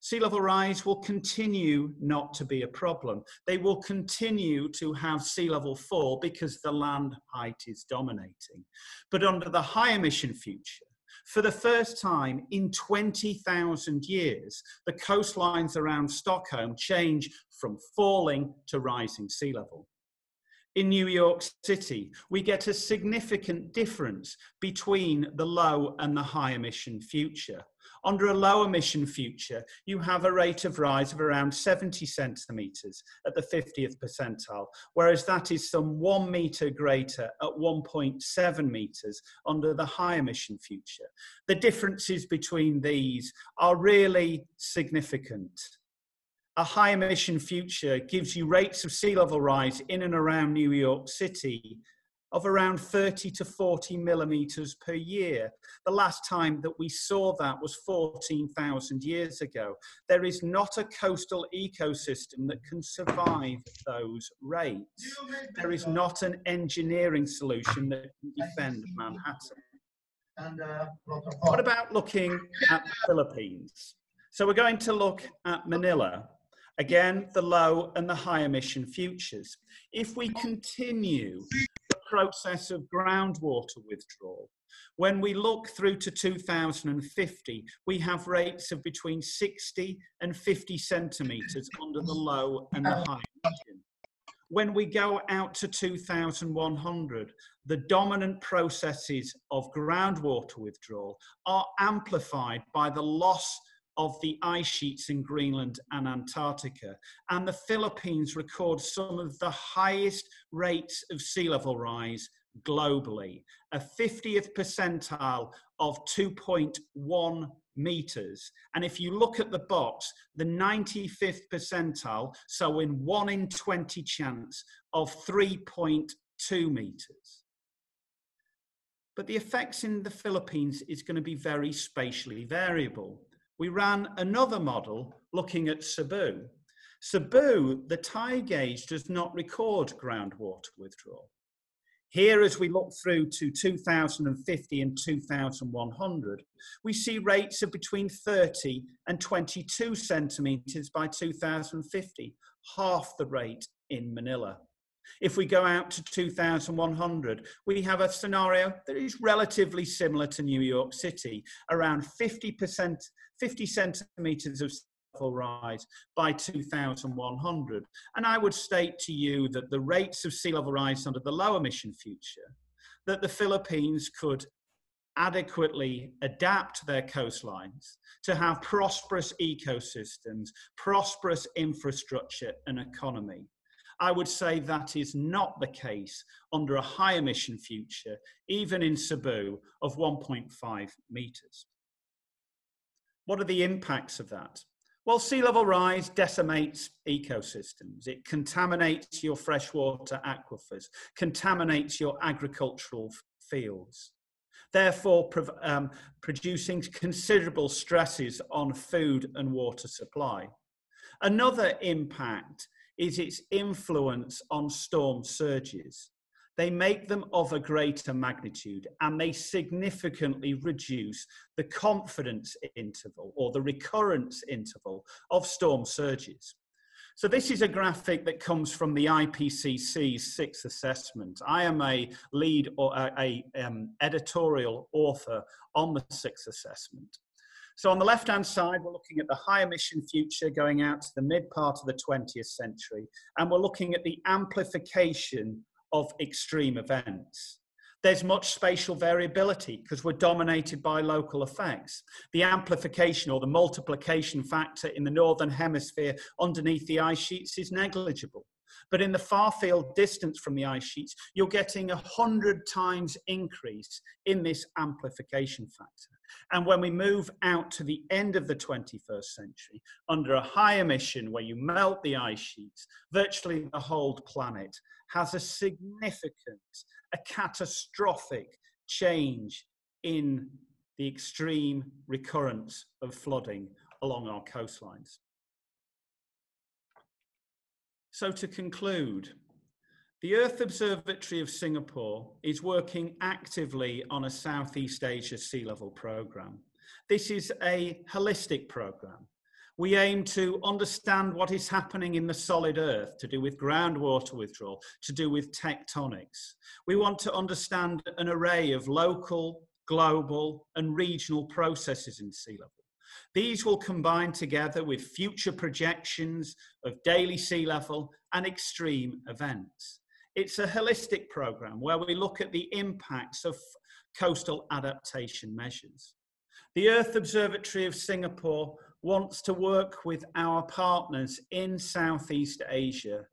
sea level rise will continue not to be a problem. They will continue to have sea level fall because the land height is dominating. But under the high emission future, for the first time in twenty thousand years, the coastlines around Stockholm change from falling to rising sea level. In New York City, we get a significant difference between the low and the high emission future. Under a low emission future, you have a rate of rise of around seventy centimetres at the fiftieth percentile, whereas that is some one metre greater at one point seven metres under the high emission future. The differences between these are really significant. A high emission future gives you rates of sea level rise in and around New York City of around thirty to forty millimetres per year. The last time that we saw that was fourteen thousand years ago. There is not a coastal ecosystem that can survive those rates. There is not an engineering solution that can defend Manhattan. What about looking at the Philippines? So we're going to look at Manila. Again, the low and the high emission futures. If we continue the process of groundwater withdrawal, when we look through to two thousand fifty, we have rates of between sixty and fifty centimetres under the low and the high emission. When we go out to two thousand one hundred, the dominant processes of groundwater withdrawal are amplified by the loss of the ice sheets in Greenland and Antarctica, and the Philippines records some of the highest rates of sea level rise globally, a fiftieth percentile of two point one meters. And if you look at the box, the ninety-fifth percentile, so in one in twenty chance of three point two meters. But the effects in the Philippines is going to be very spatially variable. we ran another model looking at Cebu. Cebu, the tide gauge does not record groundwater withdrawal. Here, as we look through to two thousand fifty and two thousand one hundred, we see rates of between thirty and twenty-two centimetres by two thousand fifty, half the rate in Manila. If we go out to two thousand one hundred, we have a scenario that is relatively similar to New York City, around fifty percent, fifty centimetres of rise by two thousand one hundred, and I would state to you that the rates of sea level rise under the low emission future, that the Philippines could adequately adapt their coastlines to have prosperous ecosystems, prosperous infrastructure and economy. I would say that is not the case under a high emission future, even in Cebu, of one point five meters. What are the impacts of that? Well, sea level rise decimates ecosystems. It contaminates your freshwater aquifers, contaminates your agricultural fields, therefore um, producing considerable stresses on food and water supply. Another impact is its influence on storm surges. They make them of a greater magnitude, and they significantly reduce the confidence interval or the recurrence interval of storm surges. So this is a graphic that comes from the I P C C's sixth assessment. I am a lead or a, a um, editorial author on the sixth assessment. So on the left-hand side, we're looking at the high emission future going out to the mid part of the twentieth century, and we're looking at the amplification of extreme events. There's much spatial variability because we're dominated by local effects. The amplification or the multiplication factor in the northern hemisphere underneath the ice sheets is negligible. But in the far field distance from the ice sheets, you're getting a hundred times increase in this amplification factor. And when we move out to the end of the twenty-first century, under a high emission where you melt the ice sheets, virtually the whole planet has a significant, a catastrophic change in the extreme recurrence of flooding along our coastlines. So to conclude, the Earth Observatory of Singapore is working actively on a Southeast Asia sea level programme. This is a holistic programme. We aim to understand what is happening in the solid earth to do with groundwater withdrawal, to do with tectonics. We want to understand an array of local, global and regional processes in sea level. These will combine together with future projections of daily sea level and extreme events. It's a holistic programme where we look at the impacts of coastal adaptation measures. The Earth Observatory of Singapore wants to work with our partners in Southeast Asia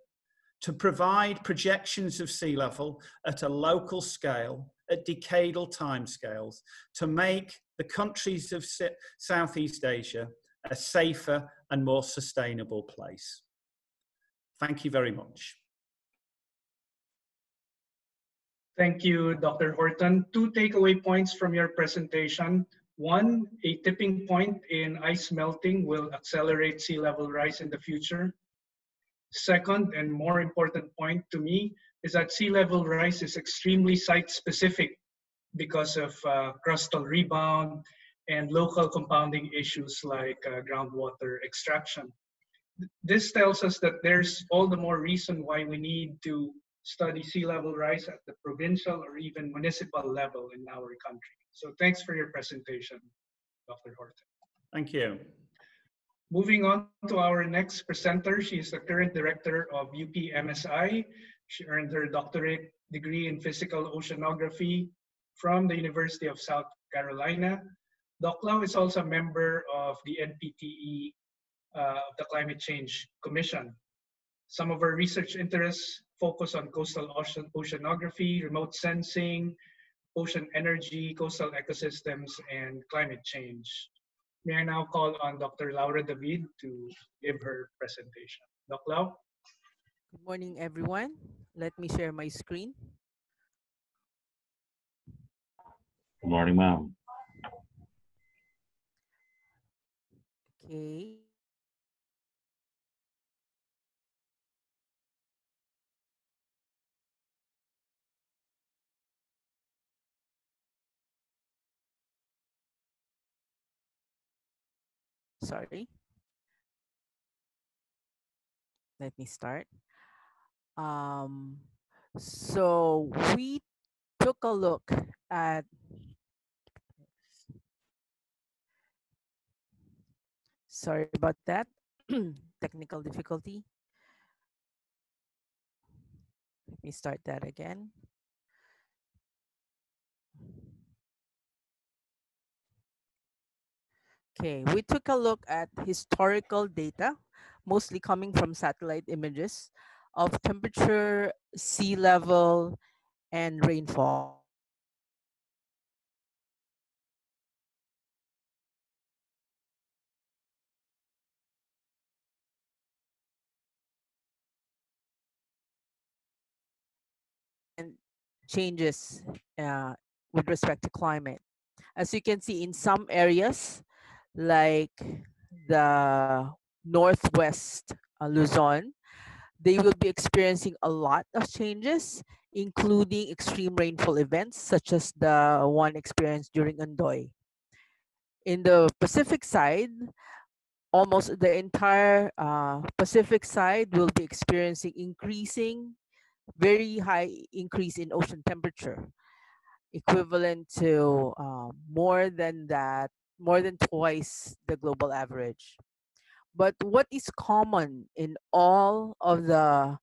to provide projections of sea level at a local scale, at decadal timescales, to make the countries of Southeast Asia a safer and more sustainable place. Thank you very much. Thank you, Doctor Horton. Two takeaway points from your presentation. One, a tipping point in ice melting will accelerate sea level rise in the future. Second, and more important point to me, is that sea level rise is extremely site-specific because of uh, crustal rebound and local compounding issues like uh, groundwater extraction. This tells us that there's all the more reason why we need to study sea level rise at the provincial or even municipal level in our country. So thanks for your presentation, Doctor Horton. Thank you. Moving on to our next presenter, she is the current director of U P M S I. She earned her doctorate degree in physical oceanography from the University of South Carolina. Doc Lau is also a member of the N P T E, uh, the Climate Change Commission. Some of her research interests focus on coastal ocean oceanography, remote sensing, ocean energy, coastal ecosystems, and climate change. May I now call on Doctor Laura David to give her presentation. Doc Lau. Good morning, everyone. Let me share my screen. Good morning, ma'am. Okay. Sorry. Let me start. Um, so we took a look at sorry about that technical difficulty. Let me start that again. Okay, we took a look at historical data, mostly coming from satellite images of temperature, sea level, and rainfall. And changes uh, with respect to climate. As you can see, in some areas, like the Northwest uh, Luzon, they will be experiencing a lot of changes, including extreme rainfall events, such as the one experienced during Undoy. In the Pacific side, almost the entire uh, Pacific side will be experiencing increasing, very high increase in ocean temperature, equivalent to uh, more than that, more than twice the global average. But what is common in all of the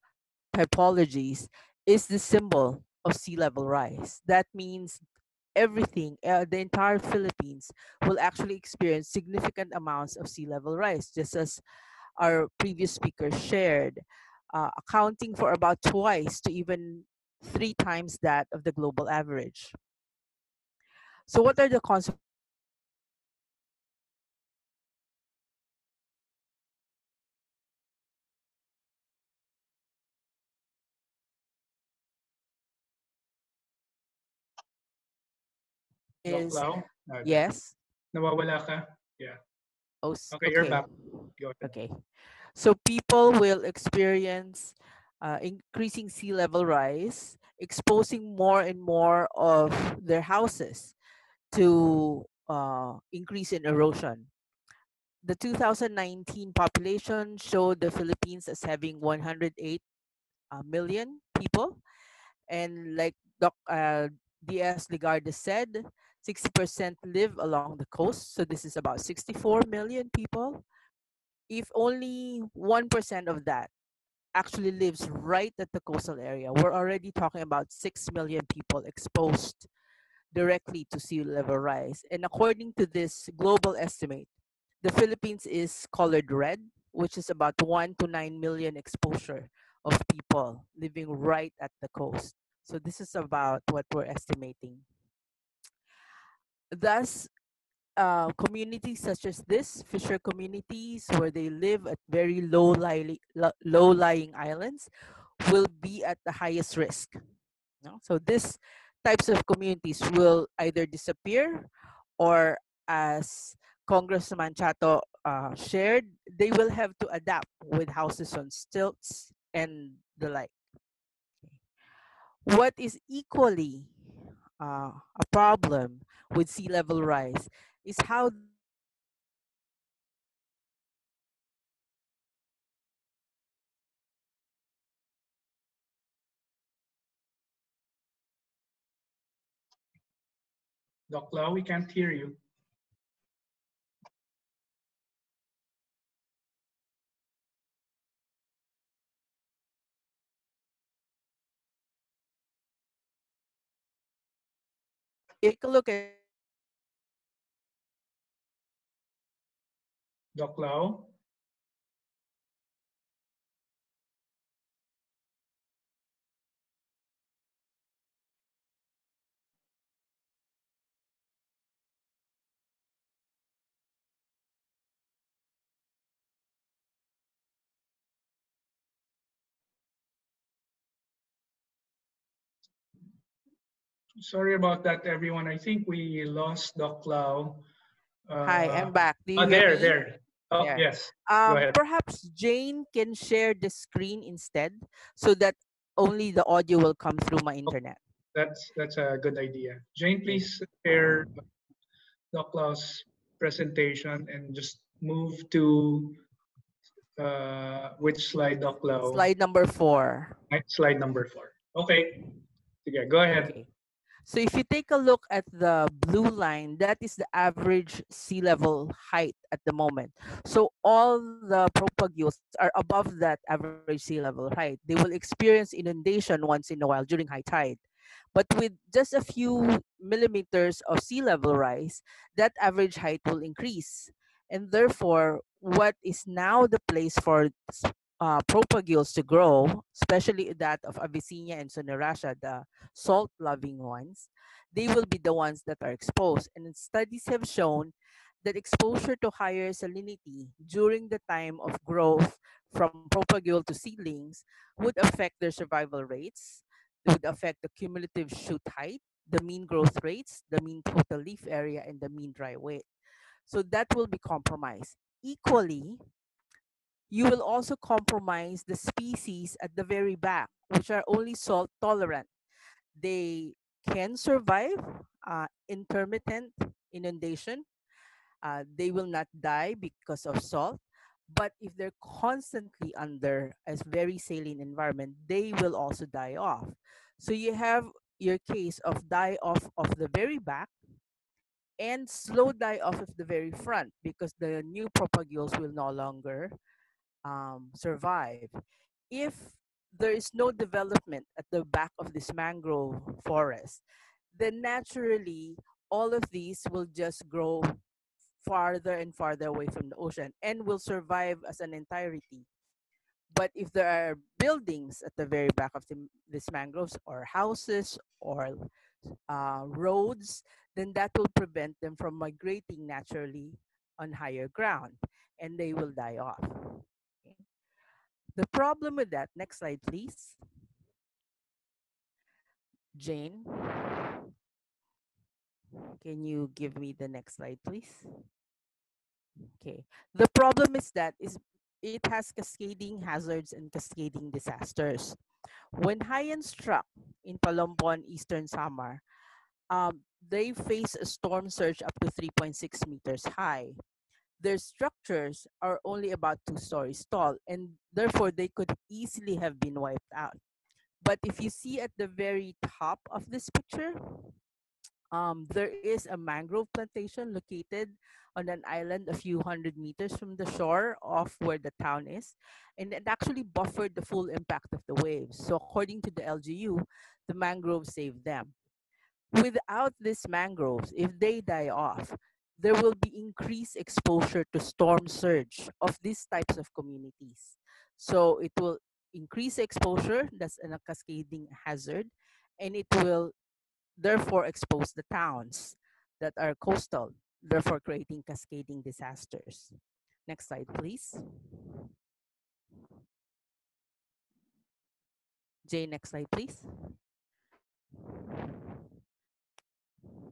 typologies is the symbol of sea level rise. That means everything, uh, the entire Philippines will actually experience significant amounts of sea level rise, just as our previous speaker shared, uh, accounting for about twice to even three times that of the global average. So what are the consequences? Is, yes. Nawawala ka. Yeah. Oh, okay, okay. You're back. Go ahead. Okay. So people will experience uh, increasing sea level rise, exposing more and more of their houses to uh, increase in erosion. The two thousand nineteen population showed the Philippines as having one hundred eight million people, and like Doc uh, D S Legarda said, sixty percent live along the coast, so this is about sixty-four million people. If only one percent of that actually lives right at the coastal area, we're already talking about six million people exposed directly to sea level rise. And according to this global estimate, the Philippines is colored red, which is about one to nine million exposure of people living right at the coast. So this is about what we're estimating. Thus, uh, communities such as this, fisher communities, where they live at very low-lying low-lying islands, will be at the highest risk. No? So these types of communities will either disappear, or as Congressman Chatto uh, shared, they will have to adapt with houses on stilts and the like. What is equally uh, a problem with sea level rise is how Doc Lau, we can't hear you. Take a look at Doc Lau. Sorry about that, everyone. I think we lost Doc Lau. Uh, Hi, I'm back. Do you oh, there, me? there. Oh, yeah. Yes. Um, perhaps Jane can share the screen instead so that only the audio will come through my internet. Oh, that's, that's a good idea. Jane, please share Doc's presentation and just move to uh, which slide, Doc Lau? Slide number four. Slide number four. Okay. Yeah, go ahead. Okay. So if you take a look at the blue line, that is the average sea level height at the moment. So all the propagules are above that average sea level height. They will experience inundation once in a while during high tide. But with just a few millimeters of sea level rise, that average height will increase. And therefore, what is now the place for Uh, propagules to grow, especially that of Avicennia and Sonorasha, the salt-loving ones, they will be the ones that are exposed. And studies have shown that exposure to higher salinity during the time of growth from propagule to seedlings would affect their survival rates, it would affect the cumulative shoot height, the mean growth rates, the mean total leaf area, and the mean dry weight. So that will be compromised. Equally, you will also compromise the species at the very back, which are only salt tolerant. They can survive uh, intermittent inundation. Uh, they will not die because of salt. But if they're constantly under a very saline environment, they will also die off. So you have your case of die off of the very back and slow die off of the very front because the new propagules will no longer Um, survive. If there is no development at the back of this mangrove forest, then naturally all of these will just grow farther and farther away from the ocean and will survive as an entirety. But if there are buildings at the very back of the, these mangroves or houses or uh, roads, then that will prevent them from migrating naturally on higher ground and they will die off. The problem with that, next slide, please. Jane, can you give me the next slide, please? Okay, the problem is that is it has cascading hazards and cascading disasters. When Haiyan struck in Palombon, Eastern Samar, um, they faced a storm surge up to three point six meters high. Their structures are only about two stories tall, and therefore they could easily have been wiped out. But if you see at the very top of this picture, um, there is a mangrove plantation located on an island a few hundred meters from the shore of where the town is, and it actually buffered the full impact of the waves. So according to the L G U, the mangroves saved them. Without these mangroves, if they die off, there will be increased exposure to storm surge of these types of communities. So it will increase exposure, that's a cascading hazard, and it will therefore expose the towns that are coastal, therefore creating cascading disasters. Next slide, please. Jay, next slide, please.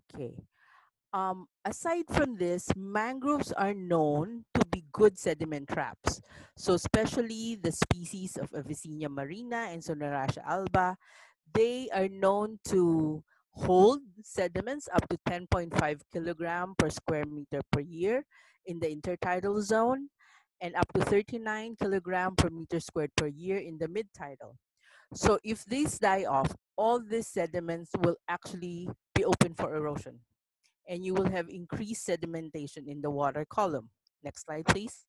Okay. Um, aside from this, mangroves are known to be good sediment traps. So especially the species of Avicennia marina and Sonorasha alba, they are known to hold sediments up to ten point five kilograms per square meter per year in the intertidal zone and up to thirty-nine kilograms per meter squared per year in the mid-tidal. So if these die off, all these sediments will actually be open for erosion, and you will have increased sedimentation in the water column. Next slide, please.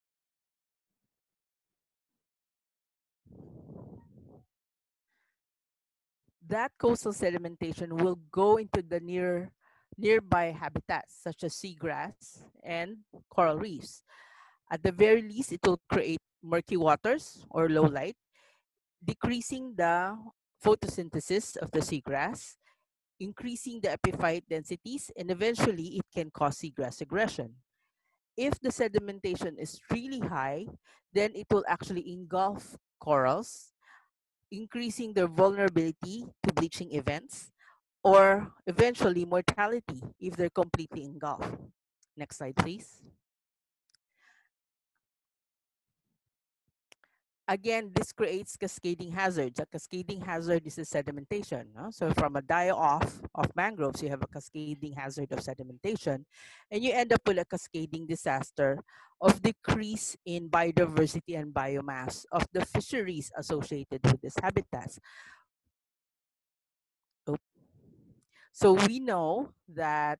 That coastal sedimentation will go into the near, nearby habitats, such as seagrass and coral reefs. At the very least, it will create murky waters or low light, decreasing the photosynthesis of the seagrass, increasing the epiphyte densities, and eventually it can cause seagrass aggression. If the sedimentation is really high, then it will actually engulf corals, increasing their vulnerability to bleaching events, or eventually mortality if they're completely engulfed. Next slide, please. Again, this creates cascading hazards. A cascading hazard is the sedimentation. No? So from a die-off of mangroves, you have a cascading hazard of sedimentation, and you end up with a cascading disaster of decrease in biodiversity and biomass of the fisheries associated with these habitats. Oh. So we know that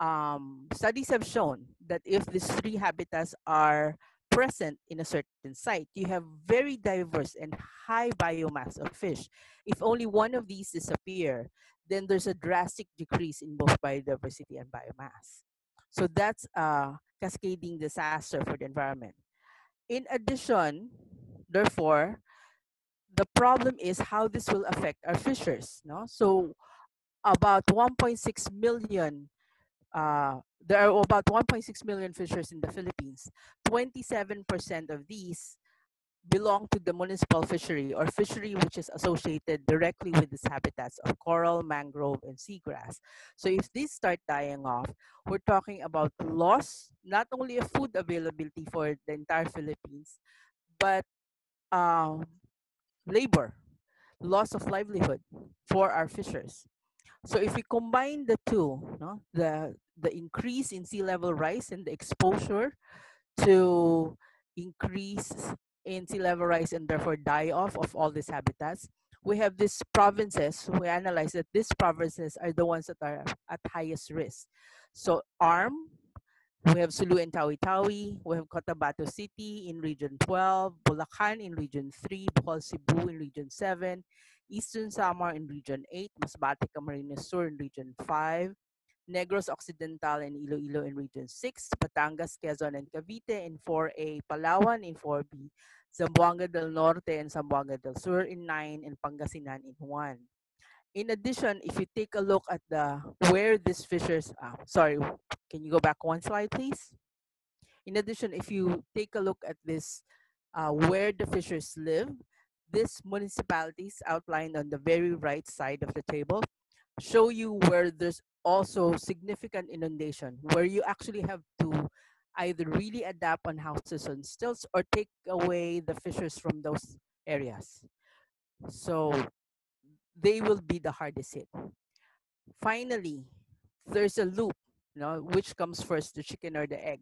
um, studies have shown that if these three habitats are present in a certain site, you have very diverse and high biomass of fish. If only one of these disappear, then there's a drastic decrease in both biodiversity and biomass. So that's a cascading disaster for the environment. In addition, therefore, the problem is how this will affect our fishers. No? So about one point six million Uh, there are about one point six million fishers in the Philippines. twenty-seven percent of these belong to the municipal fishery or fishery which is associated directly with these habitats of coral, mangrove, and seagrass. So if these start dying off, we're talking about loss, not only of food availability for the entire Philippines, but um, labor, loss of livelihood for our fishers. So if we combine the two, no, the, the increase in sea level rise and the exposure to increase in sea level rise and therefore die off of all these habitats, we have these provinces. We analyze that these provinces are the ones that are at highest risk. So A R M, we have Sulu and Tawi-Tawi, we have Cotabato City in Region twelve, Bulacan in Region three, Bohol, Cebu in Region seven, Eastern Samar in Region eight, Masbate, Camarines Sur in Region five, Negros Occidental and Iloilo in Region six, Batangas, Quezon, and Cavite in four A, Palawan in four B, Zamboanga del Norte and Zamboanga del Sur in nine, and Pangasinan in one. In addition, if you take a look at the where these fishers are, uh, sorry, can you go back one slide, please? In addition, if you take a look at this, uh, where the fishers live, these municipalities outlined on the very right side of the table show you where there's also significant inundation, where you actually have to either really adapt on houses on stilts or take away the fishers from those areas. So they will be the hardest hit. Finally, there's a loop, you know, which comes first, the chicken or the egg.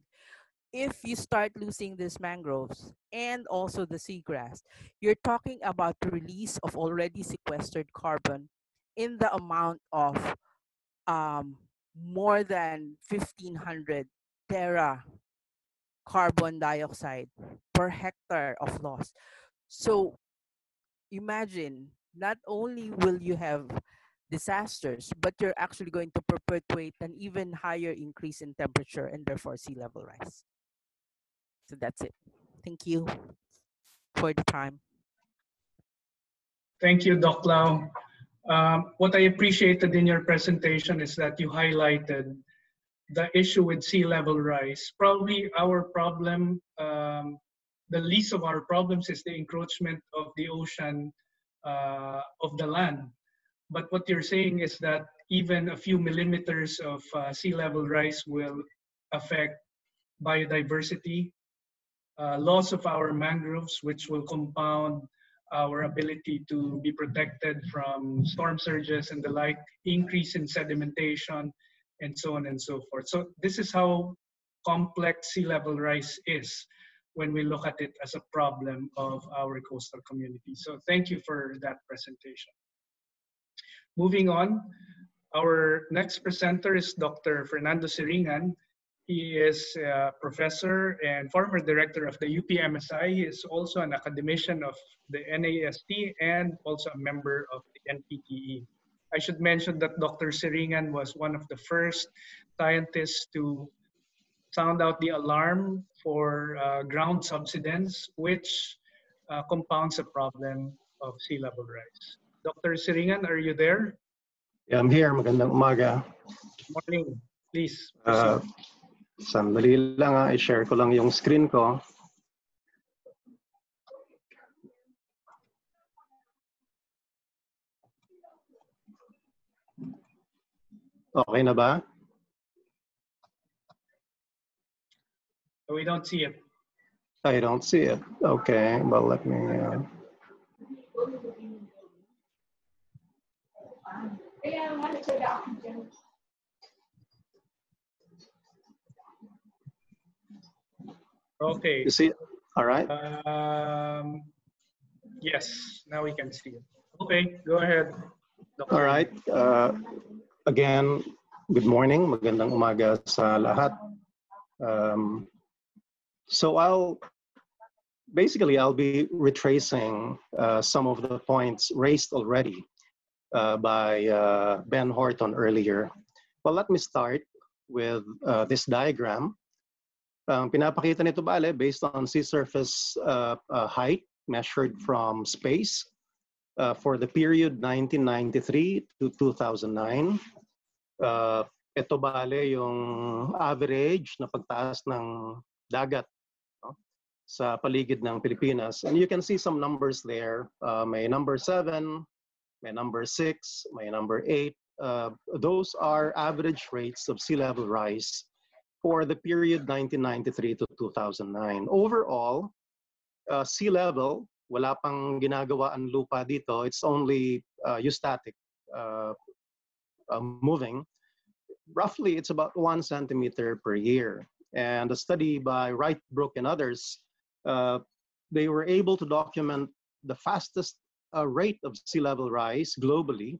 If you start losing these mangroves and also the seagrass, you're talking about the release of already sequestered carbon in the amount of um, more than fifteen hundred tera carbon dioxide per hectare of loss. So imagine, not only will you have disasters, but you're actually going to perpetuate an even higher increase in temperature and therefore sea level rise. So that's it. Thank you for the time. Thank you, Doc Lau. Um, what I appreciated in your presentation is that you highlighted the issue with sea level rise. Probably our problem, um, the least of our problems is the encroachment of the ocean Uh, of the land. But what you're saying is that even a few millimeters of uh, sea level rise will affect biodiversity, uh, loss of our mangroves, which will compound our ability to be protected from storm surges and the like, increase in sedimentation, and so on and so forth. So this is how complex sea level rise is when we look at it as a problem of our coastal community. So thank you for that presentation. Moving on, our next presenter is Doctor Fernando Siringan. He is a professor and former director of the U P M S I. He is also an academician of the N A S T and also a member of the N P T E. I should mention that Doctor Siringan was one of the first scientists to sound out the alarm for uh, ground subsidence, which uh, compounds the problem of sea level rise. Doctor Siringan, are you there? Yeah, I'm here. Magandang umaga. Morning, please. Uh, sandali lang ha. I-share ko lang yung screen ko. Okay na ba? We don't see it. I don't see it. Okay, well, let me. Uh... Okay. You see it? All right. Um, yes, now we can see it. Okay, go ahead. Doctor All right. Uh, again, good morning. Magandang umaga sa lahat. Um, so I'll, basically I'll be retracing uh, some of the points raised already uh, by uh, Ben Horton earlier. Well, let me start with uh, this diagram. Um, pinapakita nito bale based on sea surface uh, uh, height measured from space uh, for the period nineteen ninety-three to two thousand nine. Uh, ito bale yung average na pagtaas ng dagat sa paligid ng Pilipinas. And you can see some numbers there. Uh, may number seven, may number six, may number eight. Uh, those are average rates of sea level rise for the period nineteen ninety-three to two thousand nine. Overall, uh, sea level, wala pang ginagawa ang lupa dito. It's only uh, eustatic, uh, uh, moving. Roughly, it's about one centimeter per year. And a study by Wrightbrook and others, Uh, they were able to document the fastest uh, rate of sea level rise globally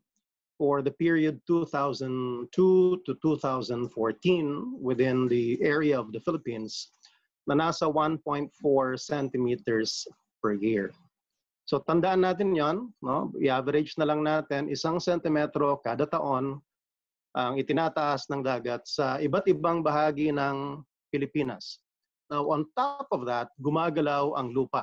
for the period two thousand two to two thousand fourteen within the area of the Philippines, na nasa one point four centimeters per year. So tandaan natin yon, no? I-average na lang natin isang sentimetro kada taon ang itinataas ng dagat sa iba't ibang bahagi ng Pilipinas. Now, on top of that, gumagalaw ang lupa.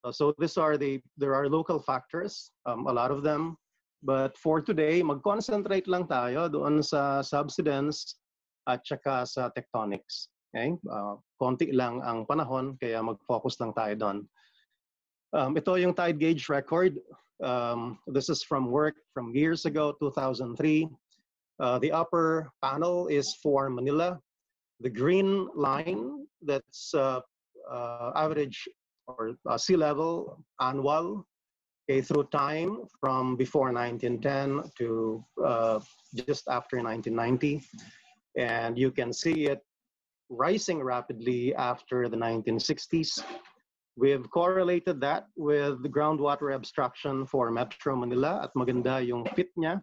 Uh, so these are the, there are local factors, um, a lot of them. But for today, mag-concentrate lang tayo doon sa subsidence at saka sa tectonics. Okay? Uh, konti lang ang panahon, kaya mag-focus lang tayo doon. Um, ito yung tide gauge record. Um, this is from work from years ago, two thousand three. Uh, the upper panel is for Manila. The green line, that's uh, uh, average or uh, sea level annual, okay, through time from before nineteen ten to uh, just after nineteen ninety. And you can see it rising rapidly after the nineteen sixties. We have correlated that with the groundwater abstraction for Metro Manila at maganda yung fit niya.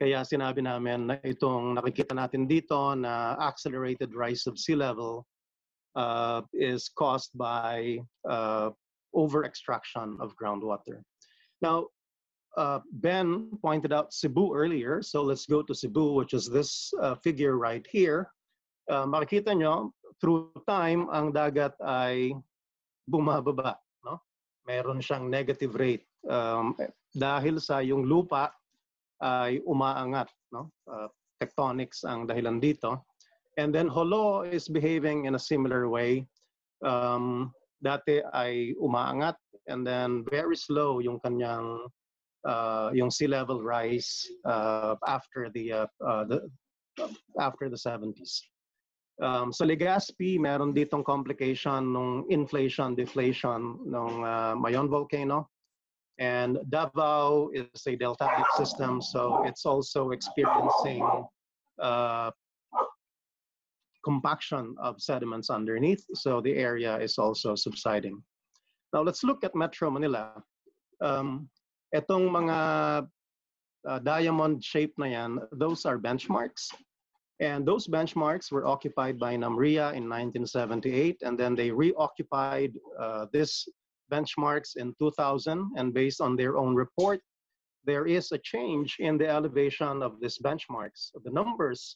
Kaya sinabi namin na itong nakikita natin dito na accelerated rise of sea level uh, is caused by uh, over-extraction of groundwater. Now, uh, Ben pointed out Cebu earlier, so let's go to Cebu, which is this uh, figure right here. Uh, makikita nyo, through time, ang dagat ay bumababa. No? Meron siyang negative rate um, dahil sa yung lupa ay umaangat, no? Uh, tectonics ang dahilan dito. And then Holo is behaving in a similar way. Um, dati ay umaangat and then very slow yung kanyang uh, yung sea level rise uh, after the, uh, uh, the after the seventies. Um, so Legazpi, meron ditong complication ng inflation, deflation ng uh, Mayon volcano. And Davao is a deltaic system, so it's also experiencing uh, compaction of sediments underneath, so the area is also subsiding. Now let's look at Metro Manila. Um, etong mga uh, diamond-shaped na yan, those are benchmarks. And those benchmarks were occupied by NAMRIA in nineteen seventy-eight, and then they reoccupied uh, this benchmarks in two thousand, and based on their own report, there is a change in the elevation of these benchmarks. The numbers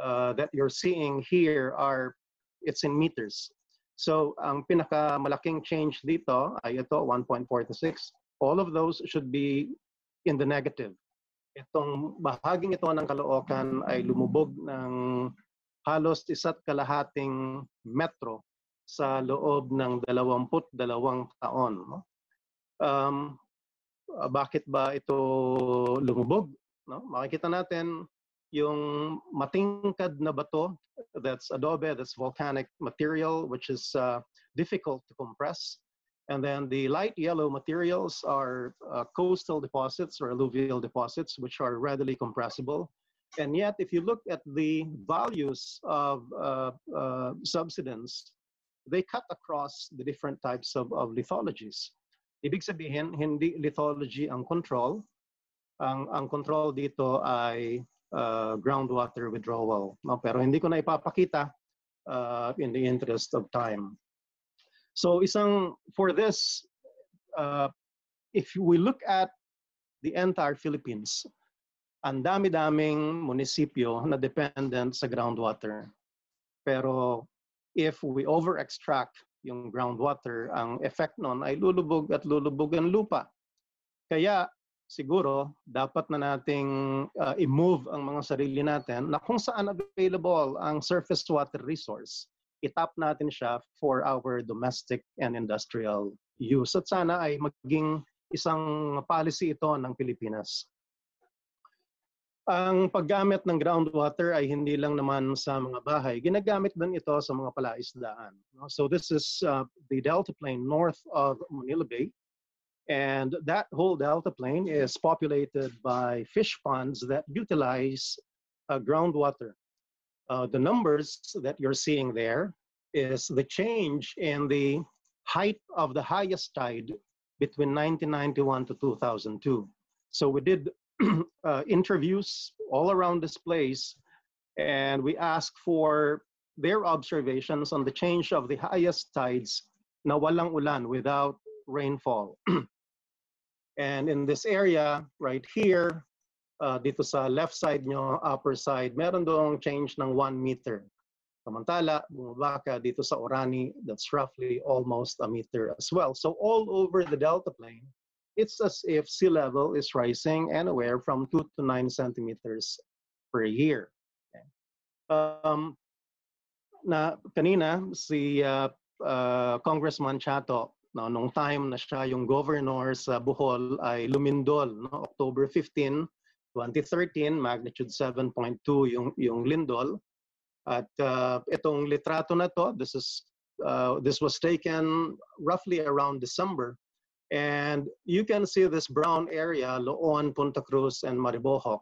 uh, that you're seeing here are, it's in meters. So ang pinakamalaking change dito ay ito, one point four six. All of those should be in the negative. Itong bahaging ito ng Caloocan ay lumubog ng halos isa't kalahating metro sa loob ng dalawamput dalawang taon. No? Um, bakit ba ito lumubog? No? Makikita natin yung matingkad na bato, that's adobe, that's volcanic material, which is uh, difficult to compress. And then the light yellow materials are uh, coastal deposits or alluvial deposits, which are readily compressible. And yet, if you look at the values of uh, uh, subsidence, they cut across the different types of, of lithologies. Ibig sabihin, hindi lithology ang control. Ang, ang control dito ay uh, groundwater withdrawal. No? Pero hindi ko na ipapakita uh, in the interest of time. So isang, for this, uh, if we look at the entire Philippines, ang dami-daming munisipyo na dependent sa groundwater. Pero if we over-extract yung groundwater, ang effect nun ay lulubog at lulubog ang lupa. Kaya siguro dapat na nating uh, i-move ang mga sarili natin na kung saan available ang surface water resource, itap natin siya for our domestic and industrial use. At sana ay maging isang policy ito ng Pilipinas. Ang paggamit ng groundwater ay hindi lang naman sa mga bahay. Ginagamit din ito sa mga palaisdaan. So this is uh, the delta plain north of Manila Bay. And that whole delta plain is populated by fish ponds that utilize uh, groundwater. Uh, the numbers that you're seeing there is the change in the height of the highest tide between nineteen ninety-one to two thousand two. So we did Uh, interviews all around this place, and we asked for their observations on the change of the highest tides na walang ulan, without rainfall. And in this area right here, uh, dito sa left side nyo, upper side, meron doong change ng one meter. Samantala, bumaba ka dito sa Orani, that's roughly almost a meter as well. So all over the delta plain, it's as if sea level is rising anywhere from two to nine centimeters per year. Okay. Um, na kanina si uh, uh, Congressman Chatto, no, nung time na siya yung governor sa Bohol ay lumindol, no, October fifteenth, twenty thirteen, magnitude seven point two yung yung lindol. At uh, itong litrato na to, this is uh, this was taken roughly around December. And you can see this brown area, Loon, Punta Cruz, and Maribohok.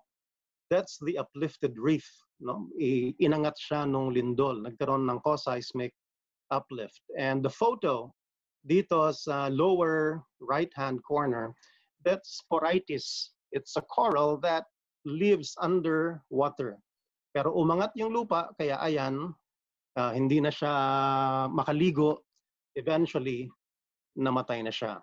That's the uplifted reef. No? Inangat siya nung lindol. Nagkaroon ng co-seismic uplift. And the photo dito sa lower right-hand corner, that's poritis. It's a coral that lives under water. Pero umangat yung lupa, kaya ayan, uh, hindi na siya makaligo. Eventually, namatay na siya.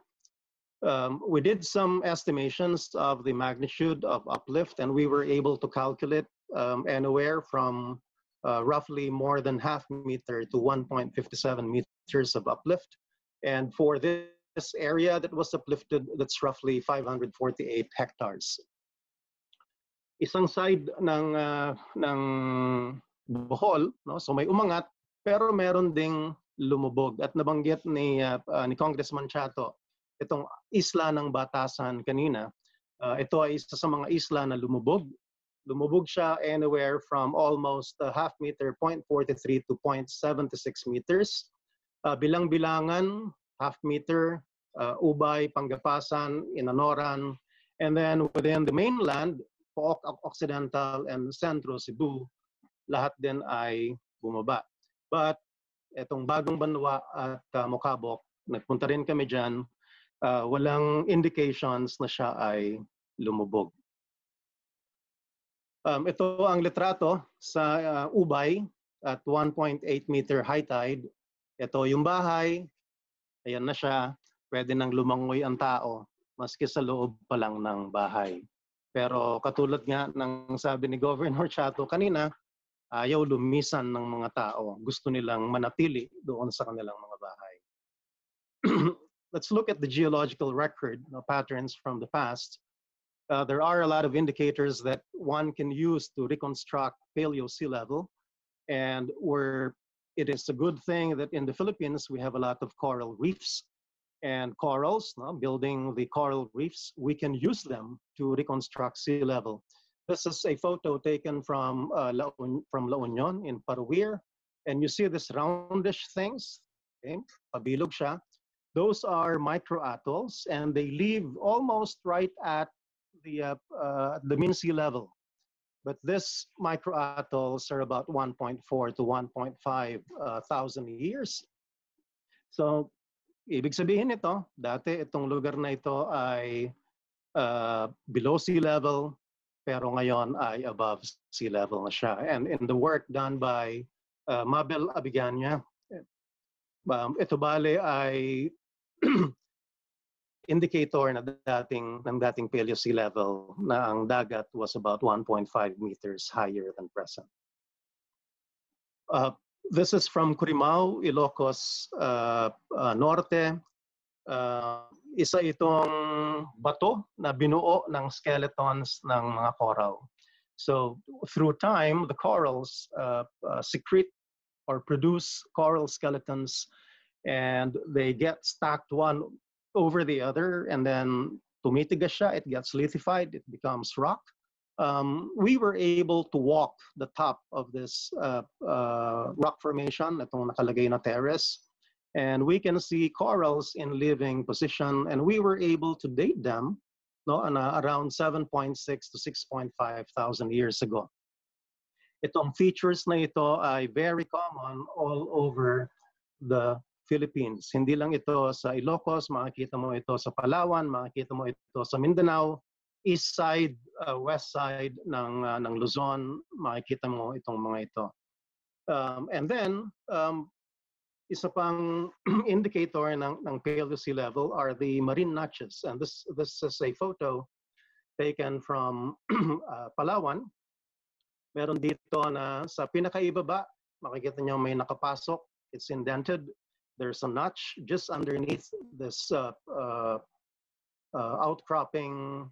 Um, we did some estimations of the magnitude of uplift, and we were able to calculate um, anywhere from uh, roughly more than half meter to one point five seven meters of uplift. And for this area that was uplifted, that's roughly five hundred forty-eight hectares. Isang side ng, uh, ng Bohol, no? So may umangat, pero meron ding lumubog. At nabanggit ni, uh, uh, ni Congressman Chatto, itong isla ng Batasan kanina, uh, ito ay isa sa mga isla na lumubog. Lumubog siya anywhere from almost uh, half meter, zero point four three to zero point seven six meters. Uh, bilang-bilangan, half meter, uh, Ubay, Pangapasan, Inanoran. And then within the mainland, Pook, Occidental, and Centro Cebu, lahat din ay bumaba. But itong Bagong Banwa at uh, Mocabok, nagpunta rin kami dyan. Uh, walang indications na siya ay lumubog. Um, ito ang litrato sa uh, Ubay at one point eight meter high tide. Ito yung bahay. Ayan na siya. Pwede nang lumangoy ang tao maski sa loob pa lang ng bahay. Pero katulad nga ng sabi ni Governor Chatto kanina, ayaw lumisan ng mga tao. Gusto nilang manatili doon sa kanilang mga bahay. Let's look at the geological record, you know, patterns from the past. Uh, there are a lot of indicators that one can use to reconstruct paleo sea level, and where it is a good thing that in the Philippines we have a lot of coral reefs and corals, you know, building the coral reefs, we can use them to reconstruct sea level. This is a photo taken from uh, La from La Union in Paruwir, and you see these roundish things. Okay, pabilog siya. Those are microatolls, and they live almost right at the uh, uh, the mean sea level. But these microatolls are about one point four to one point five uh, thousand years. So, ibig sabihin ito, dati itong lugar na ito ay uh, below sea level, pero ngayon ay above sea level na siya. And in the work done by uh, Mabel Abigania, um, ito bale ay indicator na dating, ng dating paleo sea level na ang dagat was about one point five meters higher than present. Uh, this is from Curimao, Ilocos uh, uh, Norte. Uh, isa itong bato na binuo ng skeletons ng mga coral. So through time, the corals uh, uh, secrete or produce coral skeletons, and they get stacked one over the other, and then tumitigas siya, it gets lithified, it becomes rock. Um, we were able to walk the top of this uh, uh, rock formation, itong nakalagay na terrace, and we can see corals in living position, and we were able to date them no, an, uh, around seven point six to six point five thousand years ago. Itong features na ito ay very common all over the Philippines. Hindi lang ito sa Ilocos, makikita mo ito sa Palawan, makikita mo ito sa Mindanao, east side, uh, west side ng, uh, ng Luzon, makikita mo itong mga ito. Um, and then, um, isa pang indicator ng, ng paleo sea level are the marine notches. And this, this is a photo taken from uh, Palawan. Meron dito na sa pinakaibaba, makikita nyo may nakapasok, it's indented. There's a notch just underneath this uh, uh, uh, outcropping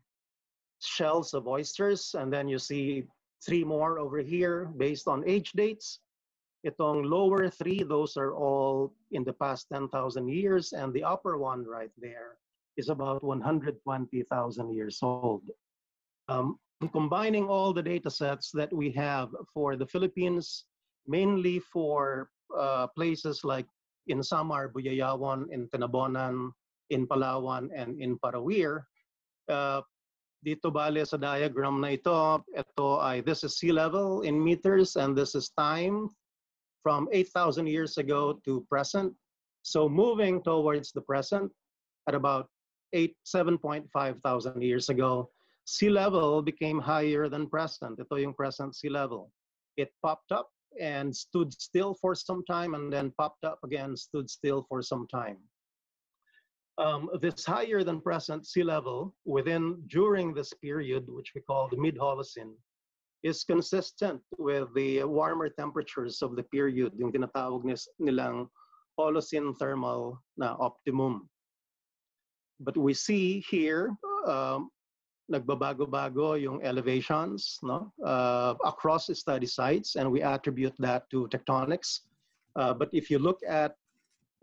shells of oysters. And then you see three more over here based on age dates. Itong lower three, those are all in the past ten thousand years. And the upper one right there is about one hundred twenty thousand years old. Um, combining all the data sets that we have for the Philippines, mainly for uh, places like in Samar, Buyayawan, in Tanabonan, in Palawan, and in Parawir. Uh, dito bale sa diagram na ito, ito ay, this is sea level in meters, and this is time from eight thousand years ago to present. So moving towards the present, at about seven point five thousand years ago, sea level became higher than present. Ito yung present sea level. It popped up and stood still for some time, and then popped up again, stood still for some time. Um, this higher than present sea level within during this period, which we call the mid-Holocene, is consistent with the warmer temperatures of the period, yung tinatawag nilang Holocene thermal na optimum. But we see here, um, nagbabago-bago yung elevations no? uh, across study sites, and we attribute that to tectonics. Uh, but if you look at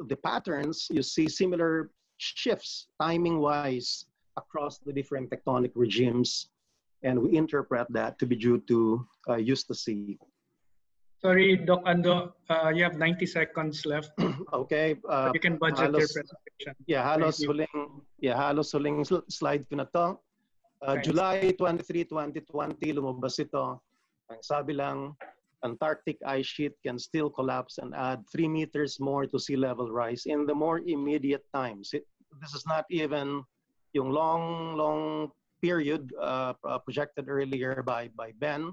the patterns, you see similar shifts timing-wise across the different tectonic regimes, and we interpret that to be due to uh, Eustachy. Sorry, Doc Ando, uh, you have ninety seconds left. Okay. Uh, you can budget halos, your presentation. Yeah, halos huling, yeah, halos huling slide ko na to. Uh, July twenty-third, twenty twenty, lumabas ito. Ang sabi lang, Antarctic ice sheet can still collapse and add three meters more to sea level rise in the more immediate times. It, this is not even yung long, long period uh, projected earlier by, by Ben.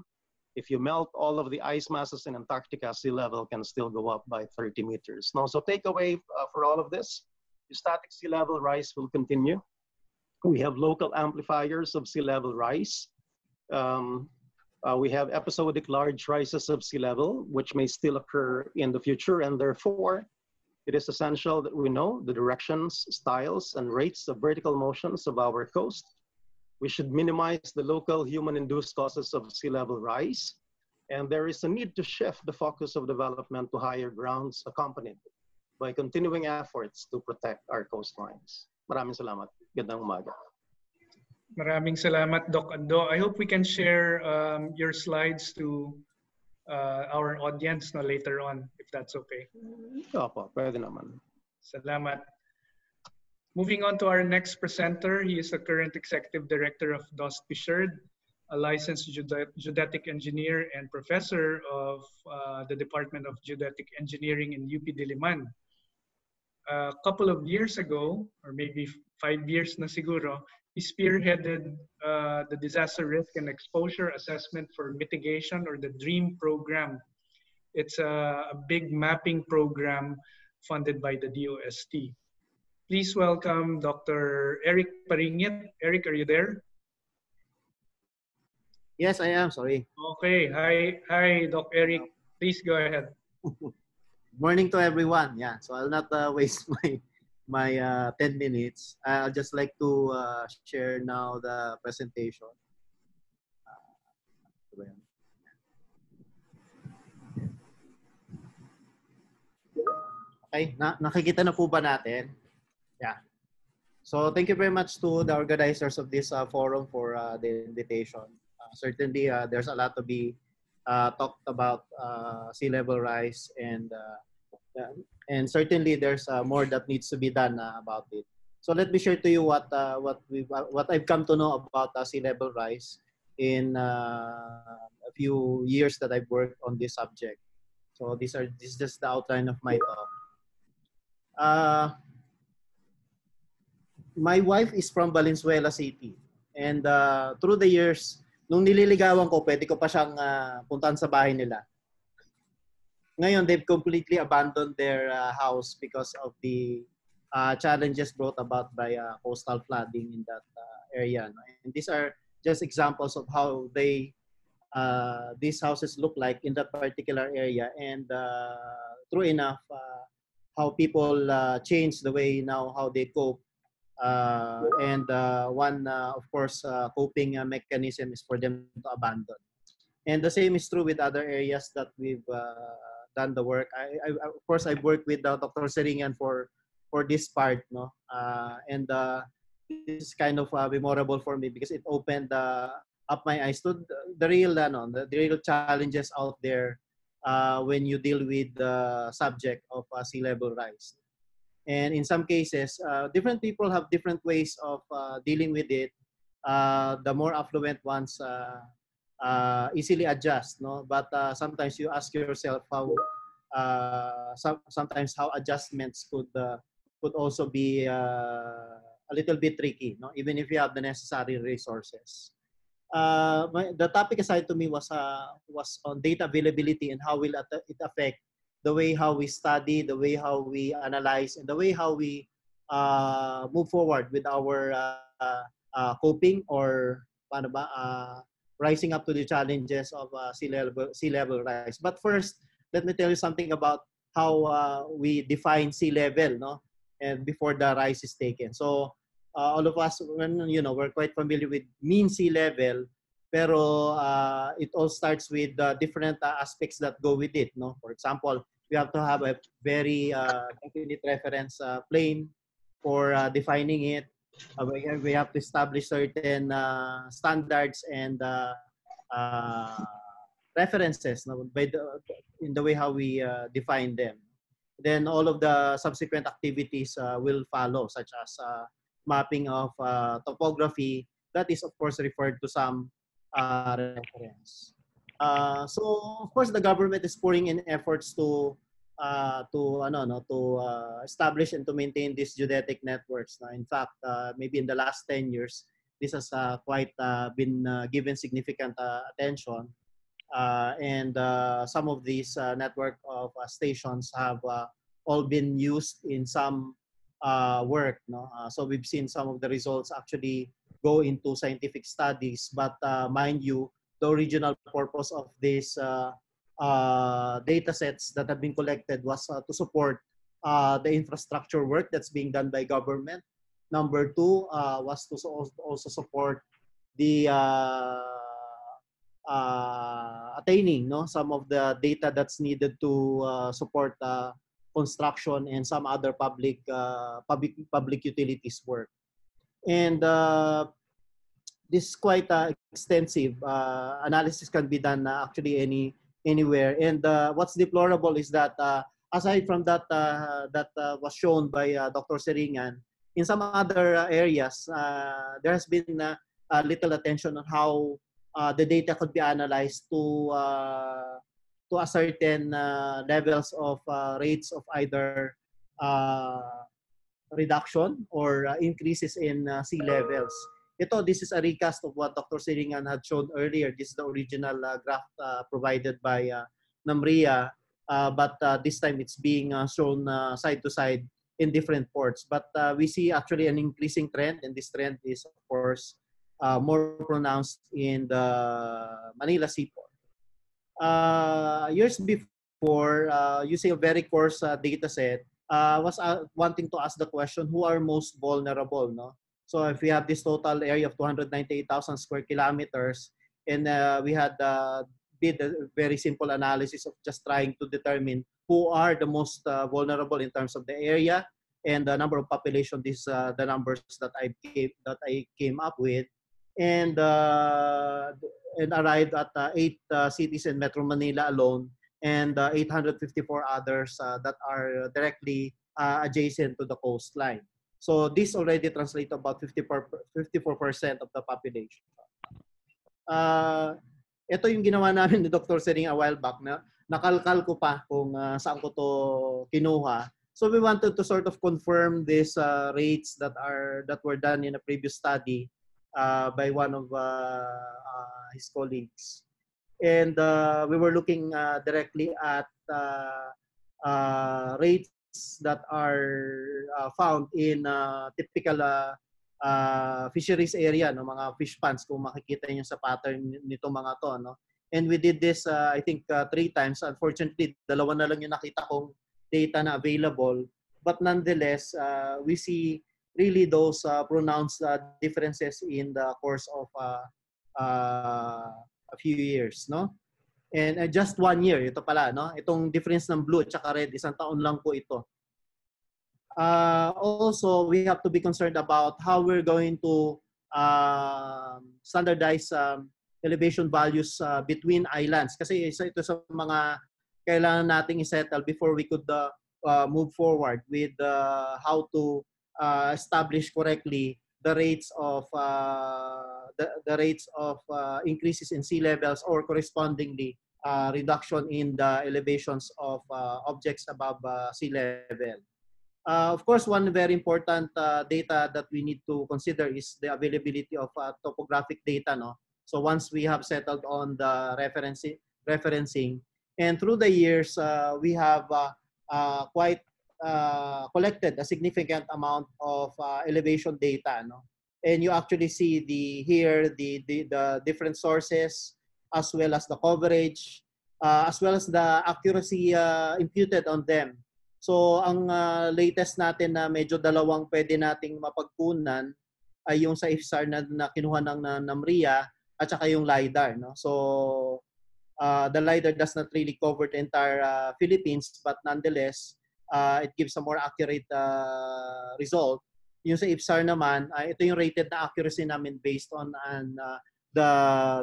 If you melt all of the ice masses in Antarctica, sea level can still go up by thirty meters. Now, so takeaway uh, for all of this, the static sea level rise will continue. We have local amplifiers of sea level rise. Um, uh, we have episodic large rises of sea level, which may still occur in the future, and therefore, it is essential that we know the directions, styles, and rates of vertical motions of our coast. We should minimize the local human-induced causes of sea level rise, and there is a need to shift the focus of development to higher grounds accompanied by continuing efforts to protect our coastlines. Maraming salamat. Magandang umaga. Maraming salamat, Doc Ando. I hope we can share um, your slides to uh, our audience no, later on, if that's okay. Opo, pwede naman. Salamat. Moving on to our next presenter, he is the current Executive Director of D O S T P S I R D, a licensed geodetic engineer and professor of uh, the Department of Geodetic Engineering in U P Diliman. A couple of years ago, or maybe five years na siguro, he spearheaded uh, the Disaster Risk and Exposure Assessment for Mitigation, or the DREAM program. It's a, a big mapping program funded by the D O S T. Please welcome Doctor Eric Paringit. Eric, are you there? Yes, I am. Sorry. Okay. Hi, hi, Doc Eric. Please go ahead. Morning to everyone. Yeah. So I'll not uh, waste my my uh, ten minutes. I'll just like to uh, share now the presentation. Uh, okay. Na nakikita na po ba natin? Yeah. So thank you very much to the organizers of this uh, forum for uh, the invitation. Uh, certainly, uh, there's a lot to be uh, talked about uh, sea level rise, and uh, and certainly there's uh, more that needs to be done uh, about it. So let me share to you what uh, what we uh, what I've come to know about uh, sea level rise in uh, a few years that I've worked on this subject. So these are this is just the outline of my talk. Uh, My wife is from Valenzuela City, and uh, through the years, nung nililigawan ko, pwede ko pa siyang uh, puntaan sa bahay nila. Ngayon, they've completely abandoned their uh, house because of the uh, challenges brought about by uh, coastal flooding in that uh, area. And these are just examples of how they uh, these houses look like in that particular area. And uh, true enough, uh, how people uh, change the way now how they cope. Uh, and uh, one, uh, of course, uh, coping uh, mechanism is for them to abandon. And the same is true with other areas that we've uh, done the work. I, I, of course, I've worked with uh, Doctor Siringan for, for this part. No? Uh, and uh, this is kind of uh, memorable for me because it opened uh, up my eyes to the real, uh, no, the real challenges out there uh, when you deal with the subject of uh, sea level rise. And in some cases, uh, different people have different ways of uh, dealing with it. Uh, the more affluent ones uh, uh, easily adjust, no? But uh, sometimes you ask yourself how, uh, some, sometimes how adjustments could, uh, could also be uh, a little bit tricky, no? Even if you have the necessary resources. Uh, my, the topic aside to me was, uh, was on data availability and how will it affect the way how we study, the way how we analyze, and the way how we uh, move forward with our uh, uh, coping or paano ba, uh, rising up to the challenges of uh, sea level, sea level rise. But first, let me tell you something about how uh, we define sea level, no? And before the rise is taken. So uh, all of us, when you know, we're quite familiar with mean sea level. Pero uh, it all starts with uh, different uh, aspects that go with it. No, for example, we have to have a very uh, definite reference uh, plane for uh, defining it. Uh, we have to establish certain uh, standards and uh, uh, references, no, by the, in the way how we uh, define them. Then all of the subsequent activities uh, will follow, such as uh, mapping of uh, topography. That is, of course, referred to some. Uh, reference. Uh, so of course the government is pouring in efforts to uh, to ano, no, to uh, establish and to maintain these geodetic networks. Now, in fact, uh, maybe in the last ten years, this has uh, quite uh, been uh, given significant uh, attention, uh, and uh, some of these uh, network of uh, stations have uh, all been used in some uh, work. No, uh, so we've seen some of the results actually go into scientific studies, but uh, mind you, the original purpose of these uh, uh, data sets that have been collected was uh, to support uh, the infrastructure work that's being done by government. Number two uh, was to also support the uh, uh, attaining, no, some of the data that's needed to uh, support uh, construction and some other public uh, public public utilities work. And uh, this quite uh, extensive uh, analysis can be done uh, actually any anywhere. And uh, what's deplorable is that uh, aside from that uh, that uh, was shown by uh, Doctor Siringan, in some other uh, areas uh, there has been uh, a little attention on how uh, the data could be analyzed to uh, to ascertain uh, levels of uh, rates of either uh, reduction or uh, increases in uh, sea levels. Ito, this is a recast of what Doctor Siringan had shown earlier. This is the original uh, graph uh, provided by uh, NAMRIA, uh, but uh, this time it's being uh, shown uh, side to side in different ports. But uh, we see actually an increasing trend, and this trend is, of course, uh, more pronounced in the Manila seaport. Uh, years before, uh, using a very coarse uh, data set, uh, was uh, wanting to ask the question, who are most vulnerable, no? So if we have this total area of two hundred ninety-eight thousand square kilometers, and uh, we had uh, did a very simple analysis of just trying to determine who are the most uh, vulnerable in terms of the area and the number of population. These uh, the numbers that I gave, that I came up with, and uh, and arrived at uh, eight uh, cities in Metro Manila alone, and uh, eight hundred fifty-four others uh, that are directly uh, adjacent to the coastline. So this already translates to about fifty-four percent of the population. Uh, ito yung ginawa namin ni Doctor Siringan a while back, na nakalkal ko pa kung uh, saan ko to kinuha. So we wanted to sort of confirm these uh, rates that are that were done in a previous study uh, by one of uh, uh, his colleagues. And uh, we were looking uh, directly at uh, uh, rates that are uh, found in uh, typical uh, uh, fisheries area, no, mga fish ponds, kung makikita niyo sa pattern nito mga to, no. And we did this uh, I think uh, three times. Unfortunately, dalawa na lang yung nakita kong data na available, but nonetheless uh, we see really those uh, pronounced uh, differences in the course of uh, uh, a few years, no. And uh, just one year, ito pala, no? Itong difference ng blue at saka red, isang taon lang po ito. Uh, also, we have to be concerned about how we're going to uh, standardize um, elevation values uh, between islands. Kasi isa ito sa mga kailangan nating isettle before we could uh, uh, move forward with uh, how to uh, establish correctly the rates of uh, the, the rates of uh, increases in sea levels, or correspondingly uh, reduction in the elevations of uh, objects above uh, sea level. Uh, of course, one very important uh, data that we need to consider is the availability of uh, topographic data, no? So once we have settled on the referencing, referencing and through the years uh, we have uh, uh, quite Uh, collected a significant amount of uh, elevation data, no? And you actually see the here the, the the different sources, as well as the coverage, uh, as well as the accuracy uh, imputed on them. So ang uh, latest natin na medyo dalawang pwede nating mapagkunan ay yung sa I F S A R na, na kinuha ng na, NAMRIA, at saka yung LIDAR, no? So uh, the LIDAR does not really cover the entire uh, Philippines, but nonetheless Uh, it gives a more accurate uh, result. Yung sa I P S A R naman, uh, ito yung rated na accuracy namin based on an, uh, the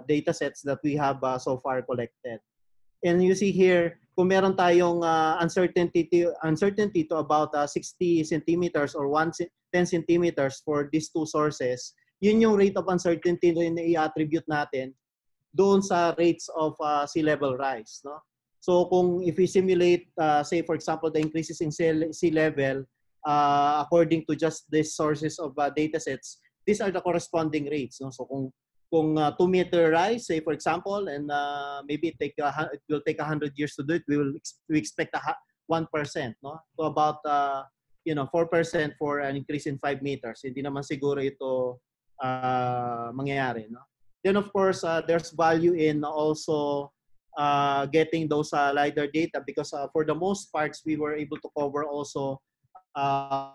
data sets that we have uh, so far collected. And you see here, kung meron tayong uh, uncertainty, to, uncertainty to about uh, sixty centimeters or ten centimeters for these two sources, yun yung rate of uncertainty na i-attribute natin doon sa rates of uh, sea level rise, no? So kung if we simulate, uh, say for example, the increases in sea level uh, according to just these sources of uh, data sets, these are the corresponding rates, no? So kung, kung uh, two meter rise, say for example, and uh, maybe it, take a, it will take one hundred years to do it, we will ex we expect a one percent, no? So about uh, you know, four percent for an increase in five meters. Hindi naman siguro ito uh, mangyayari, no? Then of course, uh, there's value in also Uh, getting those uh, LIDAR data, because uh, for the most parts we were able to cover also uh,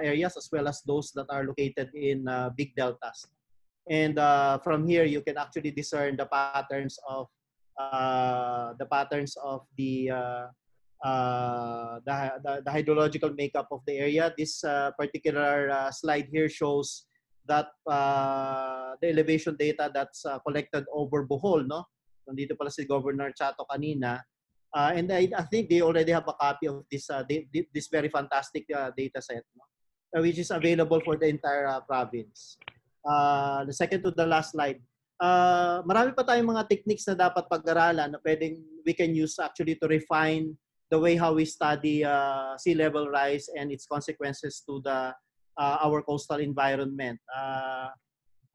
areas as well as those that are located in uh, big deltas. And uh, from here you can actually discern the patterns of uh, the patterns of the, uh, uh, the, the the hydrological makeup of the area. This uh, particular uh, slide here shows that uh, the elevation data that's uh, collected over Bohol, no? Nandito pala si Governor Chatto kanina. Uh, and I, I think they already have a copy of this uh, they, this very fantastic uh, data set, no? uh, which is available for the entire uh, province. Uh, the second to the last slide. Uh, marami pa tayong mga techniques na dapat pag-aralan na pwedeng we can use actually to refine the way how we study uh, sea level rise and its consequences to the uh, our coastal environment. Uh,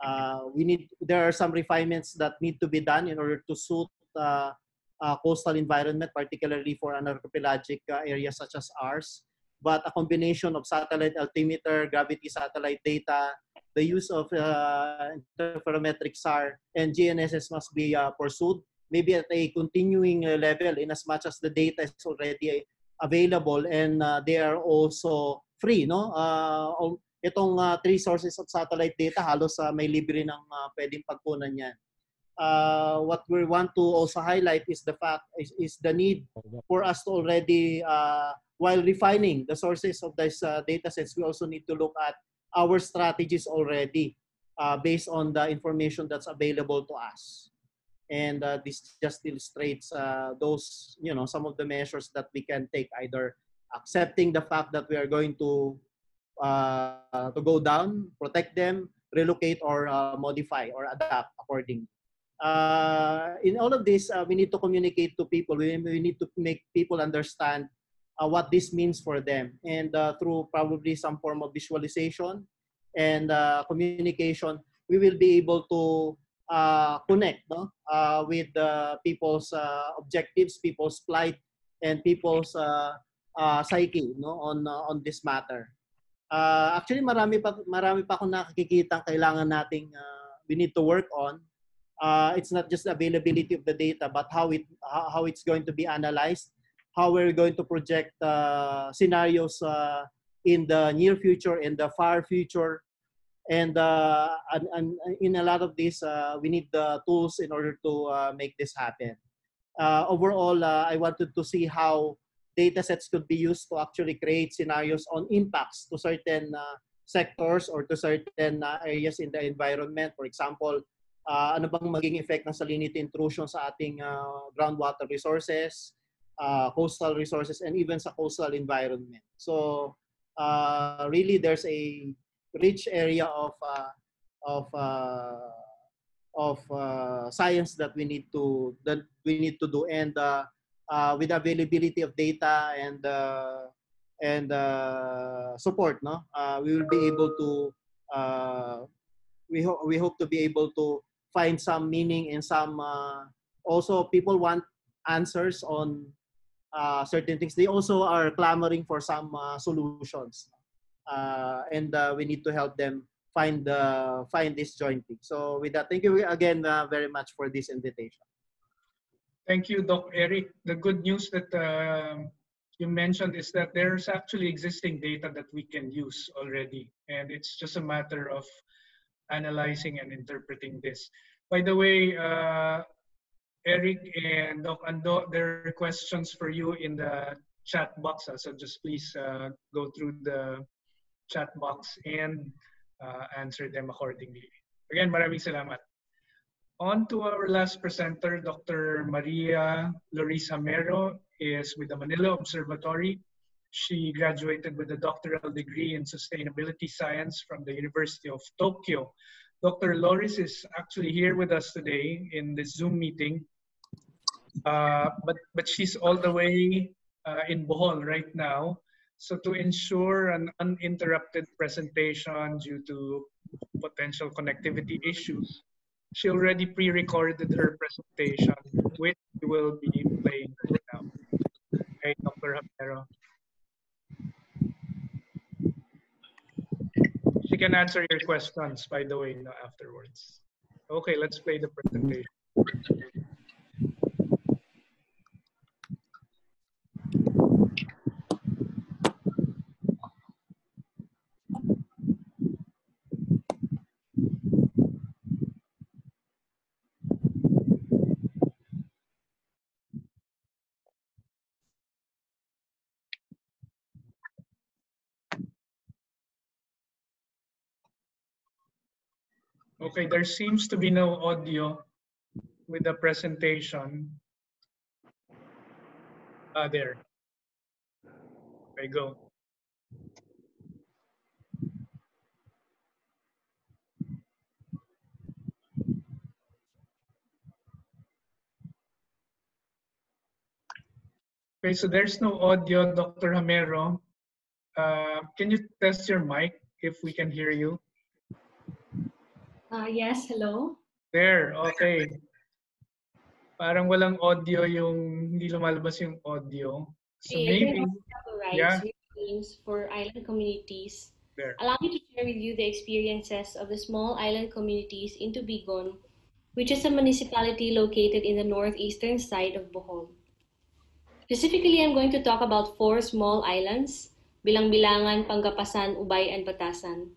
uh, we need there are some refinements that need to be done in order to suit uh, uh, coastal environment, particularly for an archipelagic uh, area such as ours. But a combination of satellite altimeter, gravity satellite data, the use of uh, interferometric S A R and G N S S must be uh, pursued, maybe at a continuing uh, level, in as much as the data is already available and uh, they are also free, no? Uh, itong uh, three sources of satellite data, halos uh, may libre ng uh, pwedeng pagkunan niyan. Uh, what we want to also highlight is the fact, is, is the need for us to already, uh, while refining the sources of these uh, data sets, we also need to look at our strategies already uh, based on the information that's available to us. And uh, this just illustrates uh, those, you know, some of the measures that we can take, either accepting the fact that we are going to, uh, to go down, protect them, relocate, or uh, modify or adapt accordingly. Uh, in all of this, uh, we need to communicate to people. We, we need to make people understand Uh, what this means for them, and uh, through probably some form of visualization and uh, communication, we will be able to uh, connect no? uh, with uh, people's uh, objectives, people's plight, and people's uh, uh, psyche no? on, uh, on this matter. Uh, actually, marami pa, marami pa akong nakikita kailangan nating uh, we need to work on. Uh, it's not just availability of the data, but how, it, how it's going to be analyzed, how we're going to project uh, scenarios uh, in the near future, in the far future. And, uh, and, and in a lot of this, uh, we need the tools in order to uh, make this happen. Uh, overall, uh, I wanted to see how data sets could be used to actually create scenarios on impacts to certain uh, sectors or to certain uh, areas in the environment. For example, uh, ano bang maging effect ng salinity intrusion sa ating uh, groundwater resources, Uh, coastal resources, and even sa coastal environment. So uh, really there's a rich area of, uh, of, uh, of uh, science that we need to, that we need to do. And uh, uh, with availability of data and, uh, and uh, support, no? uh, we will be able to, uh, we, ho we hope to be able to find some meaning and some, uh, also people want answers on Uh, certain things. They also are clamoring for some uh, solutions, uh, and uh, we need to help them find uh, find this jointly. So with that, thank you again uh, very much for this invitation. Thank you, Doc Eric. The good news that uh, you mentioned is that there's actually existing data that we can use already, and it's just a matter of analyzing and interpreting this. By the way, uh, Eric and Doc Ando, there are questions for you in the chat box. So just please uh, go through the chat box and uh, answer them accordingly. Again, maraming salamat. On to our last presenter, Doctor Maria Laurice Jamero is with the Manila Observatory. She graduated with a doctoral degree in sustainability science from the University of Tokyo. Doctor Laurice is actually here with us today in the Zoom meeting. Uh, but, but she's all the way uh, in Bohol right now. So to ensure an uninterrupted presentation due to potential connectivity issues, she already pre-recorded her presentation, which we will be playing right now. Okay, Doctor Jamero. She can answer your questions, by the way, no, afterwards. Okay, let's play the presentation. Okay, there seems to be no audio with the presentation. Ah, there. There you go. Okay, so there's no audio, Doctor Jamero. Uh, can you test your mic if we can hear you? Uh, yes, hello. There, okay. Parang walang audio yung, hindi lumalabas yung audio. So maybe, rights, yeah. For island communities. There. Allow me to share with you the experiences of the small island communities in Tubigon, which is a municipality located in the northeastern side of Bohol. Specifically, I'm going to talk about four small islands, Bilang-Bilangan, Pangapasan, Ubay, and Batasan.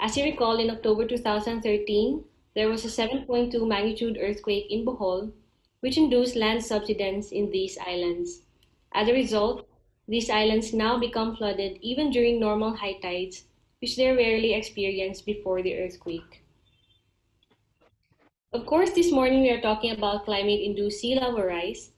As you recall, in October two thousand thirteen, there was a seven point two magnitude earthquake in Bohol, which induced land subsidence in these islands. As a result, these islands now become flooded even during normal high tides, which they rarely experienced before the earthquake. Of course, this morning we are talking about climate-induced sea level rise,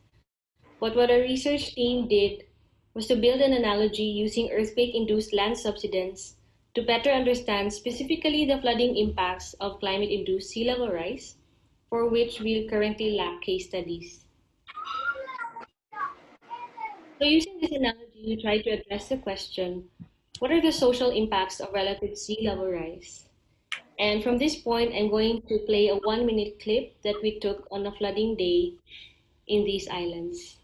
but what our research team did was to build an analogy using earthquake-induced land subsidence to better understand specifically the flooding impacts of climate-induced sea level rise, for which we currently lack case studies. So using this analogy, we try to address the question, what are the social impacts of relative sea level rise? And from this point, I'm going to play a one-minute clip that we took on a flooding day in these islands.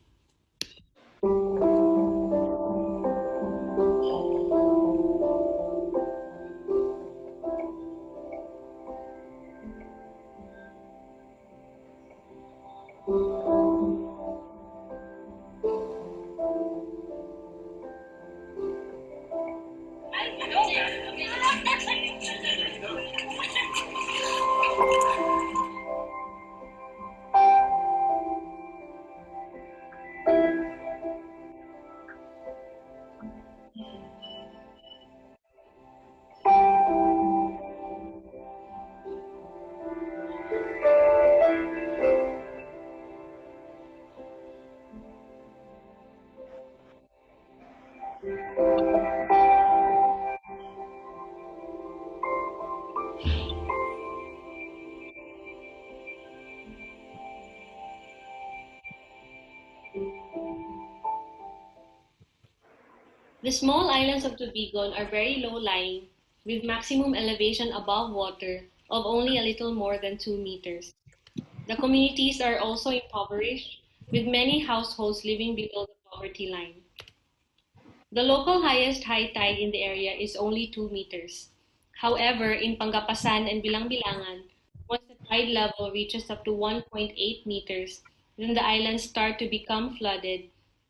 The small islands of Tubigon are very low-lying, with maximum elevation above water of only a little more than two meters. The communities are also impoverished, with many households living below the poverty line. The local highest high tide in the area is only two meters. However, in Pangapasan and Bilang-Bilangan, once the tide level reaches up to one point eight meters, then the islands start to become flooded,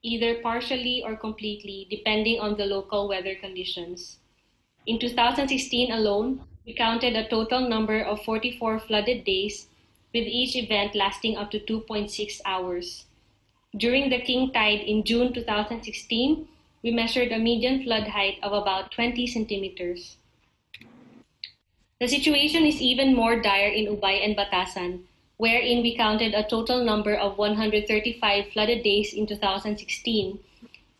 either partially or completely, depending on the local weather conditions. In two thousand sixteen alone, we counted a total number of forty-four flooded days, with each event lasting up to two point six hours. During the king tide in June two thousand sixteen, we measured a median flood height of about twenty centimeters. The situation is even more dire in Ubay and Batasan, wherein we counted a total number of one hundred thirty-five flooded days in two thousand sixteen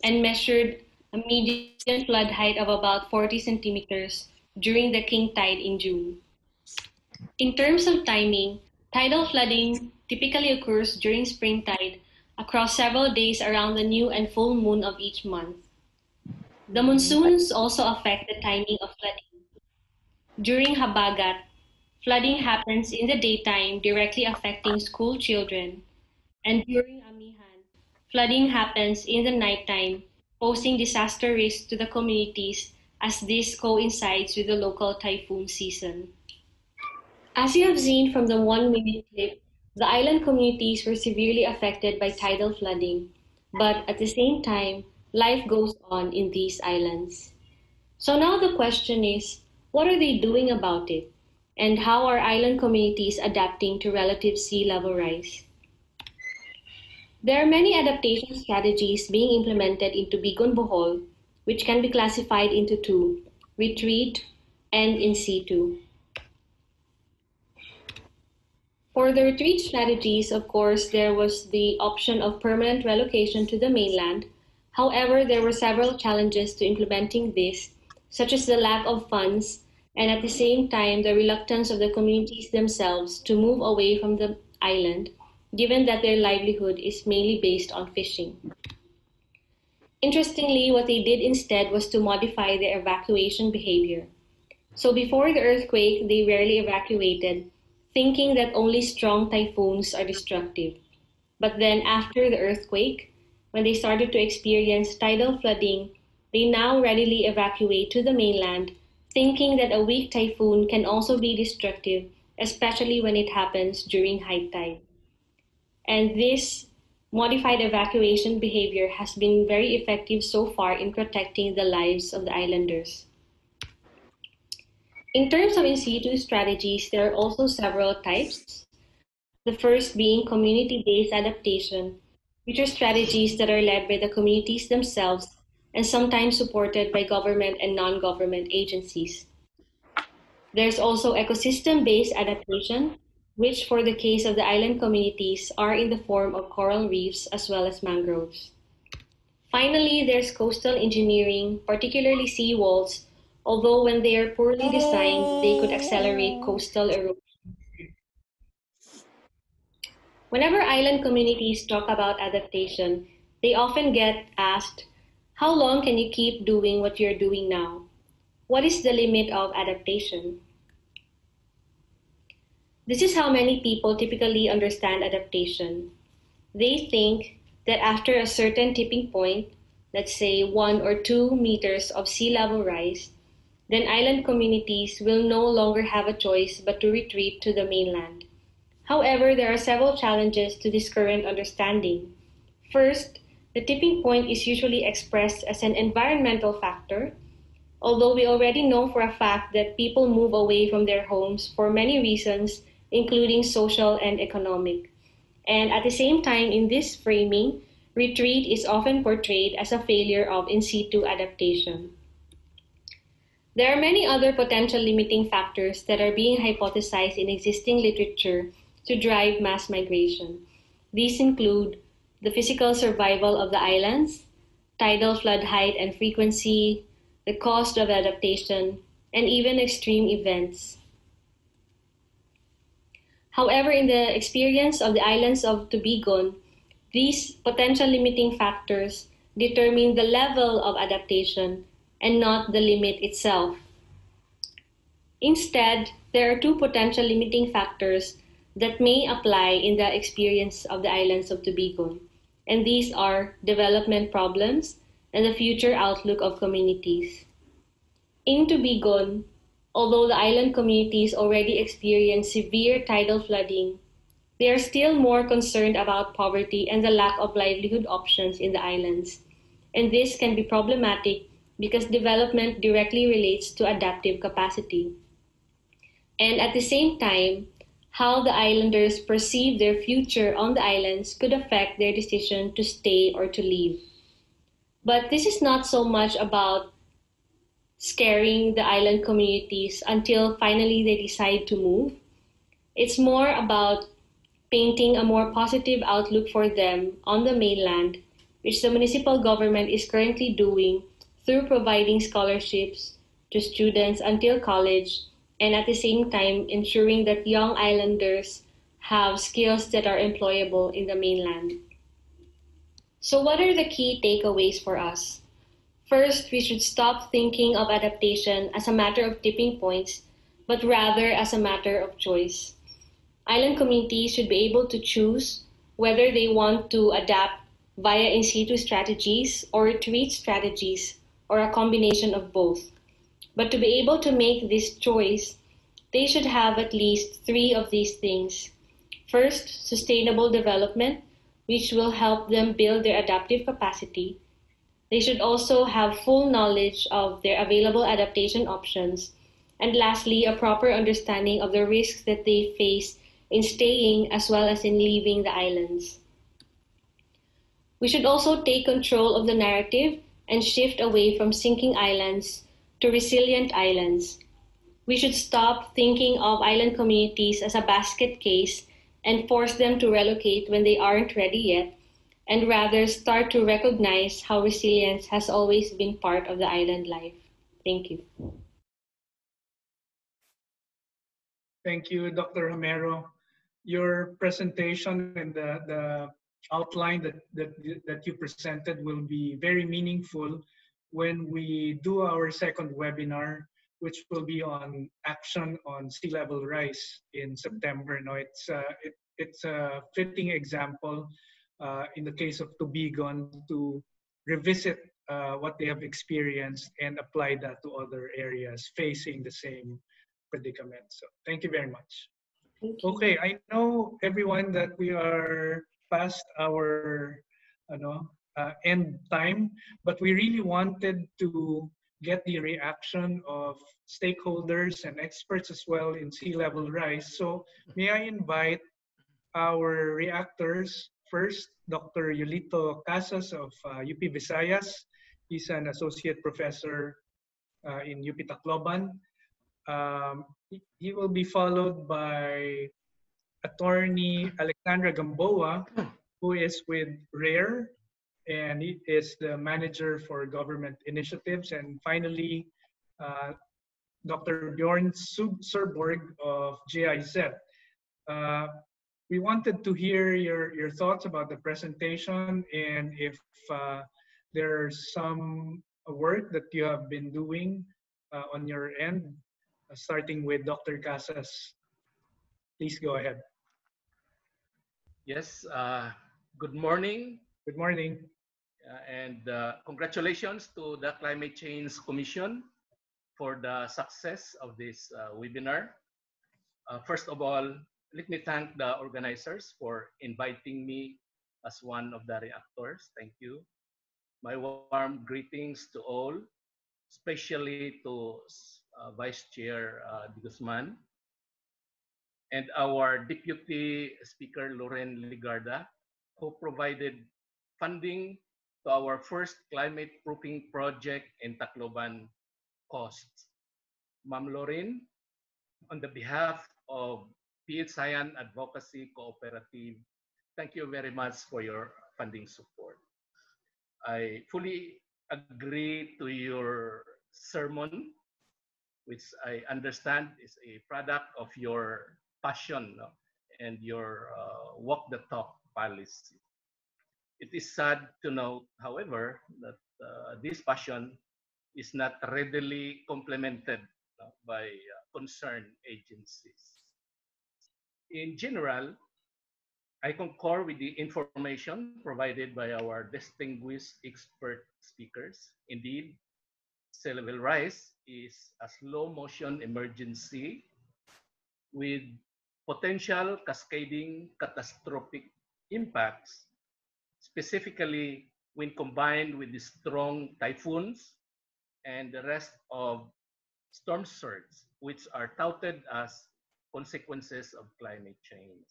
and measured a median flood height of about forty centimeters during the king tide in June. In terms of timing, tidal flooding typically occurs during spring tide across several days around the new and full moon of each month. The monsoons also affect the timing of flooding. During Habagat, flooding happens in the daytime, directly affecting school children. And during Amihan, flooding happens in the nighttime, posing disaster risk to the communities as this coincides with the local typhoon season. As you have seen from the one-minute clip, the island communities were severely affected by tidal flooding. But at the same time, life goes on in these islands. So now the question is, what are they doing about it? And how are island communities adapting to relative sea level rise? There are many adaptation strategies being implemented in Tubigon Bohol, which can be classified into two, retreat and in situ. For the retreat strategies, of course, there was the option of permanent relocation to the mainland. However, there were several challenges to implementing this, such as the lack of funds and at the same time the reluctance of the communities themselves to move away from the island, given that their livelihood is mainly based on fishing. Interestingly, what they did instead was to modify their evacuation behavior. So before the earthquake, they rarely evacuated, thinking that only strong typhoons are destructive. But then after the earthquake, when they started to experience tidal flooding, they now readily evacuate to the mainland, thinking that a weak typhoon can also be destructive, especially when it happens during high tide. And this modified evacuation behavior has been very effective so far in protecting the lives of the islanders. In terms of in situ strategies, there are also several types. The first being community-based adaptation, which are strategies that are led by the communities themselves and sometimes supported by government and non-government agencies. There's also ecosystem-based adaptation, which for the case of the island communities are in the form of coral reefs as well as mangroves. Finally, there's coastal engineering, particularly seawalls, although when they are poorly designed, they could accelerate coastal erosion. Whenever island communities talk about adaptation, they often get asked, how long can you keep doing what you're doing now? What is the limit of adaptation? This is how many people typically understand adaptation. They think that after a certain tipping point, let's say one or two meters of sea level rise, then island communities will no longer have a choice but to retreat to the mainland. However, there are several challenges to this current understanding. First, the tipping point is usually expressed as an environmental factor, although we already know for a fact that people move away from their homes for many reasons, including social and economic. And at the same time, in this framing, retreat is often portrayed as a failure of in situ adaptation. There are many other potential limiting factors that are being hypothesized in existing literature to drive mass migration. These include the physical survival of the islands, tidal flood height and frequency, the cost of adaptation, and even extreme events. However, in the experience of the islands of Tubigon, these potential limiting factors determine the level of adaptation and not the limit itself. Instead, there are two potential limiting factors that may apply in the experience of the islands of Tubigon, and these are development problems and the future outlook of communities. In Tubigon, although the island communities already experience severe tidal flooding, they are still more concerned about poverty and the lack of livelihood options in the islands. And this can be problematic because development directly relates to adaptive capacity. And at the same time, how the islanders perceive their future on the islands could affect their decision to stay or to leave. But this is not so much about scaring the island communities until finally they decide to move. It's more about painting a more positive outlook for them on the mainland, which the municipal government is currently doing through providing scholarships to students until college, and at the same time ensuring that young islanders have skills that are employable in the mainland. So what are the key takeaways for us? First, we should stop thinking of adaptation as a matter of tipping points, but rather as a matter of choice. Island communities should be able to choose whether they want to adapt via in situ strategies or retreat strategies, or a combination of both. But to be able to make this choice, they should have at least three of these things. First, sustainable development, which will help them build their adaptive capacity. They should also have full knowledge of their available adaptation options. And lastly, a proper understanding of the risks that they face in staying as well as in leaving the islands. We should also take control of the narrative and shift away from sinking islands to resilient islands. We should stop thinking of island communities as a basket case and force them to relocate when they aren't ready yet, and rather start to recognize how resilience has always been part of the island life. Thank you. Thank you, Doctor Jamero. Your presentation and the, the outline that, that, that you presented will be very meaningful when we do our second webinar, which will be on action on sea level rise in September. No, it's, uh, it, it's a fitting example uh, in the case of Tubigon to revisit uh, what they have experienced and apply that to other areas facing the same predicament. So thank you very much. Okay, I know everyone that we are past our you know, uh, end time, but we really wanted to get the reaction of stakeholders and experts as well in sea level rise. So may I invite our reactors first, Doctor Eulito Casas of uh, U P Visayas. He's an associate professor uh, in U P Tacloban. Um, he will be followed by Attorney Alexandra Gamboa, who is with RARE, and he is the manager for government initiatives. And finally, uh, Doctor Bjoern Surborg of G I Z. Uh, we wanted to hear your, your thoughts about the presentation, and if uh, there's some work that you have been doing uh, on your end, uh, starting with Doctor Casas. Please go ahead. Yes, uh, good morning. Good morning. Uh, and uh, congratulations to the Climate Change Commission for the success of this uh, webinar. Uh, first of all, let me thank the organizers for inviting me as one of the reactors. Thank you. My warm greetings to all, especially to uh, Vice Chair uh, De Guzman and our Deputy Speaker, Loren Legarda, who provided funding to our first climate proofing project in Tacloban Coast. Ma'am Lorin, on the behalf of P H I A N Advocacy Cooperative, thank you very much for your funding support. I fully agree to your sermon, which I understand is a product of your passion no? and your uh, walk the talk policy. It is sad to note, however, that uh, this passion is not readily complemented uh, by uh, concerned agencies. In general, I concur with the information provided by our distinguished expert speakers. Indeed, sea level rise is a slow motion emergency with potential cascading catastrophic impacts, specifically when combined with the strong typhoons and the rest of storm surge, which are touted as consequences of climate change.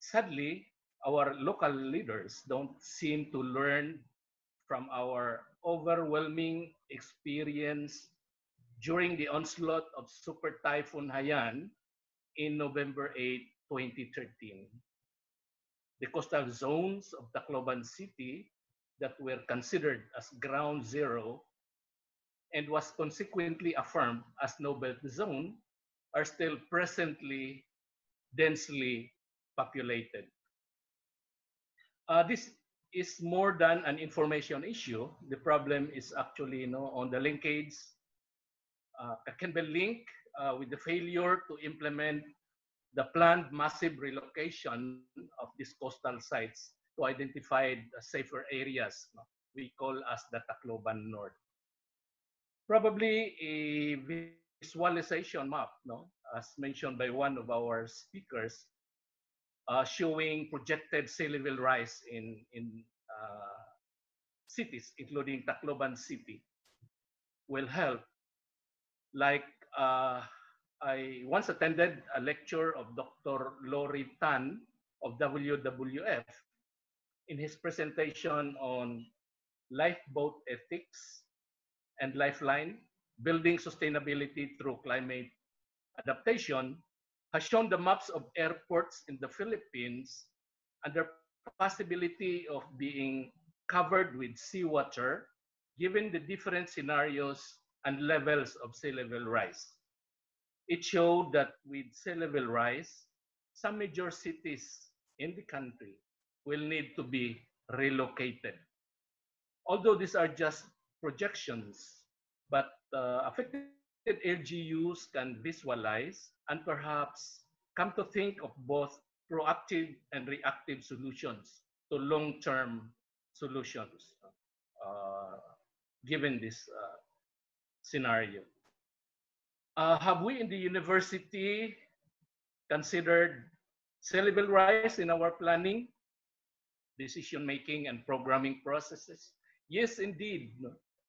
Sadly, our local leaders don't seem to learn from our overwhelming experience during the onslaught of Super Typhoon Haiyan in November eighth, twenty thirteen. The coastal zones of Tacloban City that were considered as ground zero and was consequently affirmed as no belt zone are still presently densely populated. Uh, this is more than an information issue. The problem is actually you know, on the linkage. Uh, it can be linked uh, with the failure to implement the planned massive relocation of these coastal sites to identify the safer areas we call as the Tacloban North. Probably a visualization map, no? as mentioned by one of our speakers, uh, showing projected sea level rise in, in uh, cities, including Tacloban City, will help. Like, uh, I once attended a lecture of Doctor Lori Tan of W W F in his presentation on lifeboat ethics and lifeline, building sustainability through climate adaptation, has shown the maps of airports in the Philippines under possibility of being covered with seawater, given the different scenarios and levels of sea level rise. It showed that with sea level rise, some major cities in the country will need to be relocated. Although these are just projections, but uh, affected L G Us can visualize and perhaps come to think of both proactive and reactive solutions to long-term solutions uh, given this uh, scenario. Uh, have we in the university considered sea level rise in our planning, decision-making, and programming processes? Yes, indeed.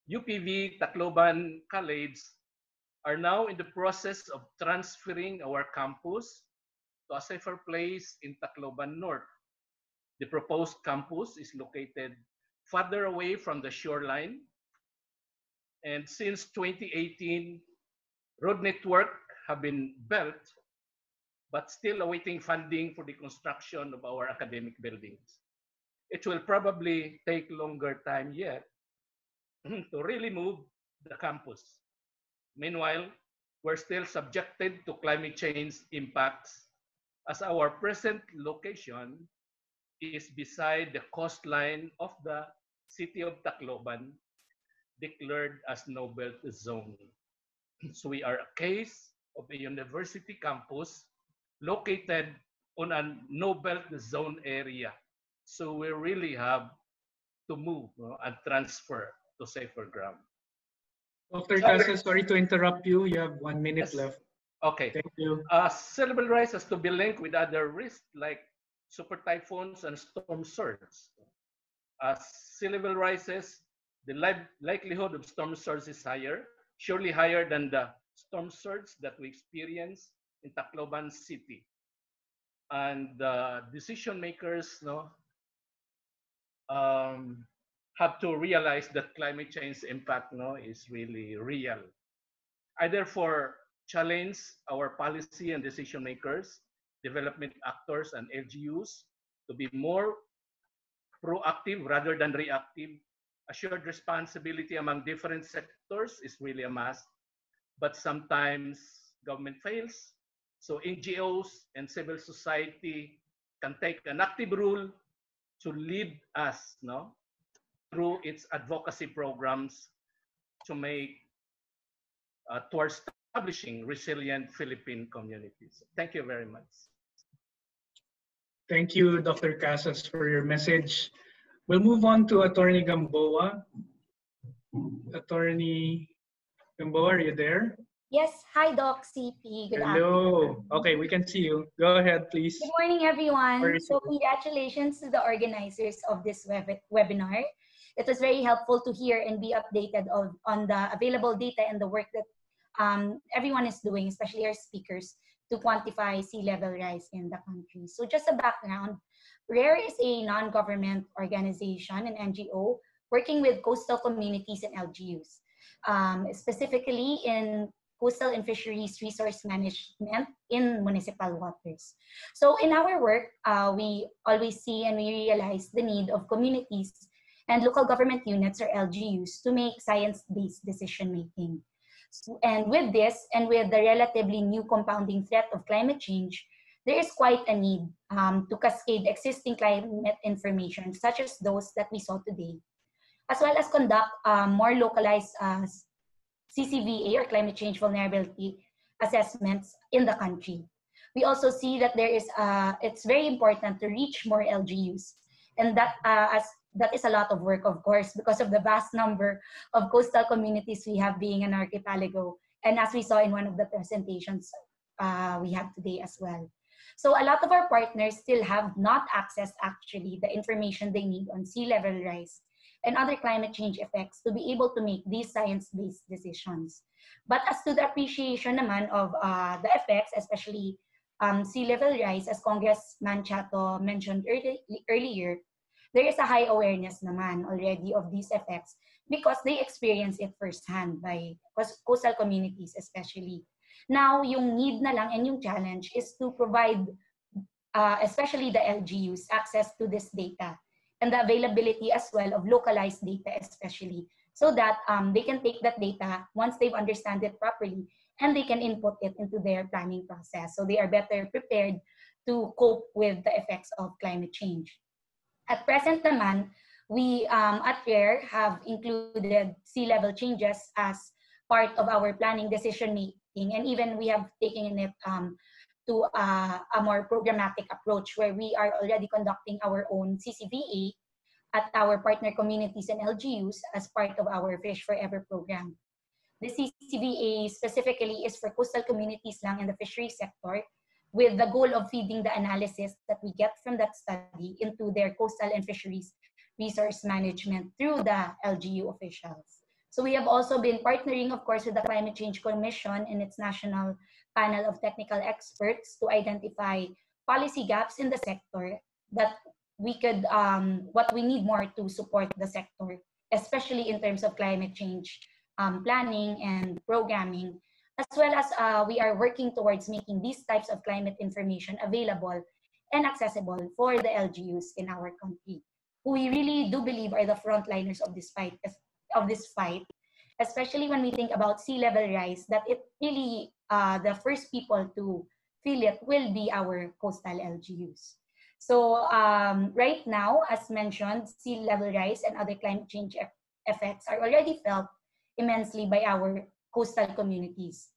U P V Tacloban College are now in the process of transferring our campus to a safer place in Tacloban North. The proposed campus is located farther away from the shoreline. And since twenty eighteen, road network have been built, but still awaiting funding for the construction of our academic buildings. It will probably take longer time yet to really move the campus. Meanwhile, we're still subjected to climate change impacts as our present location is beside the coastline of the city of Tacloban, declared as no belt zone. So we are a case of a university campus located on a no belt zone area. So we really have to move no, and transfer to safer ground. Doctor Casas, sorry to interrupt you. You have one minute yes. left. Okay. Thank you. Uh, sea level rise has to be linked with other risks like super typhoons and storm surges. As sea level rises, the li likelihood of storm surge is higher, surely higher than the storm surge that we experience in Tacloban City. And uh, decision makers, no, um, have to realize that climate change impact no, is really real. I therefore challenge our policy and decision makers, development actors and L G Us to be more proactive rather than reactive. A shared responsibility among different sectors is really a must, but sometimes government fails. So N G Os and civil society can take an active role to lead us no, through its advocacy programs to make uh, towards establishing resilient Philippine communities. Thank you very much. Thank you, Doctor Casas, for your message. We'll move on to Attorney Gamboa. Attorney Gamboa, are you there? Yes. Hi, Doc C P. Good Hello. Afternoon. Okay, we can see you. Go ahead, please. Good morning, everyone. So congratulations to the organizers of this web webinar. It was very helpful to hear and be updated of, on the available data and the work that um, everyone is doing, especially our speakers, to quantify sea level rise in the country. So just a background, RARE is a non-government organization, an N G O, working with coastal communities and L G Us, um, specifically in coastal and fisheries resource management in municipal waters. So in our work, uh, we always see and we realize the need of communities and local government units or L G Us to make science-based decision-making. So, and with this, and with the relatively new compounding threat of climate change, there is quite a need um, to cascade existing climate information, such as those that we saw today, as well as conduct um, more localized uh, C C V A or climate change vulnerability assessments in the country. We also see that there is, uh, it's very important to reach more L G Us, and that, uh, as, that is a lot of work, of course, because of the vast number of coastal communities we have being an archipelago, and as we saw in one of the presentations uh, we had today as well. So a lot of our partners still have not accessed actually the information they need on sea level rise and other climate change effects to be able to make these science-based decisions. But as to the appreciation naman of uh, the effects, especially um, sea level rise, as Congressman Chatto mentioned early, earlier, there is a high awareness naman already of these effects because they experience it firsthand by coastal communities especially. Now, yung need na lang and yung challenge is to provide, uh, especially the L G Us, access to this data and the availability as well of localized data, especially, so that um, they can take that data once they've understand it properly and they can input it into their planning process, so they are better prepared to cope with the effects of climate change. At present naman, we um, at R E R have included sea level changes as part of our planning decision making, and even we have taken it um, to uh, a more programmatic approach where we are already conducting our own C C V A at our partner communities and L G Us as part of our Fish Forever program. The C C V A specifically is for coastal communities lang and the fishery sector, with the goal of feeding the analysis that we get from that study into their coastal and fisheries resource management through the L G U officials. So we have also been partnering, of course, with the Climate Change Commission and its National Panel of Technical Experts to identify policy gaps in the sector that we could, um, what we need more to support the sector, especially in terms of climate change um, planning and programming, as well as uh, we are working towards making these types of climate information available and accessible for the L G Us in our country, who we really do believe are the frontliners of this fight, of this fight, especially when we think about sea level rise, that it really, uh, the first people to feel it will be our coastal L G Us. So um, right now, as mentioned, sea level rise and other climate change e- effects are already felt immensely by our coastal communities.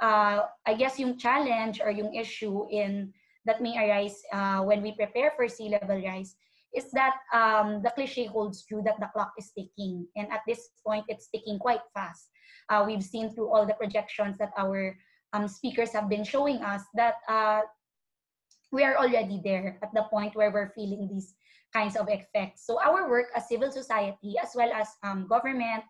Uh, I guess yung challenge or yung issue in that may arise uh, when we prepare for sea level rise is that um, the cliche holds true that the clock is ticking, and at this point it's ticking quite fast. Uh, we've seen through all the projections that our um, speakers have been showing us that uh, we are already there at the point where we're feeling these kinds of effects. So our work as civil society, as well as um, government,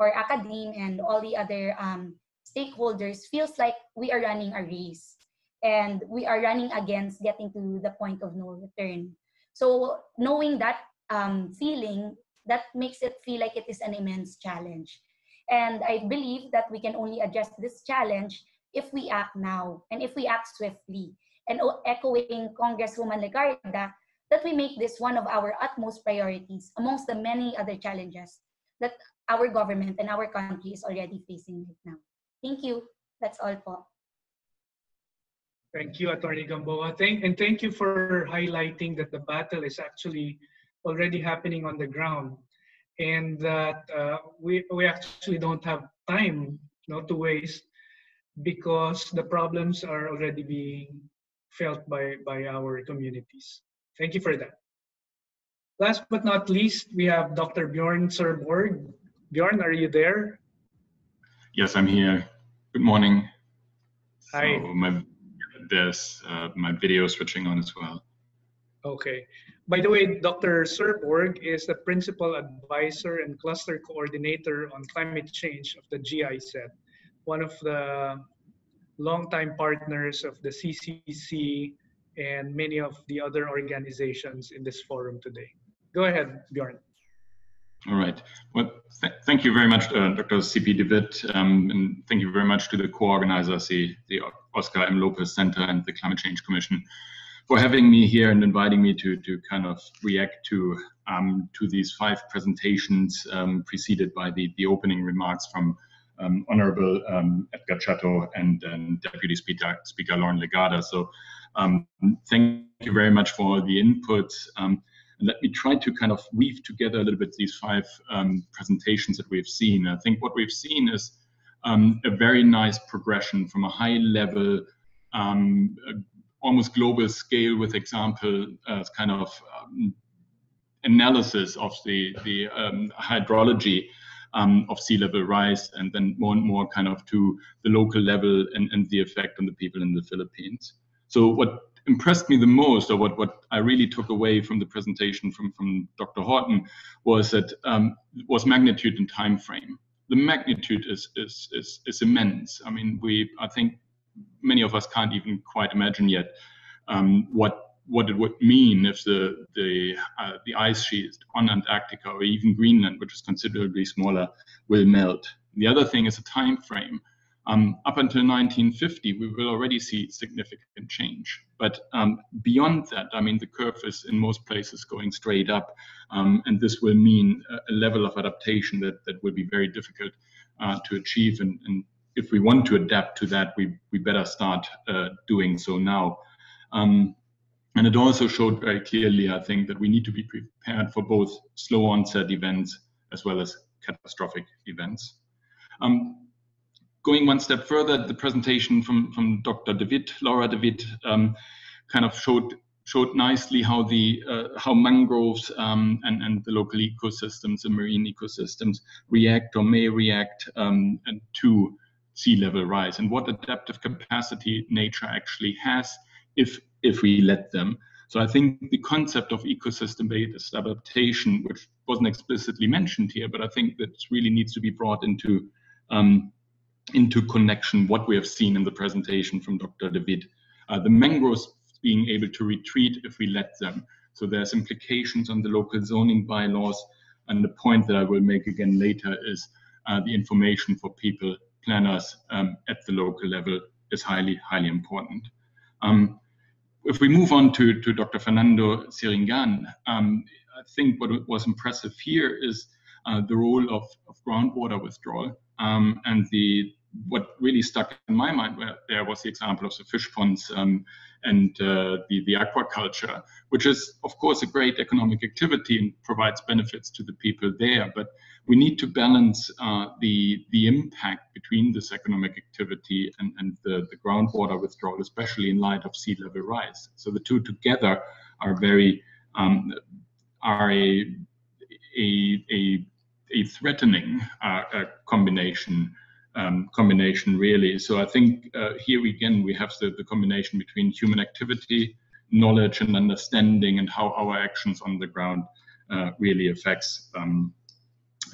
or academe and all the other um, stakeholders, feels like we are running a race and we are running against getting to the point of no return. So knowing that um, feeling, that makes it feel like it is an immense challenge. And I believe that we can only address this challenge if we act now and if we act swiftly. And echoing Congresswoman Legarda, that we make this one of our utmost priorities amongst the many other challenges that our government and our country is already facing right now. Thank you. That's all, po. Thank you, Attorney Gamboa. Thank, and thank you for highlighting that the battle is actually already happening on the ground, and that uh, we, we actually don't have time you know, to waste, because the problems are already being felt by, by our communities. Thank you for that. Last but not least, we have Doctor Bjoern Surborg. Bjoern, are you there? Yes, I'm here. Good morning. Hi. So my, there's uh, my video switching on as well. Okay. By the way, Doctor Surborg is the Principal Advisor and Cluster Coordinator on Climate Change of the G I Z, one of the longtime partners of the C C C and many of the other organizations in this forum today. Go ahead, Bjoern. All right. Well, th thank you very much, uh, Doctor C P David, um, and thank you very much to the co-organizers, the, the Oscar M. Lopez Center and the Climate Change Commission, for having me here and inviting me to to kind of react to um, to these five presentations um, preceded by the the opening remarks from um, Honorable um, Edgardo Chatto and, and Deputy Speaker Speaker Loren Legarda. So, um, thank you very much for the input. Um, Let me try to kind of weave together a little bit these five um, presentations that we've seen. I think what we've seen is um, a very nice progression from a high level, um, almost global scale with example as uh, kind of um, analysis of the, the um, hydrology um, of sea level rise, and then more and more kind of to the local level and, and the effect on the people in the Philippines. So what impressed me the most, or what, what I really took away from the presentation from, from Doctor Horton, was that um, was magnitude and time frame. The magnitude is, is, is, is immense. I mean, we, I think many of us can't even quite imagine yet um, what what it would mean if the, the, uh, the ice sheet on Antarctica or even Greenland, which is considerably smaller, will melt. The other thing is a time frame. Um, up until nineteen fifty, we will already see significant change. But um, beyond that, I mean, the curve is in most places going straight up. Um, and this will mean a level of adaptation that, that will be very difficult uh, to achieve. And, and if we want to adapt to that, we, we better start uh, doing so now. Um, and it also showed very clearly, I think, that we need to be prepared for both slow onset events as well as catastrophic events. Um, Going one step further, the presentation from, from Doctor David, Laura David, um, kind of showed showed nicely how the uh, how mangroves um, and and the local ecosystems and marine ecosystems react or may react um, and to sea level rise, and what adaptive capacity nature actually has if if we let them. So I think the concept of ecosystem-based adaptation, which wasn't explicitly mentioned here, but I think that really needs to be brought into um, into connection what we have seen in the presentation from Doctor David. Uh, the mangroves being able to retreat if we let them. So there's implications on the local zoning bylaws, and the point that I will make again later is uh, the information for people, planners um, at the local level is highly, highly important. Um, if we move on to, to Doctor Fernando Siringan, um, I think what was impressive here is uh, the role of, of groundwater withdrawal. Um, and the what really stuck in my mind well, there was the example of the fish ponds um, and uh, the, the aquaculture, which is, of course, a great economic activity and provides benefits to the people there. But we need to balance uh, the, the impact between this economic activity and, and the, the groundwater withdrawal, especially in light of sea level rise. So the two together are very um, are a a, a a threatening uh, a combination, um, combination really. So I think uh, here again, we have the, the combination between human activity, knowledge and understanding, and how our actions on the ground uh, really affects, um,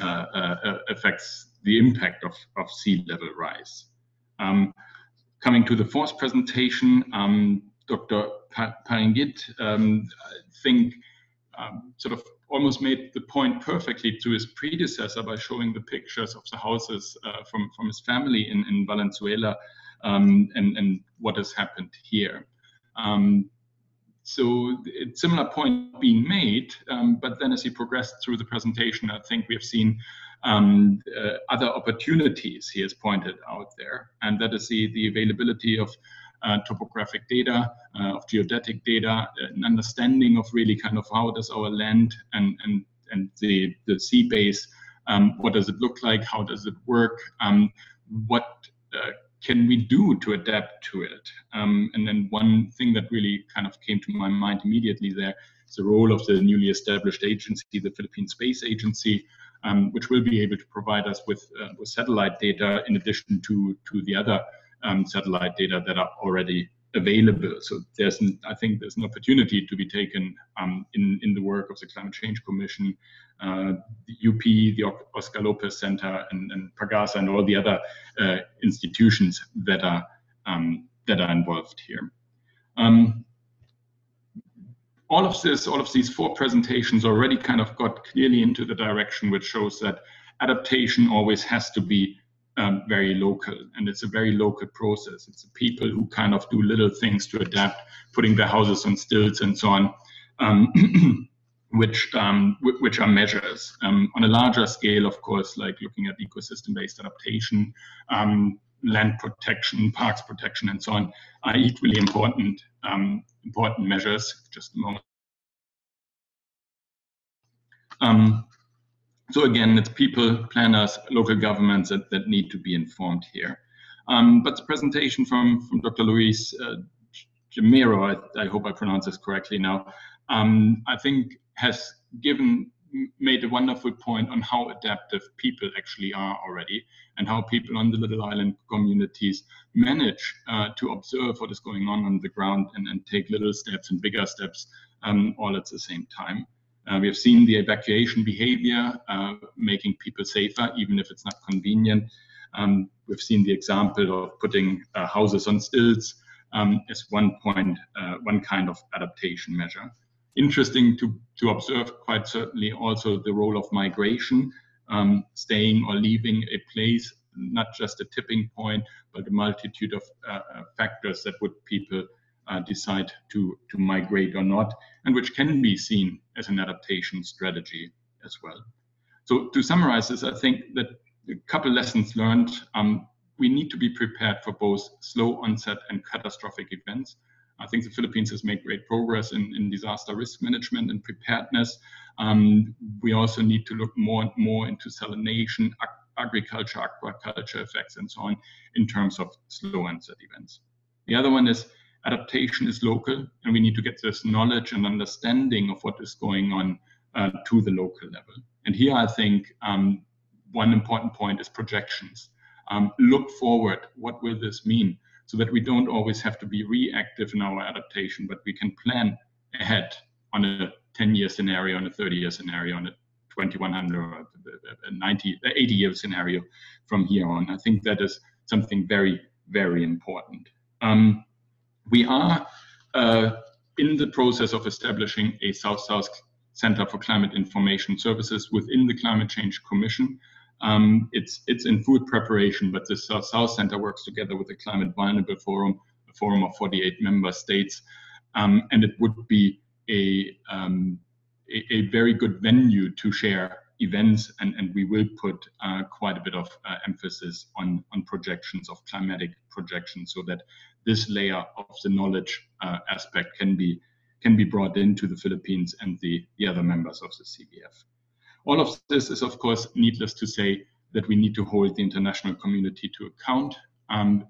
uh, uh, affects the impact of, of sea level rise. Um, coming to the fourth presentation, um, Doctor Paringit, um, I think um, sort of almost made the point perfectly to his predecessor by showing the pictures of the houses uh, from, from his family in, in Valenzuela um, and, and what has happened here. Um, so a similar point being made, um, but then as he progressed through the presentation, I think we have seen um, uh, other opportunities he has pointed out there, and that is the, the availability of Uh, topographic data, uh, of geodetic data, an understanding of really kind of how does our land and and and the the sea base, um, what does it look like, how does it work, um, what uh, can we do to adapt to it? Um, and then one thing that really kind of came to my mind immediately there is the role of the newly established agency, the Philippine Space Agency, um, which will be able to provide us with uh, with satellite data in addition to to the other Um, satellite data that are already available. So there's, an, I think, there's an opportunity to be taken um, in in the work of the Climate Change Commission, uh, the U P, the Oscar Lopez Center, and, and Pagasa, and all the other uh, institutions that are um, that are involved here. Um, all of this, all of these four presentations already kind of got clearly into the direction which shows that adaptation always has to be Um, very local, and it's a very local process. It's the people who kind of do little things to adapt, putting their houses on stilts and so on, um, which um, which are measures. Um, on a larger scale, of course, like looking at ecosystem-based adaptation, um, land protection, parks protection, and so on, are equally important um, important measures. Just a moment. Um, So again, it's people, planners, local governments that, that need to be informed here. Um, but the presentation from, from Doctor Laurice uh, Jamero, I, I hope I pronounce this correctly now, um, I think has given, made a wonderful point on how adaptive people actually are already, and how people on the little island communities manage uh, to observe what is going on on the ground and, and take little steps and bigger steps um, all at the same time. Uh, we have seen the evacuation behavior, uh, making people safer, even if it's not convenient. Um, we've seen the example of putting uh, houses on stilts um, as one point, uh, one kind of adaptation measure. Interesting to, to observe, quite certainly, also the role of migration, um, staying or leaving a place not just a tipping point, but a multitude of uh, factors that would people uh, decide to, to migrate or not, and which can be seen as an adaptation strategy as well. So to summarize this, I think that a couple lessons learned. Um, we need to be prepared for both slow onset and catastrophic events. I think the Philippines has made great progress in, in disaster risk management and preparedness. Um, we also need to look more and more into salination, ag agriculture, aquaculture effects, and so on in terms of slow onset events. The other one is adaptation is local, and we need to get this knowledge and understanding of what is going on uh, to the local level. And here I think um, one important point is projections. Um, look forward, what will this mean? So that we don't always have to be reactive in our adaptation, but we can plan ahead on a ten-year scenario, on a thirty-year scenario, on a twenty-one hundred or a ninety, eighty-year scenario from here on. I think that is something very, very important. Um, we are uh, in the process of establishing a South-South Center for Climate Information Services within the Climate Change Commission. Um, it's, it's in food preparation, but the South South Center works together with the Climate Vulnerable Forum, a forum of forty-eight member states, um, and it would be a, um, a, a very good venue to share events, and, and we will put uh, quite a bit of uh, emphasis on, on projections, of climatic projections, so that this layer of the knowledge uh, aspect can be, can be brought into the Philippines and the, the other members of the C C V A. All of this is, of course, needless to say that we need to hold the international community to account. Um,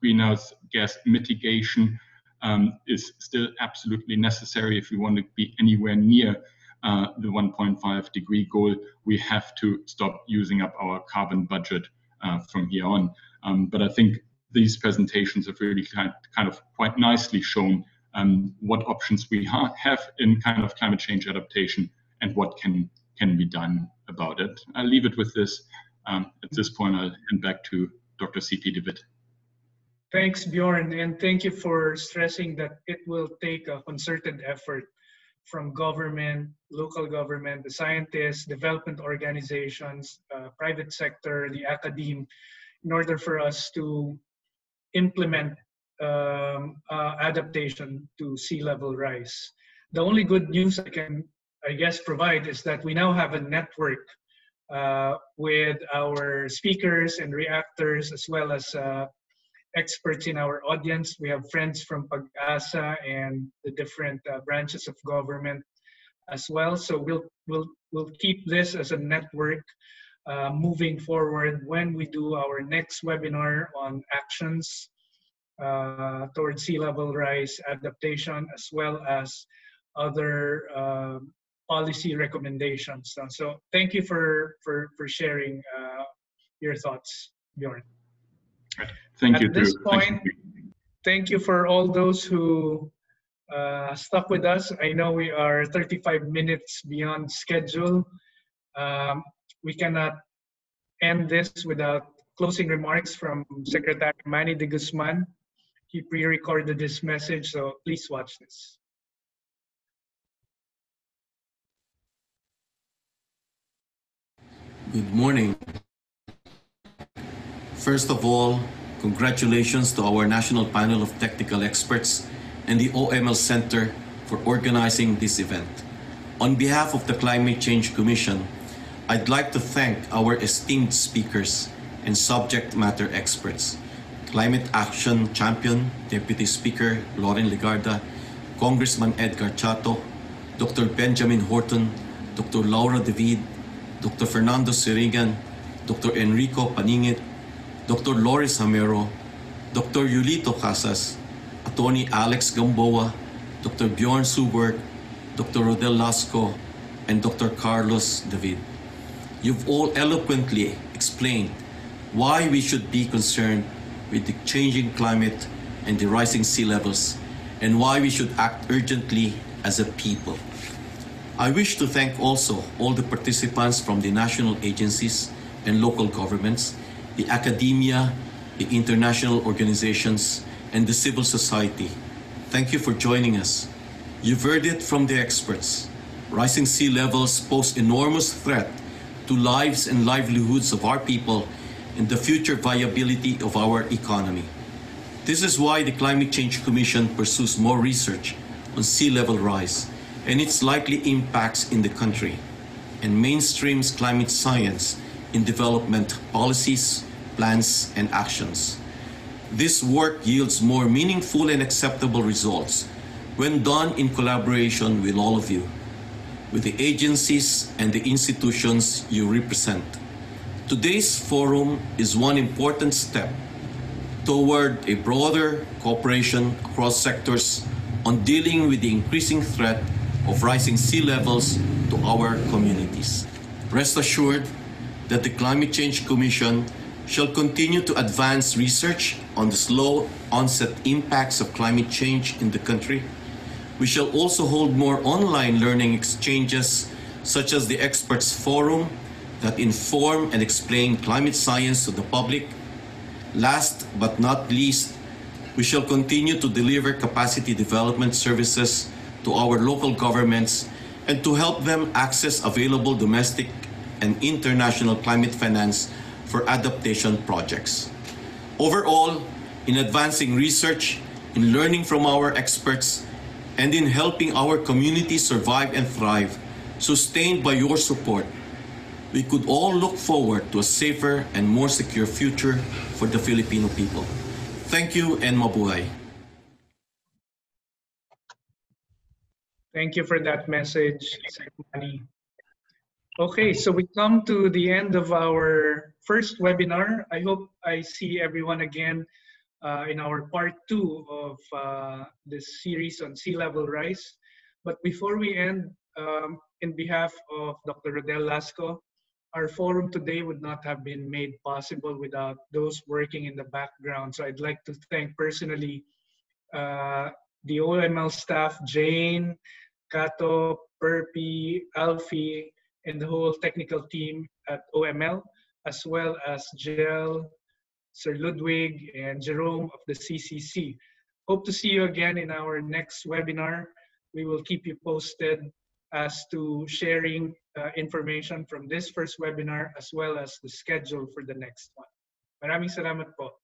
greenhouse gas mitigation um, is still absolutely necessary. If we want to be anywhere near uh, the one point five degree goal, we have to stop using up our carbon budget uh, from here on. Um, but I think these presentations have really kind of quite nicely shown um, what options we ha have in kind of climate change adaptation and what can can be done about it. I'll leave it with this. Um, at this point, I'll hand back to Doctor C P David. Thanks, Bjorn, and thank you for stressing that it will take a concerted effort from government, local government, the scientists, development organizations, uh, private sector, the academe, in order for us to implement um, uh, adaptation to sea level rise. The only good news I can I guess provide is that we now have a network uh, with our speakers and reactors, as well as uh, experts in our audience. We have friends from PAGASA and the different uh, branches of government as well. So we'll, we'll, we'll keep this as a network uh, moving forward when we do our next webinar on actions uh, towards sea level rise adaptation, as well as other uh, policy recommendations. So thank you for, for, for sharing uh, your thoughts, Bjorn. Thank you. At this point, thank you for all those who uh, stuck with us. I know we are thirty-five minutes beyond schedule. Um, we cannot end this without closing remarks from Secretary Manny De Guzman. He pre-recorded this message, so please watch this. Good morning. First of all, congratulations to our National Panel of Technical Experts and the O M L Center for organizing this event. On behalf of the Climate Change Commission, I'd like to thank our esteemed speakers and subject matter experts, Climate Action Champion, Deputy Speaker Loren Legarda, Congressman Edgardo Chatto, Doctor Benjamin Horton, Doctor Laura David, Doctor Fernando Siringan, Doctor Enrico Paningit, Doctor Laurice Jamero, Doctor Eulito Casas, Attorney Alex Gamboa, Doctor Bjoern Surborg, Doctor Rodel Lasco, and Doctor Carlos David. You've all eloquently explained why we should be concerned with the changing climate and the rising sea levels, and why we should act urgently as a people. I wish to thank also all the participants from the national agencies and local governments, the academia, the international organizations, and the civil society. Thank you for joining us. You've heard it from the experts. Rising sea levels pose enormous threat to lives and livelihoods of our people and the future viability of our economy. This is why the Climate Change Commission pursues more research on sea level rise and its likely impacts in the country, and mainstreams climate science in development policies, plans, and actions. This work yields more meaningful and acceptable results when done in collaboration with all of you, with the agencies and the institutions you represent. Today's forum is one important step toward a broader cooperation across sectors on dealing with the increasing threat of rising sea levels to our communities. Rest assured that the Climate Change Commission shall continue to advance research on the slow onset impacts of climate change in the country. We shall also hold more online learning exchanges, such as the Experts Forum, that inform and explain climate science to the public. Last but not least, we shall continue to deliver capacity development services to our local governments and to help them access available domestic and international climate finance for adaptation projects. Overall, in advancing research, in learning from our experts, and in helping our community survive and thrive, sustained by your support, we could all look forward to a safer and more secure future for the Filipino people. Thank you and mabuhay. Thank you for that message, Manny. Okay, so we come to the end of our first webinar. I hope I see everyone again uh, in our part two of uh, this series on sea level rise. But before we end, um, in behalf of Doctor Rodel Lasco, our forum today would not have been made possible without those working in the background. So I'd like to thank personally uh, the O M L staff, Jane, Kato, Perpy, Alfie, and the whole technical team at O M L, as well as Jill, Sir Ludwig, and Jerome of the C C C. Hope to see you again in our next webinar. We will keep you posted as to sharing uh, information from this first webinar, as well as the schedule for the next one. Maraming salamat po.